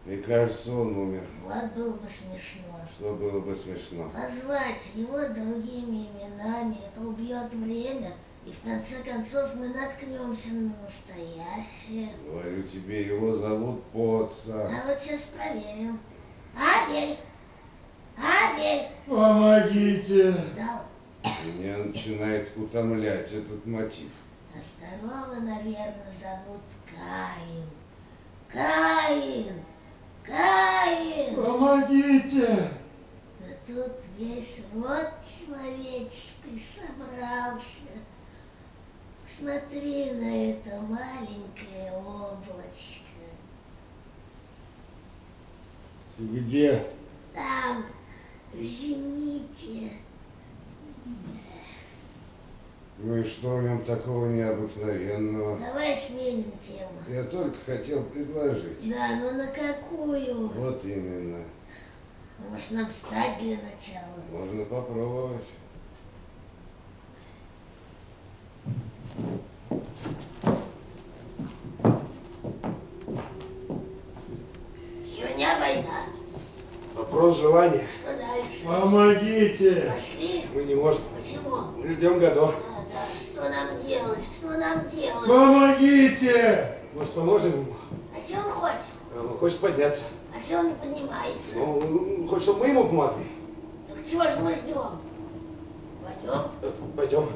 Мне кажется, он умер. Вот было бы смешно. Что было бы смешно? Позвать его другими именами, это убьет время. И в конце концов мы наткнемся на настоящее. Говорю тебе, его зовут Поццо. А вот сейчас проверим. Адель! Адель! Помогите! Да. Меня начинает утомлять этот мотив. А второго, наверное, зовут Каин. Каин! Каин! Помогите! Да тут весь род человеческий собрался. Смотри на это маленькое облачко. Где? Там, в зените. Ну и что в нем такого необыкновенного? Давай сменим тему. Я только хотел предложить. Да, но на какую? Вот именно. Может, нам встать для начала? Можно попробовать. Херня война. Вопрос желания. Что дальше? Помогите! Пошли. Мы не можем. Почему? Мы ждем Годо. Что нам делать? Что нам делать? Помогите! Может, поможем ему? А что он хочет? Он хочет подняться. А что он не поднимается? Ну, он хочет, чтобы мы ему помогли. Так чего же мы ждем? Пойдем? Пойдем. Пойдем.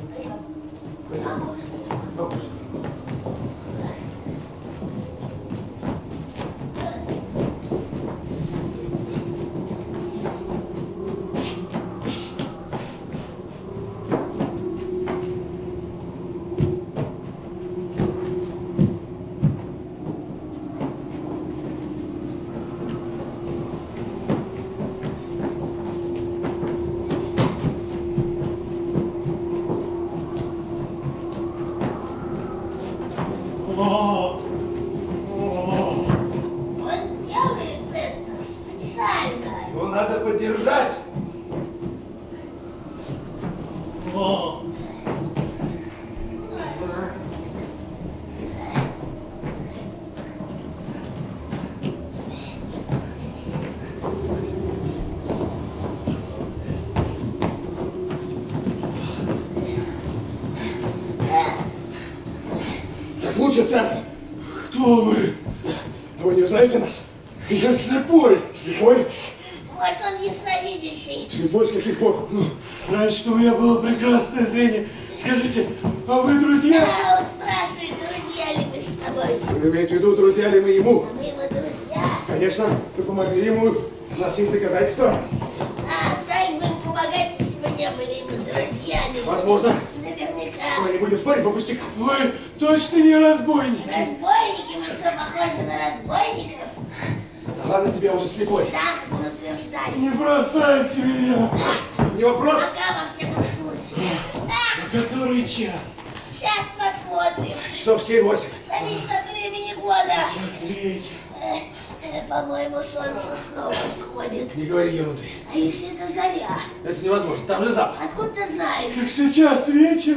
Пойдем. Поможем. Кто вы? А вы не узнаете нас? Я слепой. Слепой? Вот он ясновидящий. Слепой с каких пор? Ну, раньше у меня было прекрасное зрение. Скажите, а вы друзья? Да, он спрашивает, друзья ли мы с тобой. Он имеет в виду, друзья ли мы ему? А мы его друзья. Конечно, вы помогли ему. У нас есть доказательства. А, оставим мы им помогать, если бы не были ему друзьями. Возможно. Наверняка. Мы не будем спорить по пустякам. Вы точно не разбойники. Разбойники? Вы что, похожи на разбойников? Да ладно тебе, уже слепой. Так, мы утверждали. Не бросайте меня. Да. Не вопрос? Пока, во всяком случае. Да. На который час? Сейчас посмотрим. Часов семь восемь. Зависит от времени года. Сейчас вечер. По-моему, солнце снова всходит. Не говори ерунды. А если это заря? Это невозможно, там же запах. Откуда ты знаешь? Так сейчас вечер.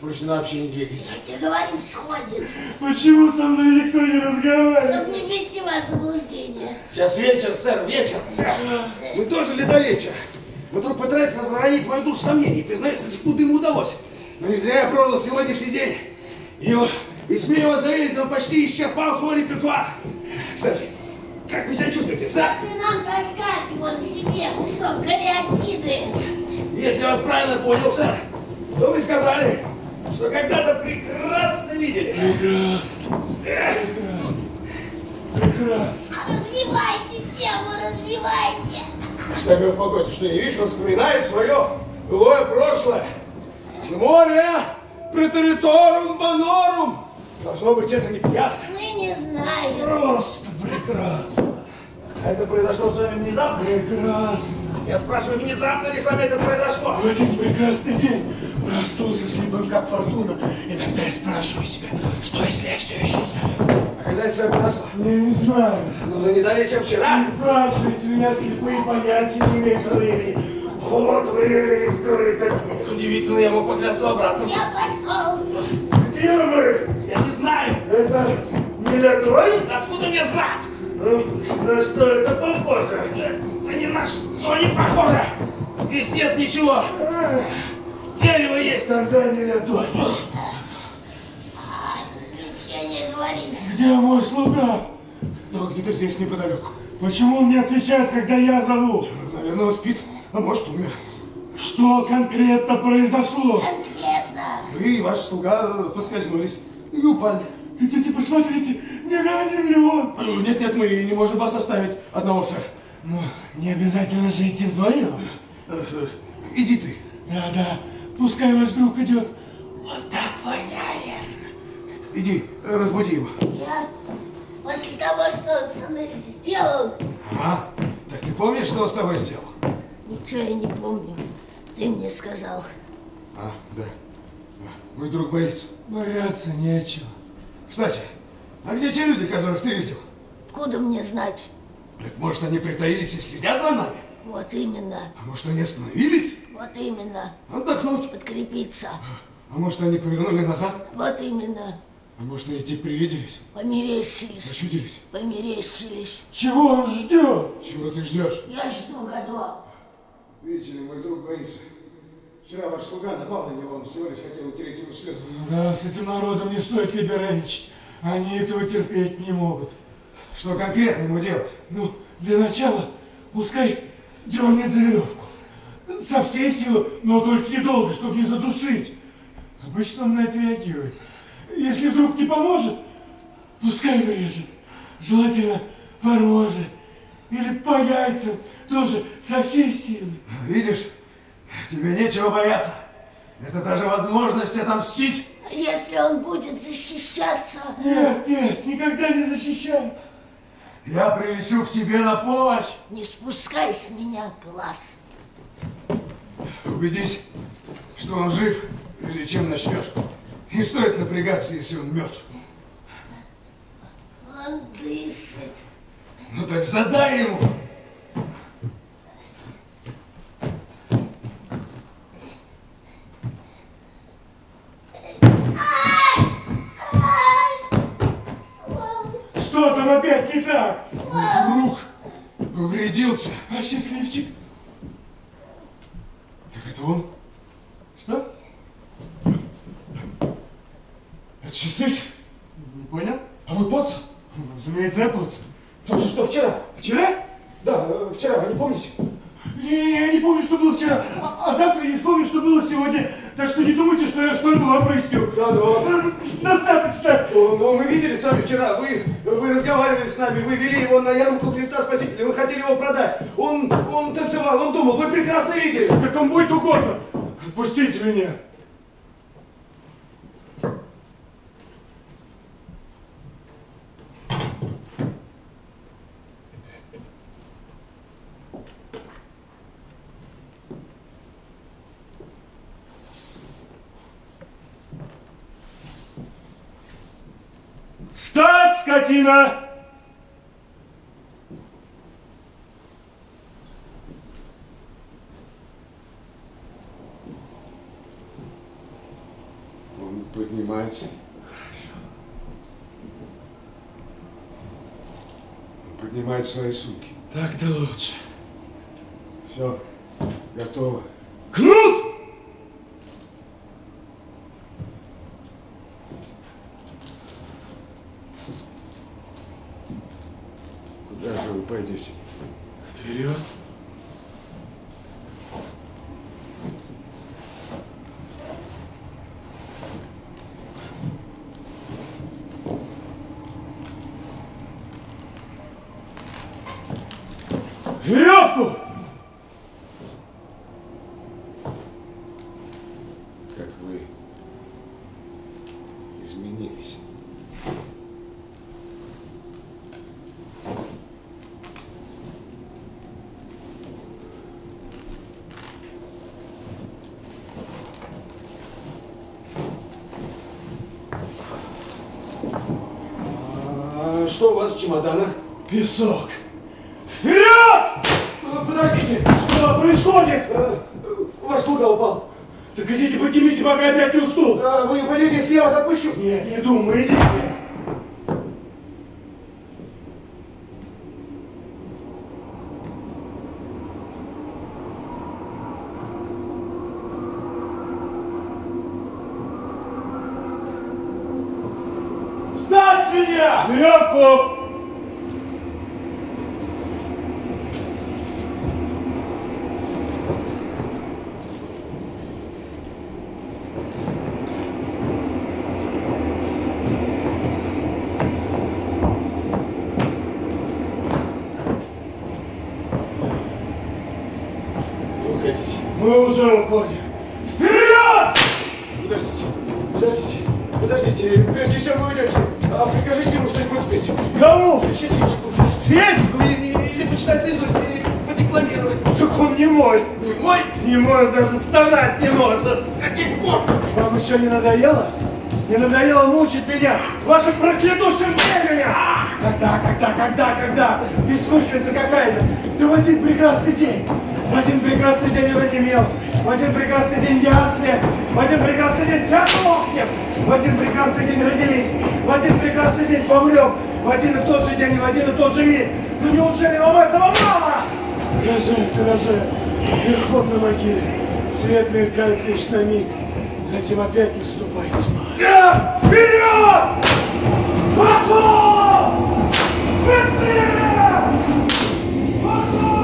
Прочно вообще не двигайся. Я тебе говорю, всходит. Почему со мной никто не разговаривает? Чтобы не ввести вас в заблуждение. Сейчас вечер, сэр, вечер. Мы дожили до вечера. Мы только пытаемся заранить мою душу сомнений. Признаюсь, откуда ему удалось. Но не зря я прожил сегодняшний день. И, и смею вас заверить, он почти исчерпал свой репертуар. Кстати, как вы себя чувствуете, сэр? Ты нам таскать его на себе. Вы что, кариатиды? Если я вас правильно понял, сэр, то вы сказали, что когда-то прекрасно видели. Прекрасно. Прекрасно. Прекрасно. Развивайте тему, развивайте. Оставь его в погоде, что не видишь, он вспоминает свое былое прошлое. Море претериторум банорум. Должно быть, это неприятно. Мы не знаем. Просто прекрасно. А это произошло с вами внезапно? Прекрасно. Я спрашиваю, внезапно ли с вами это произошло? В один прекрасный день проснулся слепым, как фортуна. Иногда я спрашиваю себя, что если я все еще знаю? А когда это с вами произошло? Я не знаю. Ну, не далее, чем вчера. Не спрашивайте меня, слепые понятия не имеют времени. Ход времени скрыт от них. Удивительно, я мог поклясться обратно. Я пошел. Где мы? Я не знаю. Это не ледой? Откуда мне знать? Ну, на что это похоже? Да ни на что не похоже! Здесь нет ничего! Дерево есть! Тогда не ледой! Где мой слуга? Ну, где-то здесь неподалеку. Почему он не отвечает, когда я зову? Наверное, он спит, а может, умер. Что конкретно произошло? Конкретно! Вы и ваш слуга подскользнулись и упали. идите, посмотрите, не ранен ли он? Нет, нет, мы не можем вас оставить одного, сэр. Ну, не обязательно же идти вдвоем. Иди ты. Да, да, пускай ваш друг идет. Он так воняет. Иди, разбуди его. Я после того, что он со мной сделал. А? Так ты помнишь, что он с тобой сделал? Ничего я не помню. Ты мне сказал. А, да. Мой друг боится. Бояться нечего. Кстати, а где те люди, которых ты видел? Откуда мне знать? Так может, они притаились и следят за нами? Вот именно. А может, они остановились? Вот именно. Отдохнуть. Подкрепиться. А, а может, они повернули назад? Вот именно. А может, они тебе привиделись? Померещились. Зачудились? Померещились. Чего он ждет? Чего ты ждешь? Я жду, Годо. Видите ли, мой друг боится. Вчера ваш слуга напал на него, он всего лишь хотел утереть ему слезу. Да, с этим народом не стоит либеральничать. Они этого терпеть не могут. Что конкретно ему делать? Ну, для начала, пускай дернет за веревку. Со всей силы, но только недолго, чтобы не задушить. Обычно он на это реагирует. Если вдруг не поможет, пускай вырежет. Желательно по роже или по яйцам, тоже со всей силы. Видишь? Тебе нечего бояться. Это даже возможность отомстить. А если он будет защищаться? Нет, нет, никогда не защищается. Я прилечу к тебе на помощь. Не спускай с меня глаз. Убедись, что он жив, прежде чем начнешь. Не стоит напрягаться, если он мертв. Он дышит. Ну так задай ему. Что там опять не так? Друг повредился. А счастливчик? Так это он? Что? Это счастливчик? Не понял? А вы Поццо? Разумеется, я Поццо. То же, что вчера. Вчера? Да, вчера, вы не помните? Не, я не помню, что было вчера. А, а завтра не вспомню, что было сегодня. Так что не думайте, что я что-либо вам проясню. Да, да. Достаточно. Но, но мы видели с вами вчера. Вы, вы разговаривали с нами. Вы вели его на ярмарку Христа Спасителя. Вы хотели его продать. Он, он танцевал, он думал. Вы прекрасно видели. Так он будет угодно. Отпустите меня. Встать, скотина! Он поднимается. Он поднимает свои сумки. Так-то лучше. Все, готово. Кнут! Пойдете. Вперед. Веревку! Как вы изменились. Что у вас в чемоданах? Песок. Вперед! Подождите, что происходит? А, ваш слуга упал. Так идите, поднимите, пока опять не уснул. А, вы не пойдете, если я вас отпущу? Нет, не думаю, идите. Встать, свинья! Веревку! Мы уже уходим. Вперед! Подождите, подождите, подождите, прежде чем вы уйдете, а прикажите ему что-нибудь спеть. Кому? Счастливчику. Спеть? Или, или почитать наизусть, или подекламировать. Так он не мой. Не мой? Не мой, даже стонать не может. С каких пор? Вам еще не надоело? Не надоело мучить меня вашим проклятущим временем? Когда, когда, когда, когда? Бессмыслица какая-то. Да в один прекрасный день. В один прекрасный день я онемел. В один прекрасный день я ослеп. В один прекрасный день вся сохнем. В один прекрасный день родились. В один прекрасный день помрем. В один и тот же день и в один и тот же мир. Ну неужели вам этого мало? Рожает, рожает. Верхом на могиле. Свет мелькает лишь на миг. Затем опять наступает тьма. Вперед! Пошел! Быстрее! Пошел!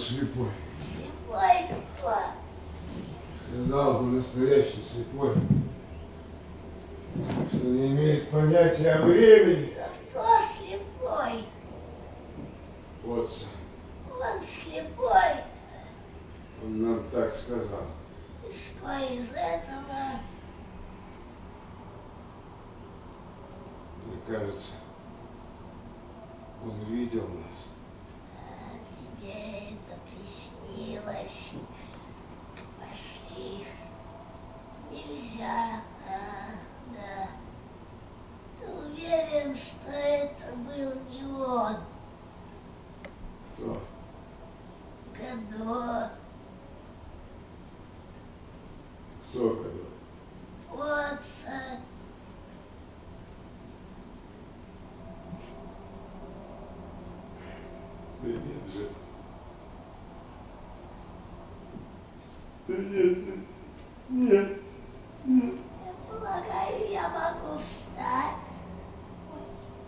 Слепой. Слепой кто? Сказал бы настоящий слепой, что не имеет понятия о времени. А кто слепой? Поццо. Он слепой. Он нам так сказал. И что из этого? Мне кажется, он видел нас. Тебе это приснилось. Пошли. Нельзя. А, да. Ты уверен, что это был не он? Кто? Годо. Кто Годо? Поццо. Да нет же. Нет, нет, нет. Я полагаю, я могу встать.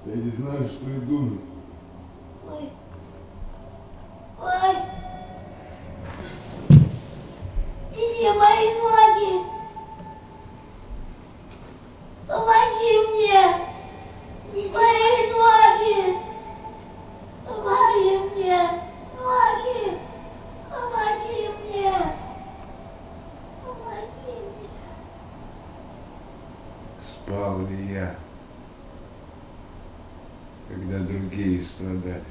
Я не знаю, что и думать. Ой. Ой. Где мои ноги? Помоги мне. Не мои ноги. Помоги мне. Ноги. Помоги мне. Спал ли я, когда другие страдали?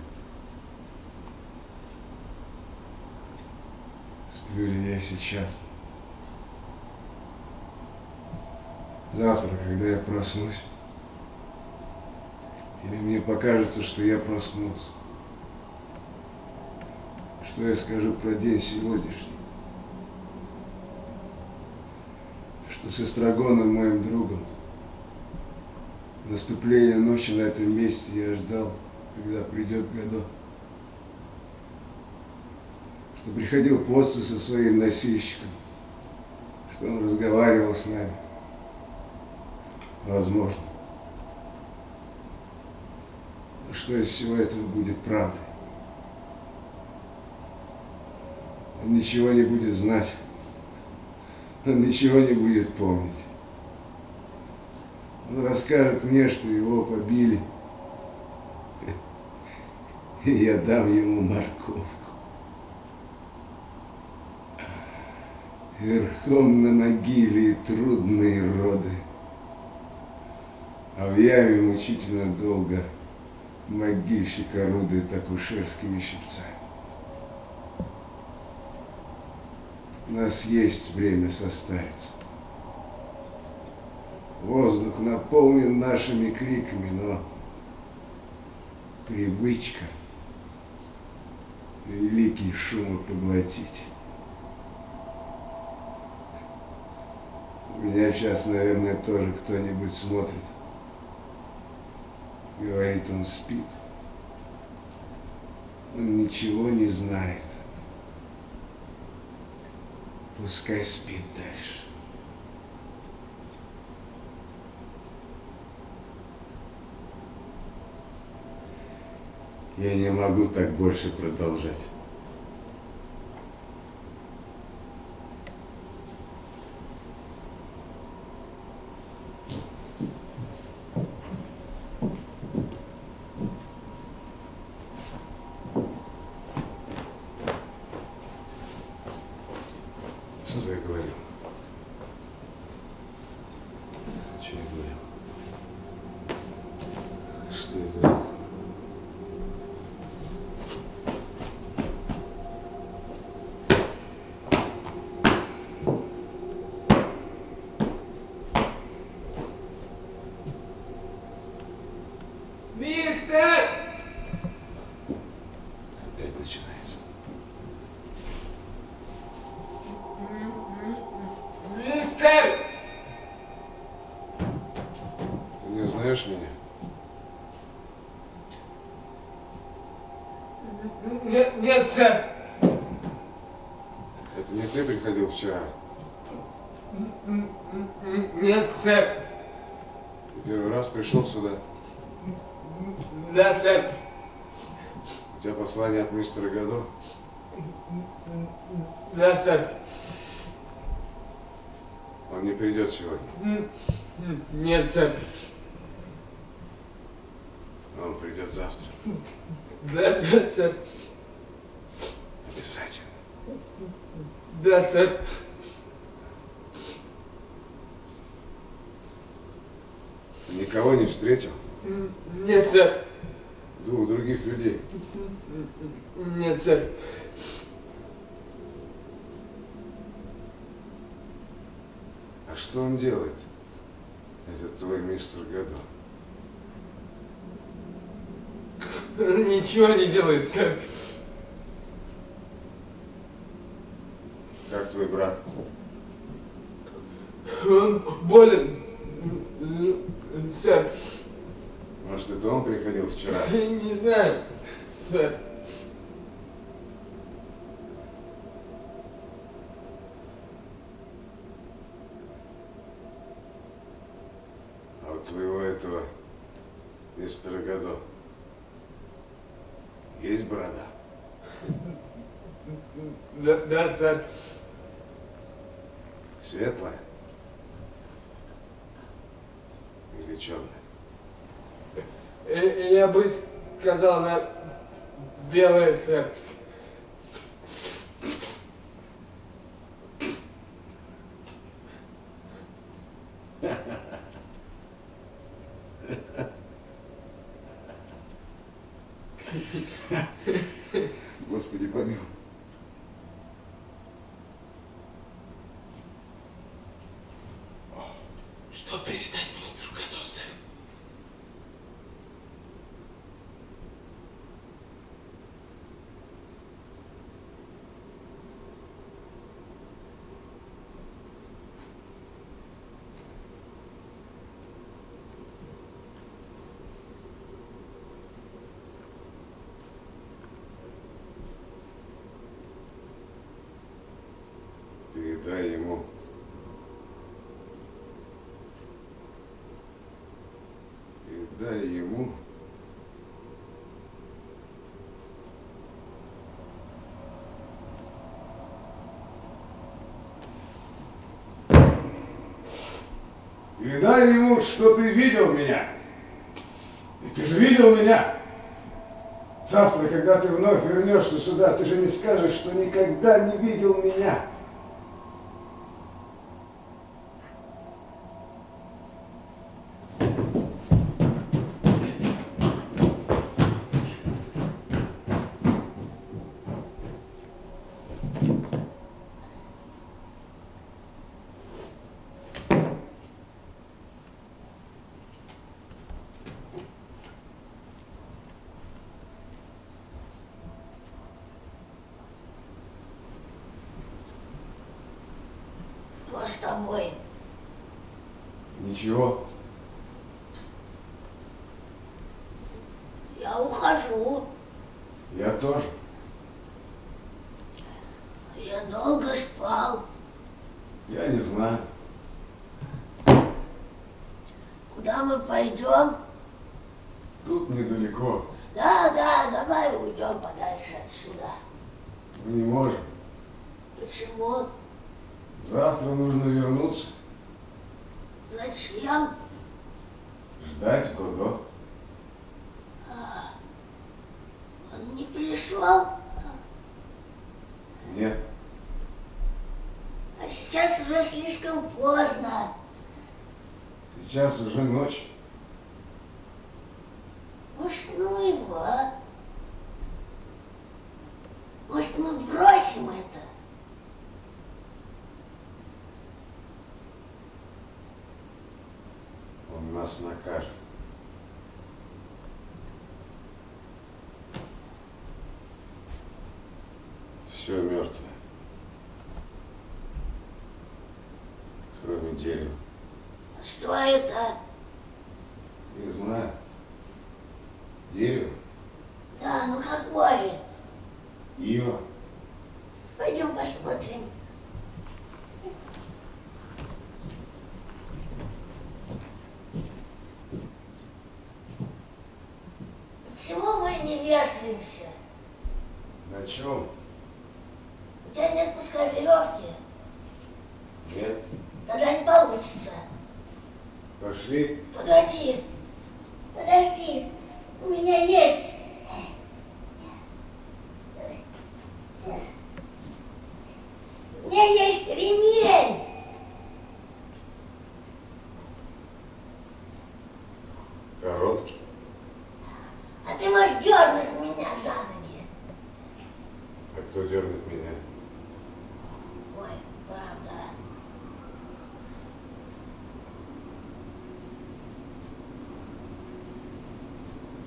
Сплю ли я сейчас? Завтра, когда я проснусь, или мне покажется, что я проснулся? Что я скажу про день сегодняшний? Что с Эстрагоном, моим другом, наступление ночи на этом месте я ждал, когда придет Годо. Что приходил Поццо со своим носильщиком, что он разговаривал с нами. Возможно. Но что из всего этого будет правдой? Он ничего не будет знать. Он ничего не будет помнить. Он расскажет мне, что его побили. И я дам ему морковку. Верхом на могиле трудные роды. А в яме мучительно долго могильщик орудует акушерскими щипцами. У нас есть время состариться. Воздух наполнен нашими криками, но привычка великий шумопоглотитель. Меня сейчас, наверное, тоже кто-нибудь смотрит, говорит, он спит, он ничего не знает, пускай спит дальше. Я не могу так больше продолжать. Что я говорил? Что я говорил? Что я говорил? Пришел сюда. Да, сэр. У тебя послание от мистера Годо? Да, сэр. Он не придет сегодня? Нет, сэр. Он придет завтра. Да, да, сэр. Обязательно. Да, сэр. Никого не встретил? Нет, сэр. Двух других людей? Нет, сэр. А что он делает, этот твой мистер Годо? Ничего не делает, сэр. Как твой брат? Он болен. Сэр. Может, это он приходил вчера? Не знаю, сэр. А у твоего этого мистера Годо есть борода? Да, да, сэр. Светлая? Или черная? Я бы сказал, она белая, сэр. Господи помилуй. Дай ему, и дай ему, и дай ему, что ты видел меня, и ты же видел меня. Завтра, когда ты вновь вернешься сюда, ты же не скажешь, что никогда не видел меня. тобой? Ничего. Я ухожу. Я тоже. Я долго спал. Я не знаю. Куда мы пойдем? Тут недалеко. Да, да, давай уйдем подальше отсюда. Мы не можем. Почему? Завтра нужно вернуться. Зачем? Ждать Годо. А, он не пришел? Нет. А сейчас уже слишком поздно. Сейчас уже ночь. Может, ну его? Может, мы бросим это? Он нас накажет. Все мертвое, кроме дерева. Что это? Не знаю. Дерево? Да, ну какое? Ива. Пойдем посмотрим. Почему мы не вешаемся? На чем? У тебя нет пускай веревки? Нет. Тогда не получится. Пошли. Погоди. Подожди. У меня есть. У меня есть ремень. Короткий. А ты можешь дернуть меня за ноги. А кто дернет меня? Ой, правда.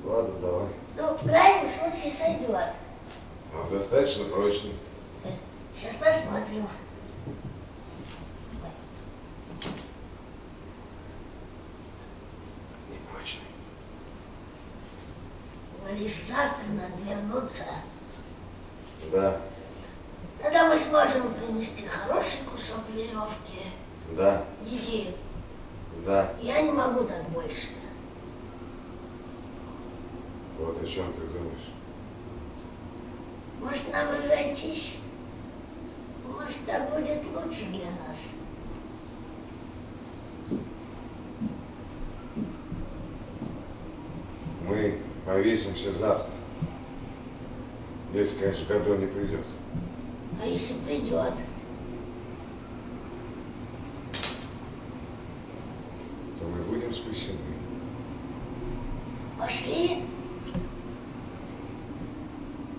Ладно, давай. Ну, в крайнем случае сойдет. Он достаточно прочный. Сейчас посмотрим. Не прочный. Говоришь, завтра надо вернуться. Да. Тогда мы сможем принести хороший кусок веревки. Да. Детей. Да. Я не могу так больше. Вот о чем ты думаешь? Может, нам разойтись? Может, это будет лучше для нас? Мы повесимся завтра. Если, конечно, Годо не придет. А если придет? То мы будем спасены. Пошли.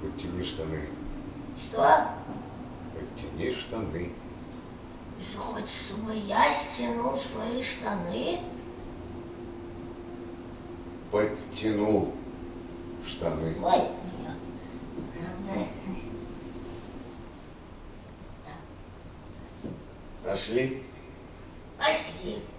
Подтяни штаны. Что? Подтяни штаны. Ты хочешь, чтобы я стянул свои штаны? Подтянул штаны. Ой, правда. Пошли. Пошли.